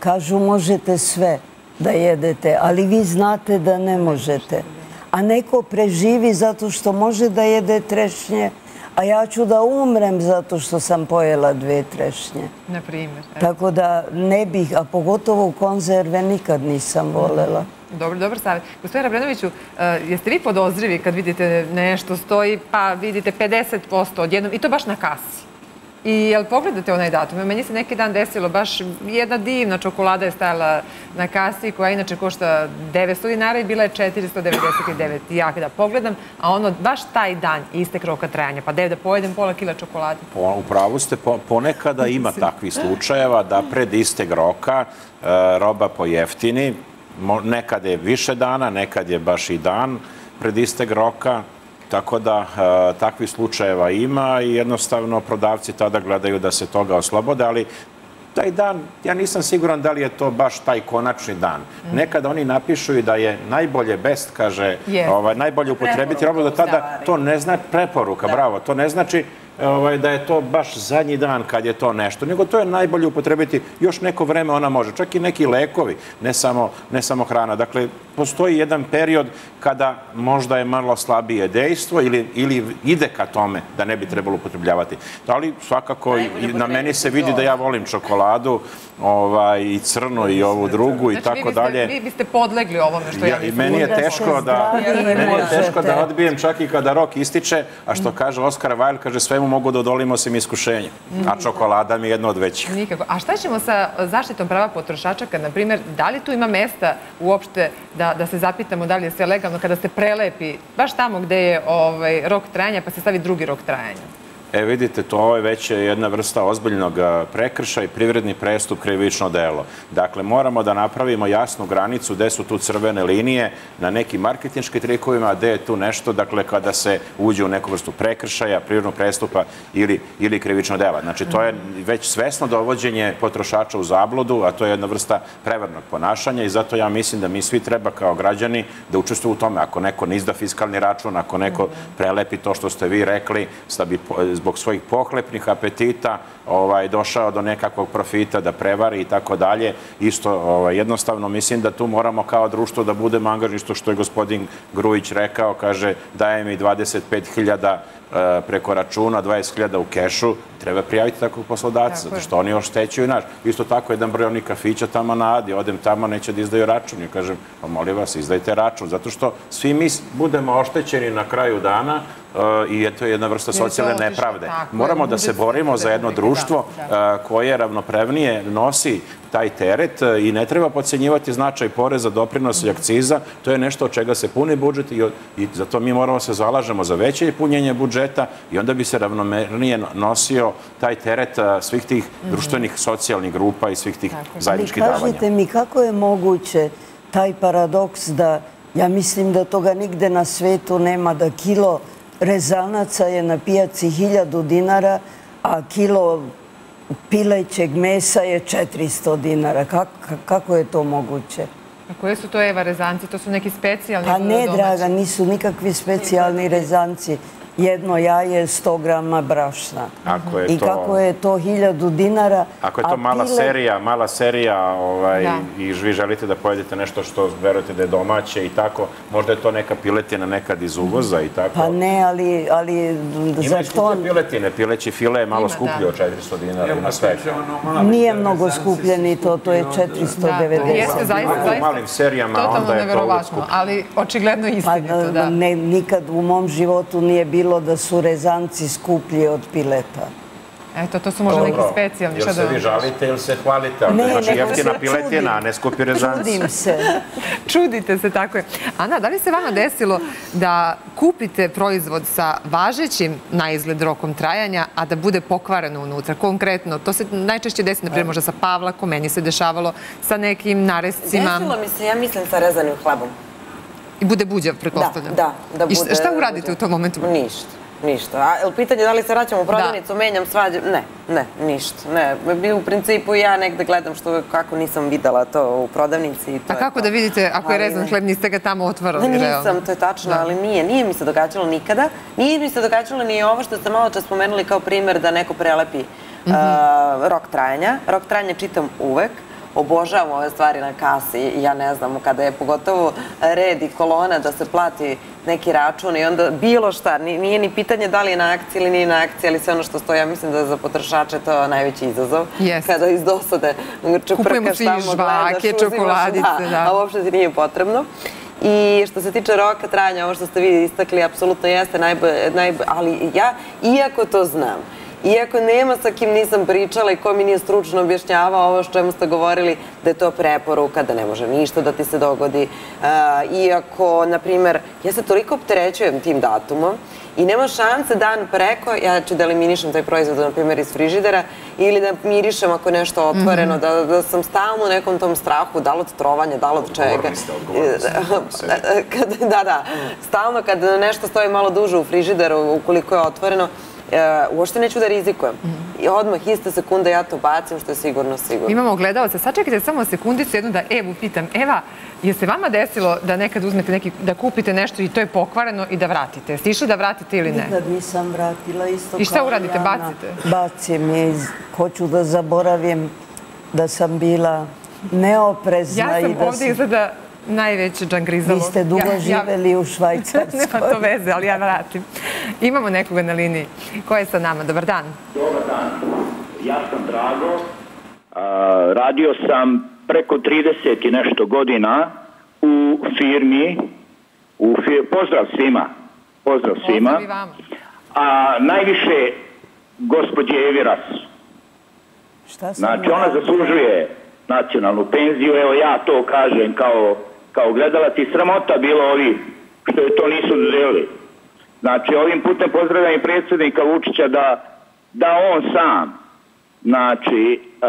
kažu možete sve da jedete, ali vi znate da ne možete. A neko preživi zato što može da jede trešnje, a ja ću da umrem zato što sam pojela 2 trešnje. Na primjer. Tako da ne bih, a pogotovo konzerve nikad nisam volela. Dobro, dobar savjet. Gospodine Rabrenoviću, jeste vi podozrivi kad vidite nešto stoji, pa vidite 50% odjednom, i to baš na kasi? I jel pogledate onaj datum? Meni se neki dan desilo, baš jedna divna čokolada je stajala na kasi koja inače košta 900 dinara i bila je 499. I ja kada pogledam, a ono baš taj dan istek roka trajanja, pa da pojedem pola kila čokolade. Upravo ste, ponekada ima takvih slučajeva da pred istek roka roba pojeftini, nekad je više dana, nekad je baš i dan pred istek roka. Tako da takvih slučajeva ima i jednostavno prodavci tada gledaju da se toga oslobode, ali taj dan, ja nisam siguran da li je to baš taj konačni dan. Nekada oni napišu i da je najbolje best, kaže, najbolje upotrebiti robu, da tada to ne znači preporuka, bravo, to ne znači da je to baš zadnji dan kad je to nešto, nego to je najbolje upotrebiti još neko vreme ona može, čak i neki lekovi, ne samo hrana. Dakle, postoji jedan period kada možda je malo slabije dejstvo ili ide ka tome da ne bi trebalo upotrebljavati. Ali svakako na meni se vidi da ja volim čokoladu i crnu i ovu drugu i tako dalje. Vi biste podlegli ovome što ja nisam. Meni je teško da odbijem čak i kada rok ističe, a što kaže Oskar Wilde, kaže sve mogu da odolimo osim iskušenja. A čokolada mi je jedno od većih. Nikako. A šta ćemo sa zaštitom prava potrošača kad, na primjer, da li tu ima mesta uopšte da se zapitamo da li je sve legalno kada se prelepi baš tamo gde je rok trajanja pa se stavi drugi rok trajanja? E vidite, to je već jedna vrsta ozbiljnog prekršaja i privredni prestup, krivično delo. Dakle, moramo da napravimo jasnu granicu gde su tu crvene linije na nekim marketinškim trikovima, a gde je tu nešto, dakle, kada se uđe u neku vrstu prekršaja, privrednog prestupa ili krivično dela. Znači, to je već svesno dovođenje potrošača u zabludu, a to je jedna vrsta prevarnog ponašanja i zato ja mislim da mi svi treba kao građani da učestvuju u tome. Ako neko ne izda fiskalni račun, ako neko prelepi to što ste vi rekli, da bi zbog svojih pohlepnih apetita došao do nekakvog profita, da prevari i tako dalje. Isto, jednostavno, mislim da tu moramo kao društvo da budemo angažni, što je gospodin Grujić rekao, kaže, daje mi 25.000 preko računa, 20.000 u kešu, treba prijaviti takvog poslodavca, zato što oni oštećuju naš. Isto tako, jedan broj onih kafića tamo na Adi, odem tamo, neće da izdaju račun. Ja kažem, molim vas, izdajte račun, zato što svi mi budemo oštećeni na kraju dana i to je jedna vrsta socijalne nepravde. Moramo da se borimo za jedno društvo koje ravnopravnije nosi taj teret i ne treba podcenjivati značaj poreza, doprinosa i akciza. To je nešto od čega se puni budžet i zato mi moramo se zalažemo za veće punjenje budžeta i onda bi se ravnomernije nosio taj teret svih tih društvenih, socijalnih grupa i svih tih zajedničkih davanja. Kažete mi kako je moguće taj paradoks da, ja mislim da toga nigde na svetu nema, da kilo rezanaca je na pijaci 1.000 dinara, a kilo pilećeg mesa je 400 dinara. Kako je to moguće? A koje su to, Eva, rezanci? To su neki specijalni? Pa ne, draga, nisu nikakvi specijalni rezanci. Jedno jaje je 100 grama brašna. I kako je to 1.000 dinara? Ako je to mala serija i vi želite da pojedete nešto što verujete da je domaće i tako, možda je to neka piletina nekad iz uvoza i tako. Pa ne, ali... Ima i skuplje piletine, pileći file je malo skuplje od 400 dinara na svetu. Nije mnogo skuplje ni to, to je 490. U malim serijama onda je to uvijek skuplje. Ali očigledno istinito, da. Nikad u mom životu nije bilo da su rezanci skuplji od pileta. Eto, to su možda neki specijalni. Jel se vi žalite ili se hvalite? Znači, jeftina piletina, a ne skupi rezanci. Čudim se. Čudite se, tako je. Ana, da li se vama desilo da kupite proizvod sa važećim na izgled rokom trajanja, a da bude pokvareno unutra? Konkretno, to se najčešće desi, naprijed možda sa pavlakom, meni se dešavalo, sa nekim narescima. Desilo mi se, ja mislim, sa rezanim hlebom. I bude buđav, pretpostavljam. Da, bude buđav. I šta uradite u tom momentu? Ništa. Pitanje je da li se vraćam u prodavnicu, menjam, svađam? Ne, ništa. U principu ja negde gledam kako nisam videla to u prodavnici. A kako da vidite, ako je rezan hleb, niste ga tamo otvorili? Nisam, to je tačno, ali nije mi se događalo nikada. Nije mi se događalo ni ovo što ste malo čas spomenuli kao primjer da neko prelepi rok trajanja. Rok trajanja čitam uvek. Obožavam ove stvari na kasi, ja ne znam, kada je pogotovo red i kolona da se plati neki račun i onda bilo šta, nije ni pitanje da li je na akciji ili nije na akciji, ali sve ono što stoji, ja mislim da je za potrošače to najveći izazov. Kada iz dosade kupujemo si žvake, čokoladice, da. A uopšte ti nije potrebno. I što se tiče roka trajanja, ovo što ste vi istakli, apsolutno jeste najbolje, ali ja, iako to znam, iako nema sa kim nisam pričala i ko mi nije stručno objašnjavao ovo što čemu ste govorili, da je to preporuka, da ne može ništa da ti se dogodi. Iako, na primjer, ja se toliko opterećujem tim datumom i nema šanse dan preko, ja ću da eliminišem taj proizvod, na primjer, iz frižidera ili da mirišem ako je nešto otvoreno, da sam stalno u nekom tom strahu, da li od trovanja, da li od čega. Da, stalno kad nešto stoji malo duže u frižideru, ukoliko je otvoreno, uopšte neću da rizikujem. I odmah, iste sekunde, ja to bacim, što je sigurno. Imamo gledalce. Sad čekajte samo sekundicu jednu da Evu pitam. Eva, je se vama desilo da nekad uzmete neki, da kupite nešto i to je pokvareno i da vratite? Ste išli da vratite ili ne? Nikad nisam vratila, isto kao Jana. I šta uradite, bacite? Bacim je, hoću da zaboravim da sam bila neoprezna. Ja sam ovdje izgleda najveće džangrizalo. Vi ste dugo živeli u Švajcarskoj. Nema to veze, ali ja vratim. Imamo nekoga na liniji. Ko je sa nama? Dobar dan. Dobar dan. Ja sam Drago. Radio sam preko 30 i nešto godina u firmi. Pozdrav svima. Pozdrav svima. Pozdrav i vama. A najviše gospođe Evi Ras. Znači, ona zaslužuje nacionalnu penziju. Evo ja to kažem kao gledalac i sramota bilo ovi što je to nisu dozirali. Znači, ovim putem pozdravljam i predsjednika Vučića da on sam, znači,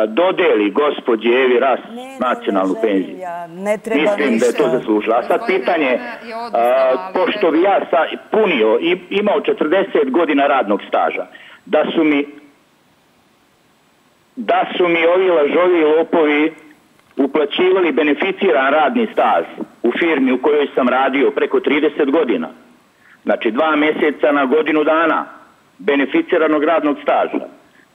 dodeli gospođi Evi Ras nacionalnu penziju. Mislim da je to zaslužila. A sad pitanje, pošto bi ja punio i imao 40 godina radnog staža, da su mi ovi lažovi i lopovi uplaćivali beneficiran radni staž u firmi u kojoj sam radio preko 30 godina, znači 2 mjeseca na godinu dana beneficiranog radnog staža,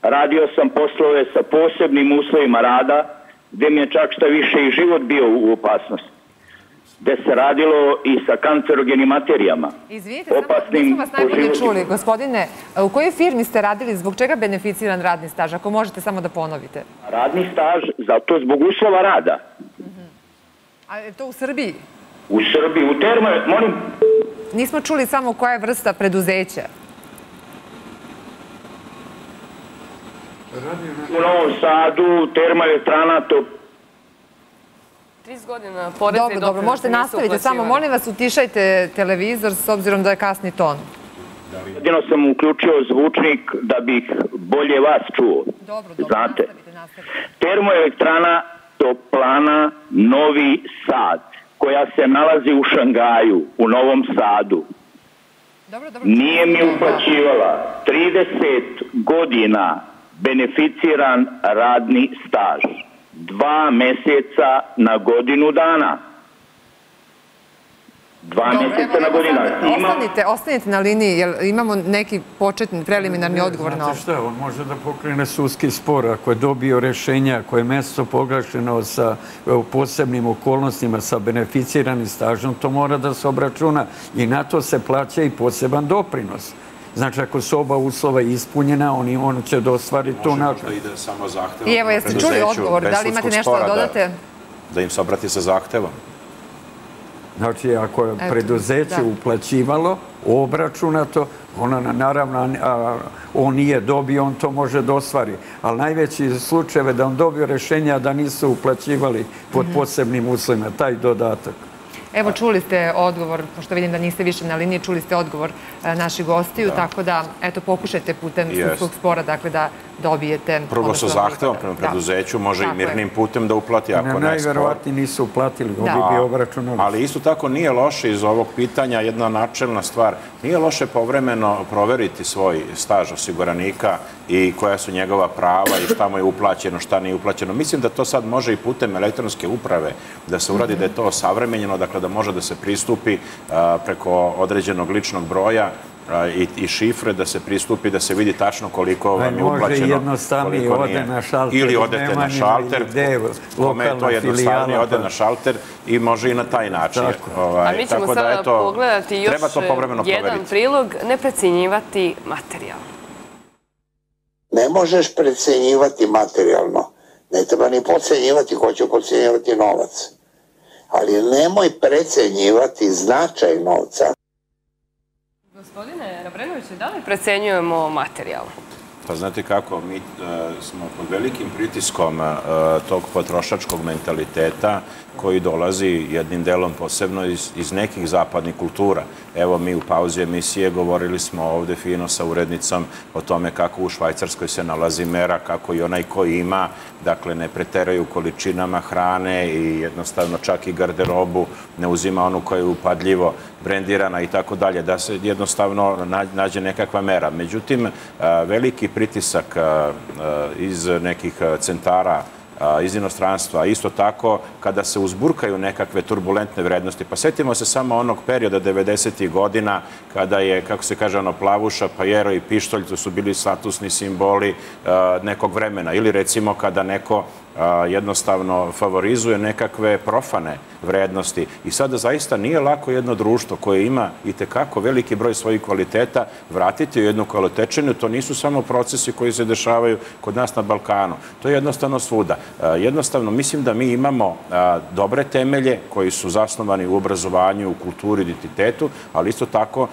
radio sam poslove sa posebnim uslovima rada gdje mi je čak šta više i život bio u opasnosti, gdje se radilo i sa kancerogenim materijama. Izvinite, nisam vas najbolje čuli, gospodine, u kojoj firmi ste radili, zbog čega beneficiran radni staž, ako možete samo da ponovite? Radni staž, zato zbog uslova rada. A je to u Srbiji? U Srbiji, u termo, molim... Nismo čuli samo koja je vrsta preduzeća. U Novom Sadu, termoelektrana, to... 30 godina poreze i doprinosa. Dobro, možete nastaviti, samo molim vas utišajte televizor s obzirom da je kasni ton. Jedino sam uključio zvučnik da bih bolje vas čuo. Dobro, dobro, nastavite, nastavite. Termoelektrana Toplana Novi Sad, koja se nalazi u Šangaju, u Novom Sadu, nije mi uplaćivala 30 godina beneficiran radni staž, 2 mjeseca na godinu dana. 2 mjeseca na godinu dana. Ostanite na liniji, jer imamo neki početni, preliminarni odgovor na ovo. Znate šta, on može da pokrene sudski spor ako je dobio rješenja, ako je mjesto proglašeno sa posebnim okolnostima, sa beneficiranim stažom, to mora da se obračuna i na to se plaća i poseban doprinos. Znači, ako su oba uslova ispunjena, on će da ostvari to nakon. Možda ide samo zahtevom. I evo, jeste čuli odgovor, da li imate nešto da dodate? Da im se obrati sa zahtevom. Znači, ako je preduzeće uplaćivalo, obračunato, naravno, on nije dobio, on to može da ostvari. Ali najveći slučaj je da on dobio rješenja da nisu uplaćivali pod posebnim uslovima, taj dodatak. Evo, čuli ste odgovor, pošto vidim da niste više na liniji, čuli ste odgovor naših gostiju, tako da, eto, pokušajte putem sudskog spora, dakle, da dobijete... Prvo sa zahtevom prema preduzeću, može i mirnim putem da uplati, ako ne spor. Najverovatnije nisu uplatili, ovi bi obračunali. Ali isto tako nije loše iz ovog pitanja, jedna načelna stvar, nije loše povremeno proveriti svoj staž osiguranika i koja su njegova prava i šta mu je uplaćeno, šta nije uplaćeno. Mislim da to sad može i putem elektronske uprave da se uradi, da je to savremenjeno, da može da se pristupi preko određenog ličnog broja i šifre, da se pristupi, da se vidi tačno koliko vam je uplaćeno, koliko nije. Može jednostavnije ode na šalter. Ili odete na šalter, kome je to jednostavnije, ode na šalter i može i na taj način. A mi ćemo sada pogledati još jedan prilog, ne precenjivati materijalno. Ne možeš precenjivati materijalno. Ne treba ni podcenjivati, ko će podcenjivati novac. Ali nemoj precenjivati značaj novca. Gospodine Rabrenoviću, da li precenjujemo materijal? Pa znate kako, mi smo pod velikim pritiskom tog potrošačkog mentaliteta koji dolazi jednim delom posebno iz nekih zapadnih kultura. Evo, mi u pauzi emisije govorili smo ovdje fino sa urednicom o tome kako u Švajcarskoj se nalazi mera, kako i onaj ko ima, dakle, ne preteraju količinama hrane i jednostavno čak i garderobu ne uzima onu koja je upadljivo brendirana i tako dalje, da se jednostavno nađe nekakva mera. Međutim, veliki pritisak iz nekih centara iz inostranstva. Isto tako, kada se uzburkaju nekakve turbulentne vrednosti, pa setimo se samo onog perioda 90-ih godina, kada je, kako se kaže, ono plavuša, pajero i pištolj, to su bili statusni simboli nekog vremena. Ili recimo kada neko jednostavno favorizuje nekakve profane vrednosti. I sada zaista nije lako jedno društvo koje ima i tekako veliki broj svojih kvaliteta vratiti u jednu kvalitečenju. To nisu samo procesi koji se dešavaju kod nas na Balkanu. To je jednostavno svuda. Jednostavno, mislim da mi imamo dobre temelje koji su zasnovani u obrazovanju, u kulturi, identitetu, ali isto tako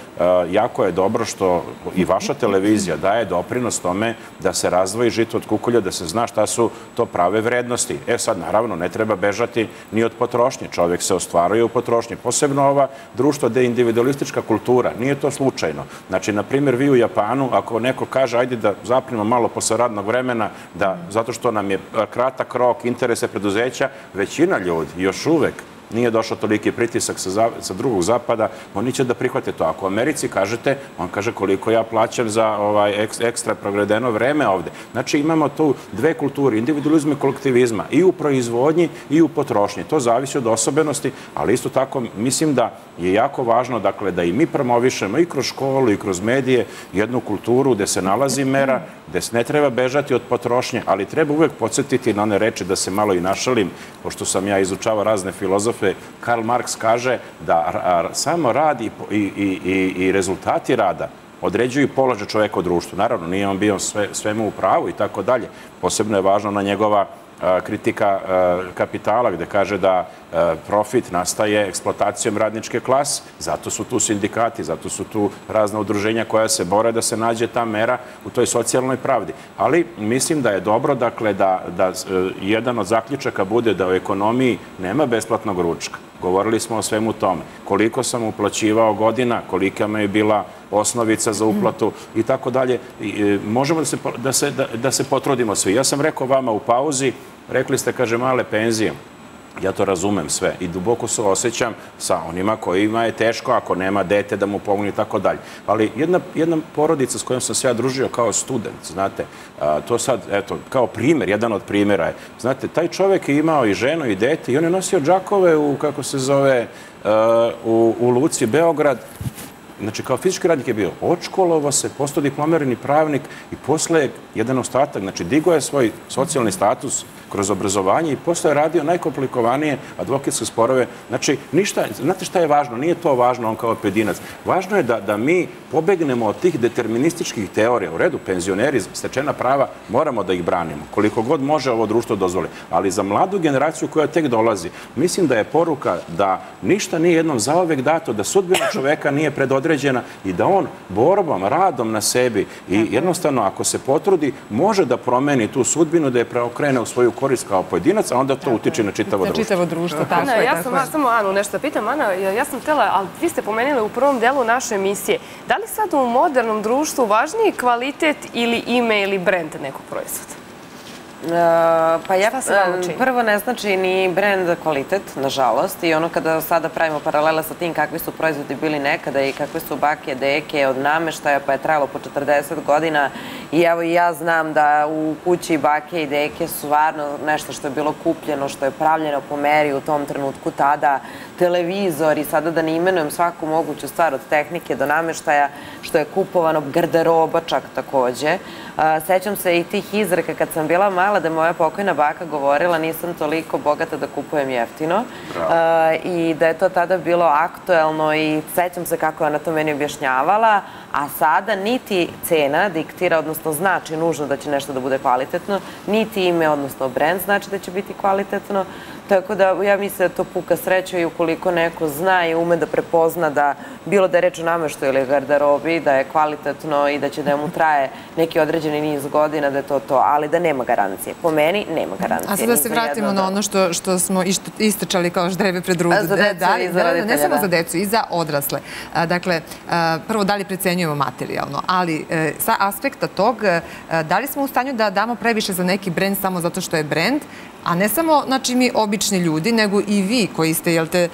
jako je dobro što i vaša televizija daje doprinos tome da se razdvoji žito od kukolja, da se zna šta su to prave vrednosti. vrednosti. E sad, naravno, ne treba bežati ni od potrošnje. Čovjek se ostvaruje u potrošnji. Posebno ova društvo gde je individualistička kultura. Nije to slučajno. Znači, na primjer, vi u Japanu, ako neko kaže, ajde da zapnemo malo posle radnog vremena, zato što nam je kratak rok, interese preduzeća, većina ljudi još uvek nije došao toliki pritisak sa drugog zapada, oni će da prihvate to. Ako u Americi kažete, on kaže koliko ja plaćam za ekstra provredeno vreme ovde. Znači imamo tu dve kulturi, individualizma i kolektivizma, i u proizvodnji i u potrošnji. To zavisi od osobenosti, ali isto tako mislim da je jako važno da i mi promovišemo i kroz školu i kroz medije jednu kulturu gde se nalazi mera, gde ne treba bežati od potrošnje, ali treba uvek podsjetiti na one reči da se malo i našalim, pošto sam ja izučavao razne filozofe. Karl Marx kaže da samo rad i rezultati rada određuju položaj čovjeka u društvu. Naravno, nije on bio svemu u pravu i tako dalje. Posebno je važno na njegova kritika kapitala gde kaže da profit nastaje eksploatacijom radničke klase. Zato su tu sindikati, zato su tu razna udruženja koja se bore da se nađe ta mera u toj socijalnoj pravdi. Ali mislim da je dobro da jedan od zaključaka bude da u ekonomiji nema besplatnog ručka. Govorili smo o svemu tome. Koliko sam uplaćivao godina, kolika mi je bila osnovica za uplatu i tako dalje. Možemo da se potrudimo svi. Ja sam rekao vama u pauzi, rekli ste, kaže, male penzije. Ja to razumem sve i duboko se osjećam sa onima kojima je teško ako nema dete da mu pomogne i tako dalje. Ali jedna porodica s kojom sam se ja družio kao student, znate, to sad, eto, kao primjer, jedan od primjera je, znate, taj čovjek je imao i ženu i dete i on je nosio džakove u, kako se zove, u Luci, Beograd. Znači, kao fizički radnik je bio odškolovao se, postao diplomirani pravnik i posle jedan ostatak, znači digao je svoj socijalni status kroz obrazovanje i posle je radio najkomplikovanije advokatske sporove. Znači, ništa, znate šta je važno? Nije to važno on kao pojedinac. Važno je da mi pobegnemo od tih determinističkih teorija. U redu, penzioneri, stečena prava, moramo da ih branimo. Koliko god može ovo društvo dozvoli. Ali za mladu generaciju koja tek dolazi, mislim da je poruka da ništa nije jednom zauvek dato, da sudbina čoveka nije predodređena i da on borbom, radom na sebi i jednostavno ako se potrudi, može da promeni tu sudbinu, da je preokrene u svoju korist kao pojedinac, a onda to utiče na čitavo društvo. Na čitavo društvo, tako je. Ja sam samo Anu nešto pitam. Ana, ja sam htjela, ali vi ste pomenuli u prvom delu naše emisije. Da li sad u modernom društvu važniji kvalitet ili ime ili brend nekog proizvoda? Pa ja prvo ne znači ni brend kvalitet, nažalost, i ono kada sada pravimo paralele sa tim kakvi su proizvodi bili nekada i kakve su bake, deke od nameštaja, pa je trajalo po 40 godina i evo i ja znam da u kući bake i deke su stvarno nešto što je bilo kupljeno, što je pravljeno po meri u tom trenutku tada, televizor i sada da ne imenujem svaku moguću stvar od tehnike do nameštaja što je kupovano, garderoba čak takođe. Sećam se i tih izreka kad sam bila mala da je moja pokojna baka govorila nisam toliko bogata da kupujem jeftino i da je to tada bilo aktuelno i sećam se kako je ona to meni objašnjavala, a sada niti cena diktira, odnosno znači nužno da će nešto da bude kvalitetno, niti ime, odnosno brand znači da će biti kvalitetno. Tako da ja mislim da to puka sreća i ukoliko neko zna i ume da prepozna da bilo da je reč o nameštu ili garderobi, da je kvalitetno i da će da mu traje neki određeni niz godina, da je to to, ali da nema garancije. Po meni nema garancije. A sad da se vratimo na ono što smo istrčali kao ždreve pred rudu. Za decu i za roditelja. Ne samo za decu, i za odrasle. Dakle, prvo da li precenjujemo materijalno, ali sa aspekta tog, da li smo u stanju da damo previše za neki brend samo zato što je brend, a ne samo, znači, mi obični ljudi, nego i vi koji ste, jel te,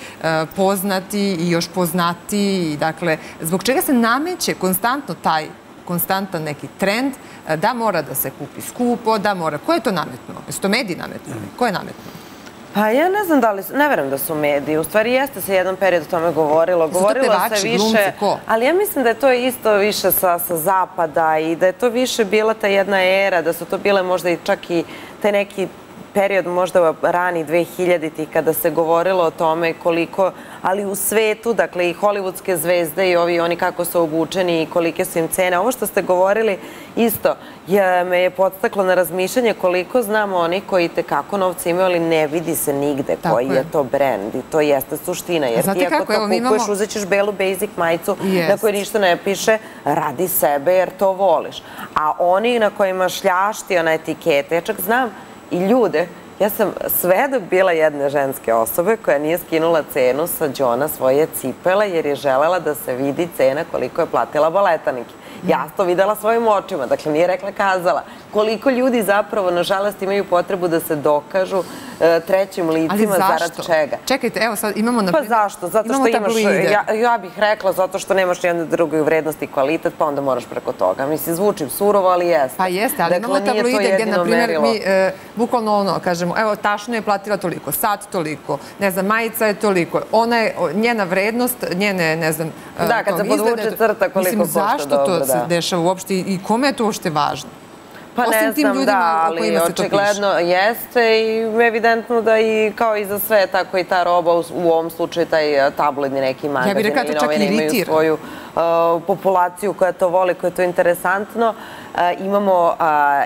poznati i još poznati. Dakle, zbog čega se nameće konstantno taj konstantan neki trend da mora da se kupi skupo, da mora... Ko je to nametno? Jesu to mediji nametno? Ko je nametno? Pa ja ne znam da li su, ne verujem da su mediji. U stvari jeste se jedan period o tome govorilo. Govorilo se više, ali ja mislim da je to isto više sa zapada i da je to više bila ta jedna era, da su to bile možda i čak i te neki period možda u rani 2000-ih kada se govorilo o tome koliko, ali u svetu, dakle i hollywoodske zvezde i ovi oni kako su obučeni i kolike su im cene. Ovo što ste govorili isto me je podstaklo na razmišljanje koliko znamo oni koji itekako novce imaju, ali ne vidi se nigde koji je to brend i to jeste suština. Jer ti ako to kupuješ, uzet ćeš belu basic majicu na kojoj ništa ne piše, radi sebe jer to voliš. A oni na kojima šljašti ona etiketa, ja čak znam i ljude Ja sam svedok bila jedne ženske osobe koja nije skinula cenu sa đona svoje cipele jer je želela da se vidi cena koliko je platila baletanike. Ja to videla svojim očima, dakle nije rekla, kazala. Koliko ljudi zapravo, nažalost, imaju potrebu da se dokažu trećim licima zarad čega. Čekajte, evo sad imamo... Pa zašto? Zato što imaš... Ja bih rekla zato što nemaš jednu drugu vrednost i kvalitet, pa onda moraš preko toga. Mislim, zvučim surovo, ali jeste. Pa jeste, ali imamo tabloide gdje, na primjer, mi bukvalno ono, kažemo, evo, tašno je platila toliko, sat toliko, ne znam, majica je toliko, ona je, njena vrednost, njene, ne znam... Da, kad se podvuče crta koliko košta dobro, da. Dešava uopšte i kome je to uopšte važno? Pa ne znam, da, ali očigledno jeste i evidentno da i kao i za sve, tako i ta roba, u ovom slučaju taj tabloidni neki magazin. Ja bih rekla, to čak iritira. Svoju populaciju koja to voli, koja je to interesantno. Imamo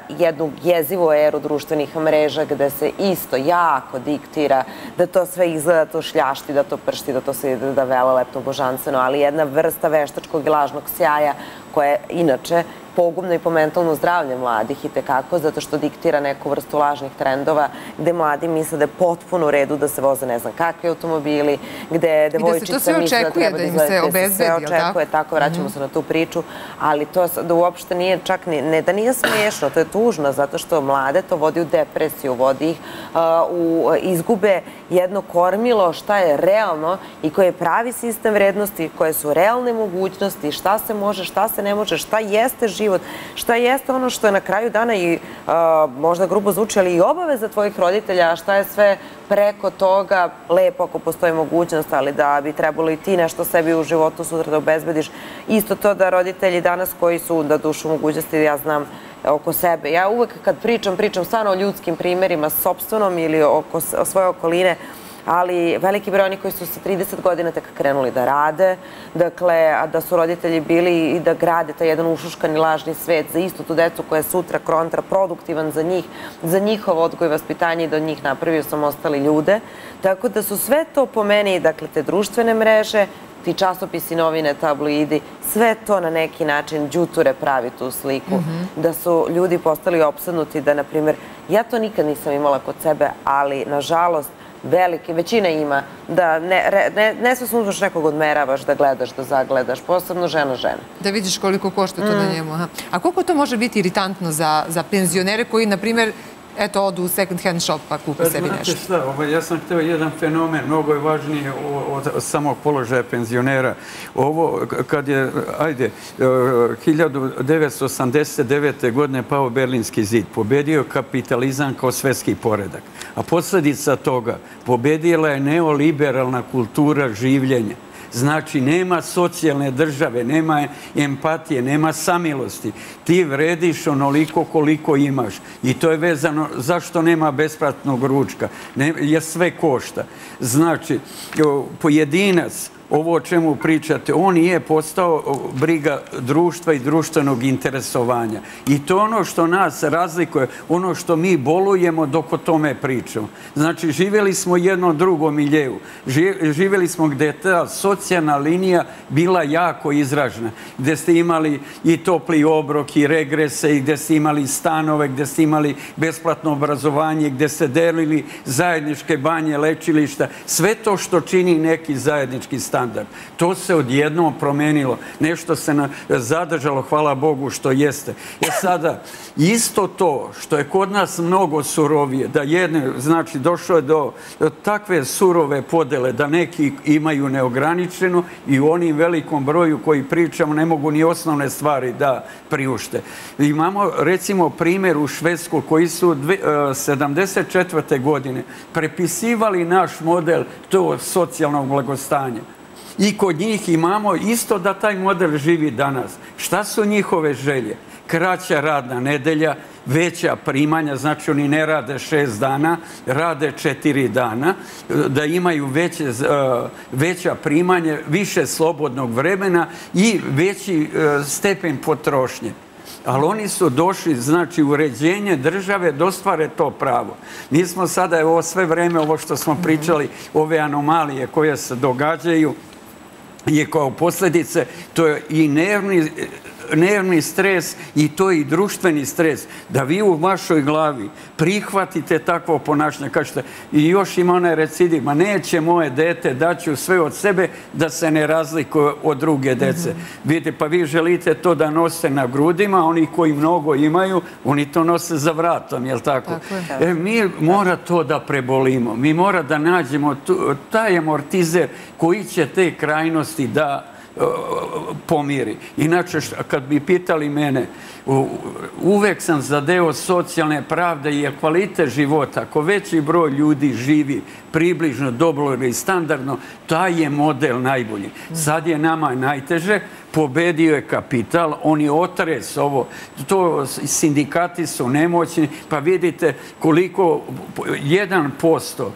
jednu jezivu eru društvenih mreža gde se isto jako diktira da to sve izgleda, to šljašti, da to pršti, da to se ide da velelepno, božanstveno, ali jedna vrsta veštačkog i lažnog sjaja koja je inače pogubno i po mentalno zdravlje mladih i tekako, zato što diktira neku vrstu lažnih trendova gde mladi misle da je potpuno u redu da se voze ne znam kakvi automobili, gde devojčica misle da treba da izgleda, da se sve očekuje, tako vraćamo se na tu priču, ali to da uopšte nije čak ne da nije smiješno, to je tužno, zato što mlade to vodi u depresiju, vodi ih u izgube jedno kormilo šta je realno i koji je pravi sistem vrednosti, koje su realne mogućnosti, šta se može, šta se ne može, šta jeste život, šta jeste ono što je na kraju dana i možda grubo zvuči, ali i obaveza tvojih roditelja, a šta je sve preko toga, lepo ako postoji mogućnost, ali da bi trebalo i ti nešto sebi u životu sutra da obezbediš. Isto to da roditelji danas koji su da dušu mogućnosti, ja znam, oko sebe. Ja uvek kad pričam stvarno o ljudskim primjerima, sopstvenom ili oko svoje okoline, ali veliki broj oni koji su sa 30 godina tek krenuli da rade, dakle, a da su roditelji bili i da grade taj jedan ušuškan i lažni svet za istu tu decu koja je sutra kontraproduktivan za njih, za njihov odgoj i vaspitanje i da od njih napravio sam ostali ljude. Tako da su sve to po meni, dakle, te društvene mreže, ti časopisi, novine, tabloidi, sve to na neki način đuture pravi tu sliku. Da su ljudi postali opsednuti da, na primjer, ja to nikad nisam imala kod sebe, ali, nažalost, velike, većina ima, da nesvesno uzmeš nekog odmeravaš, da gledaš, da zagledaš, posebno žena. Da vidiš koliko košta to na njemu. A koliko to može biti iritantno za penzionere koji, na primjer, eto, odu u second hand shop pa kupi sebi nešto? Znate šta, ja sam htio jedan fenomen, mnogo je važnije od samog položaja penzionera. Ovo, kad je, ajde, 1989. godine pao Berlinski zid, pobedio kapitalizam kao svetski poredak. A posljedica toga, pobedila je neoliberalna kultura življenja. Znači, nema socijalne države, nema empatije, nema samilosti. Ti vrediš onoliko koliko imaš. I to je vezano zašto nema besplatnog ručka. Jer sve košta. Znači, pojedinac, ovo o čemu pričate, on je postao briga društva i društvenog interesovanja. I to je ono što nas razlikuje, ono što mi bolujemo dok o tome pričamo. Znači, živjeli smo u jednom drugom miljevu. Živjeli smo gdje je ta socijalna linija bila jako izražena. Gdje ste imali i topli obrok i regrese, i gdje ste imali stanove, gdje ste imali besplatno obrazovanje, gdje ste delili zajedničke banje, lečilišta. Sve to što čini neki zajednički stan. To se odjednom promenilo. Nešto se zadržalo, hvala Bogu što jeste. E sada, isto to što je kod nas mnogo surovije, da jedne, znači došlo je do takve surove podele da neki imaju neograničeno i u onim velikom broju koji pričamo ne mogu ni osnovne stvari da priušte. Imamo recimo primjer u Švedskoj koji su 1974. godine prepisivali naš model to socijalnog blagostanja. I kod njih imamo isto da taj model živi danas. Šta su njihove želje? Kraća radna nedelja, veća primanja, znači oni ne rade 6 dana, rade 4 dana, da imaju veća primanja, više slobodnog vremena i veći stepen potrošnje. Ali oni su došli, znači, uređenje države da ostvare to pravo. Mi smo sada, evo, sve vreme ovo što smo pričali, ove anomalije koje se događaju, je kao posljedice, to je i nervni nervni stres i to i društveni stres, da vi u vašoj glavi prihvatite takvo ponašanje, kažete, i još ima onaj recidiv, ma neće moje dete, daću sve od sebe da se ne razlikuje od druge dece. Vidite, pa vi želite to da nose na grudima, oni koji mnogo imaju, oni to nose za vratom, jel tako? Mi mora to da prebolimo, mi mora da nađemo taj amortizer koji će te krajnosti da pomiri. Inače, kad bi pitali mene, uvek sam za deo socijalne pravde i kvalitet života. Ako veći broj ljudi živi približno, dobro ili standardno, taj je model najbolji. Sad je nama najteže, pobedio je kapital, on je otres ovo. To sindikati su nemoćni, pa vidite koliko 1%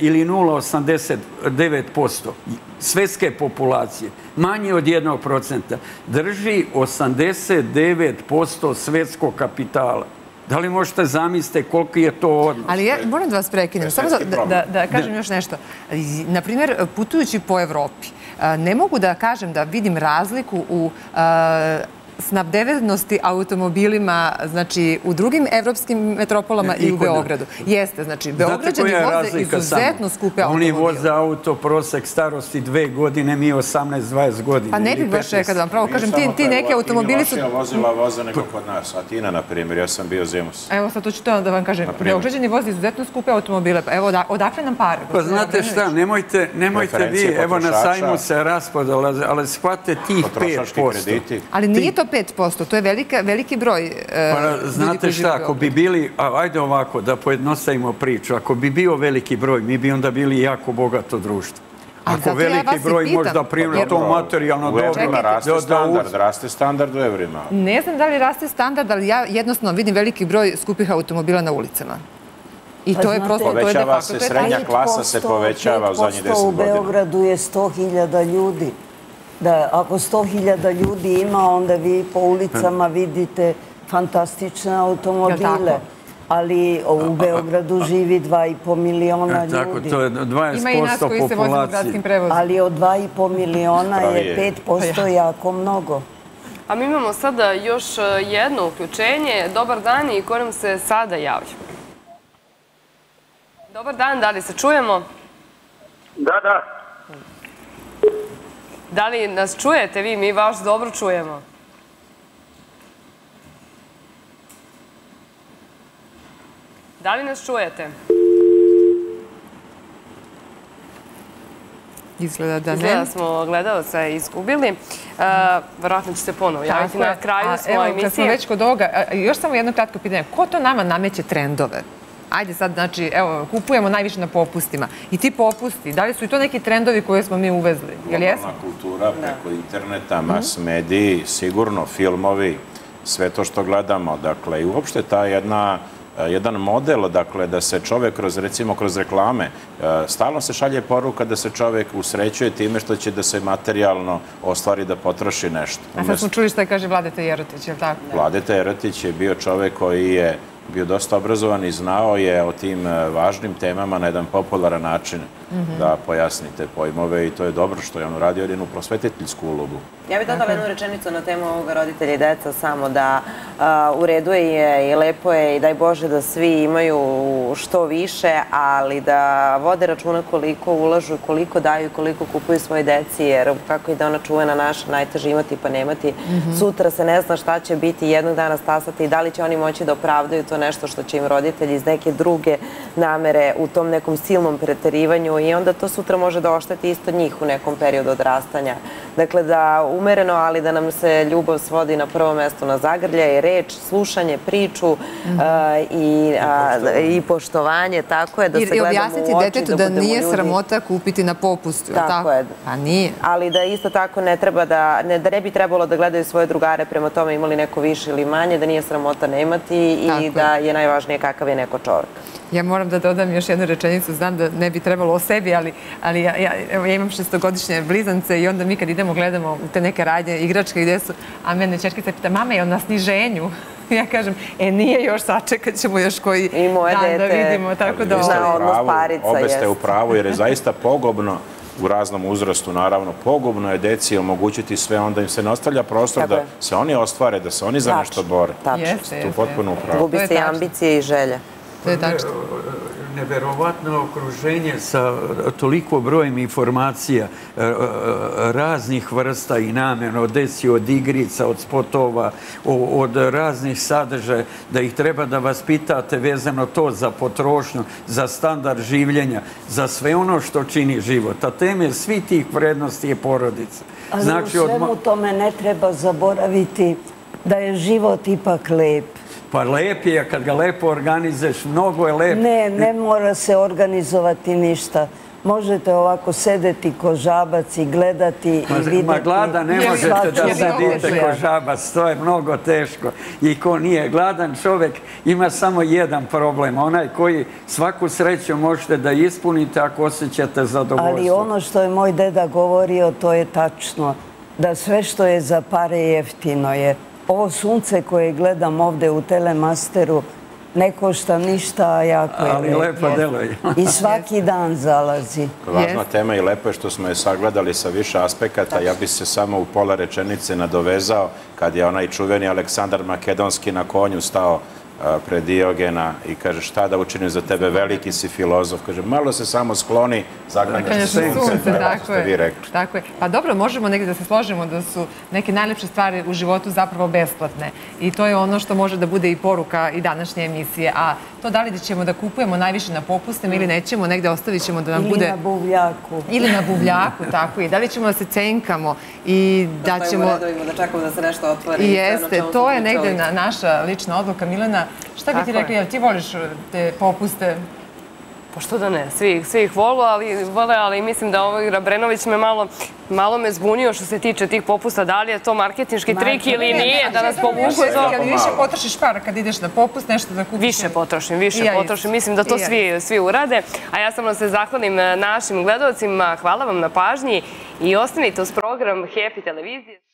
ili 0,89% svetske populacije, manje od 1%, drži 89% svetskog kapitala. Da li možete zamisliti koliko je to odnos? Ali ja moram da vas prekinem, samo da kažem još nešto. Naprimjer, putujući po Evropi, ne mogu da kažem da vidim razliku u snabdevenosti automobilima, znači, u drugim evropskim metropolama i u Beogradu. Jeste, znači, Beograđani voze izuzetno skupe automobile. Oni voze auto, prosek starosti 2 godine, mi 18-20 godina. Pa ne bih baš rekao da vam pravo kažem, ti neke automobili su... Mi samo vozila voze nego kod nas. Atina, na primjer, ja sam bio zimus. Evo, sad to ću to da vam kažem. Beograđani voze izuzetno skupe automobile. Evo, odakle nam pare? Pa znate šta, nemojte vi, evo na sajmu se raspodala, ali shvate tih 5%. Ali nije to 5%, to je veliki broj. Znate šta, ako bi bili, ajde ovako, da pojednostavimo priču, ako bi bio veliki broj, mi bi onda bili jako bogato društvo. Ako veliki broj možda primjer to materijalno dobro... Raste standard u evrima. Ne znam da li raste standard, ali ja jednostavno vidim veliki broj skupih automobila na ulicama. I to je prosto... Povećava se, srednja klasa se povećava u zadnjih 10 godina. U Beogradu je 100.000 ljudi. Da, ako 100.000 ljudi ima, onda vi po ulicama vidite fantastične automobile. Ali u Beogradu živi 2,5 miliona ljudi. Tako, to je 20% populacije. Ima i nas koji se vozimo u gradskim prevozima. Ali od 2,5 miliona je 5% jako mnogo. A mi imamo sada još jedno uključenje. Dobar dan i ko nam se sada javlja? Dobar dan, da li se čujemo? Da, da. Da li nas čujete vi? Mi vas dobro čujemo. Da li nas čujete? Izgleda da ne. Izgleda smo gledalca izgubili. Vjerojatno će se ponovo javiti na kraju svoje emisije. Evo, kad smo već kod ovoga, još samo jedno kratko pitanje. Ko to nama nameće trendove? Ajde sad, znači, evo, kupujemo najviše na popustima. I ti popusti, da li su i to neki trendovi koje smo mi uvezli? Globalna kultura preko interneta, mas mediji, sigurno filmovi, sve to što gledamo. Dakle, i uopšte ta jedan model, dakle, da se čovek kroz, recimo, kroz reklame, stalno se šalje poruka da se čovek usrećuje time što će da se materijalno ostvari da potroši nešto. A sad smo čuli što je kaže Vladeta Jerotić, je li tako? Vladeta Jerotić je bio čovek koji je bio dosta obrazovan i znao je o tim važnim temama na jedan popularan način da pojasnite pojmove i to je dobro što je on uradio jednu prosvetiteljsku ulogu. Ja bih dodala jednu rečenicu na temu ovoga roditelja i deca samo da u redu je i lepo je i daj Bože da svi imaju što više, ali da vode računa koliko ulažu, koliko daju i koliko kupuju svoje deci, jer kako je da ona čuvena naša, najteže imati pa nemati. Sutra se ne zna šta će biti, jednog dana stasati i da li će oni moći da opravdaju to nešto što će im roditelji iz neke druge namere u tom nekom silnom preterivanju i onda to sutra može da ošteti isto njih u nekom periodu odrastanja. Dakle, da umereno, ali da nam se ljubav svodi na prvo mesto na zagrlje i reč, slušanje, priču i poštovanje, tako je, da se gledamo u oči. I objasniti detetu da nije sramota kupiti na popustu. Tako je. Pa nije. Ali da isto tako ne bi trebalo da gledaju svoje drugare prema tome imali neko više ili manje, da nije sramota ne imati i da je najvažnije kakav je neko čovjek. Ja moram da dodam još jednu rečenicu, znam da ne bi trebalo o sebi, ali ja imam 6-godišnje blizance i onda mi kad idemo gledamo te neke radnje, igračke gdje su, a mene čerkica pita, mama je on na sniženju? Ja kažem, nije još, sačekat ćemo još koji dan da vidimo. Tako da... Obe ste u pravu jer je zaista pogubno u raznom uzrastu, naravno, pogubno je deci omogućiti sve, onda im se ne ostavlja prostor da se oni ostvare, da se oni za nešto bore. Tu potpuno upravo. Gubi se i ambicije i želje. To je tačno. Neverovatno okruženje sa toliko brojem informacija raznih vrsta i namjena, od deci, od igrica, od spotova, od raznih sadržaja, da ih treba da vas pitate vezano to za potrošnju, za standard življenja, za sve ono što čini život. A teme svih tih vrednosti je porodica. Ali u svemu tome ne treba zaboraviti da je život ipak lep. Pa lep je, kad ga lepo organizuješ, mnogo je lep. Ne mora se organizovati ništa. Možete ovako sedeti ko žabac i gledati i vidjeti. Ma gladan ne možete da sedite ko žabac, to je mnogo teško. I ko nije gladan čovjek ima samo jedan problem, onaj koji svaku sreću možete da ispunite ako osjećate zadovoljstvo. Ali ono što je moj deda govorio, to je tačno, da sve što je za pare jeftino je. Ovo sunce koje gledam ovde u Telemasteru ne košta ništa, a jako je. Ali lepo deluje. I svaki dan zalazi. Važna tema i lepo je što smo je sagledali sa više aspekata. Ja bi se samo u pola rečenice nadovezao kad je onaj čuveni Aleksandar Makedonski na konju stao pred Diogena i kaže šta da učinim za tebe, veliki si filozof. Kaže malo se samo skloni, zagledaš sunce, tako je. Pa dobro, možemo negdje da se složimo da su neke najlepše stvari u životu zapravo besplatne i to je ono što može da bude i poruka i današnje emisije. A to da li ćemo da kupujemo najviše na popustima ili nećemo, negdje ostavit ćemo da nam bude... Ili na buvljaku. Ili na buvljaku, tako je. Da li ćemo da se cenkamo i da ćemo... Da stojimo da čekamo da se nešto otvori. Jeste, to je negdje naša lična odluka. Milena, šta bi ti rekli, jel ti voliš te popuste? Pa što da ne, svi ih vole, ali mislim da ovaj Rabrenović me malo me zbunio što se tiče tih popusta. Da li je to marketinški trik ili nije da nas povuku? Jel više potrošiš para kad ideš na popust, nešto da kupiš? Više potrošim. Mislim da to svi urade. A ja samo se zahvalim našim gledalcima. Hvala vam na pažnji i ostanite uz program Happy televizije.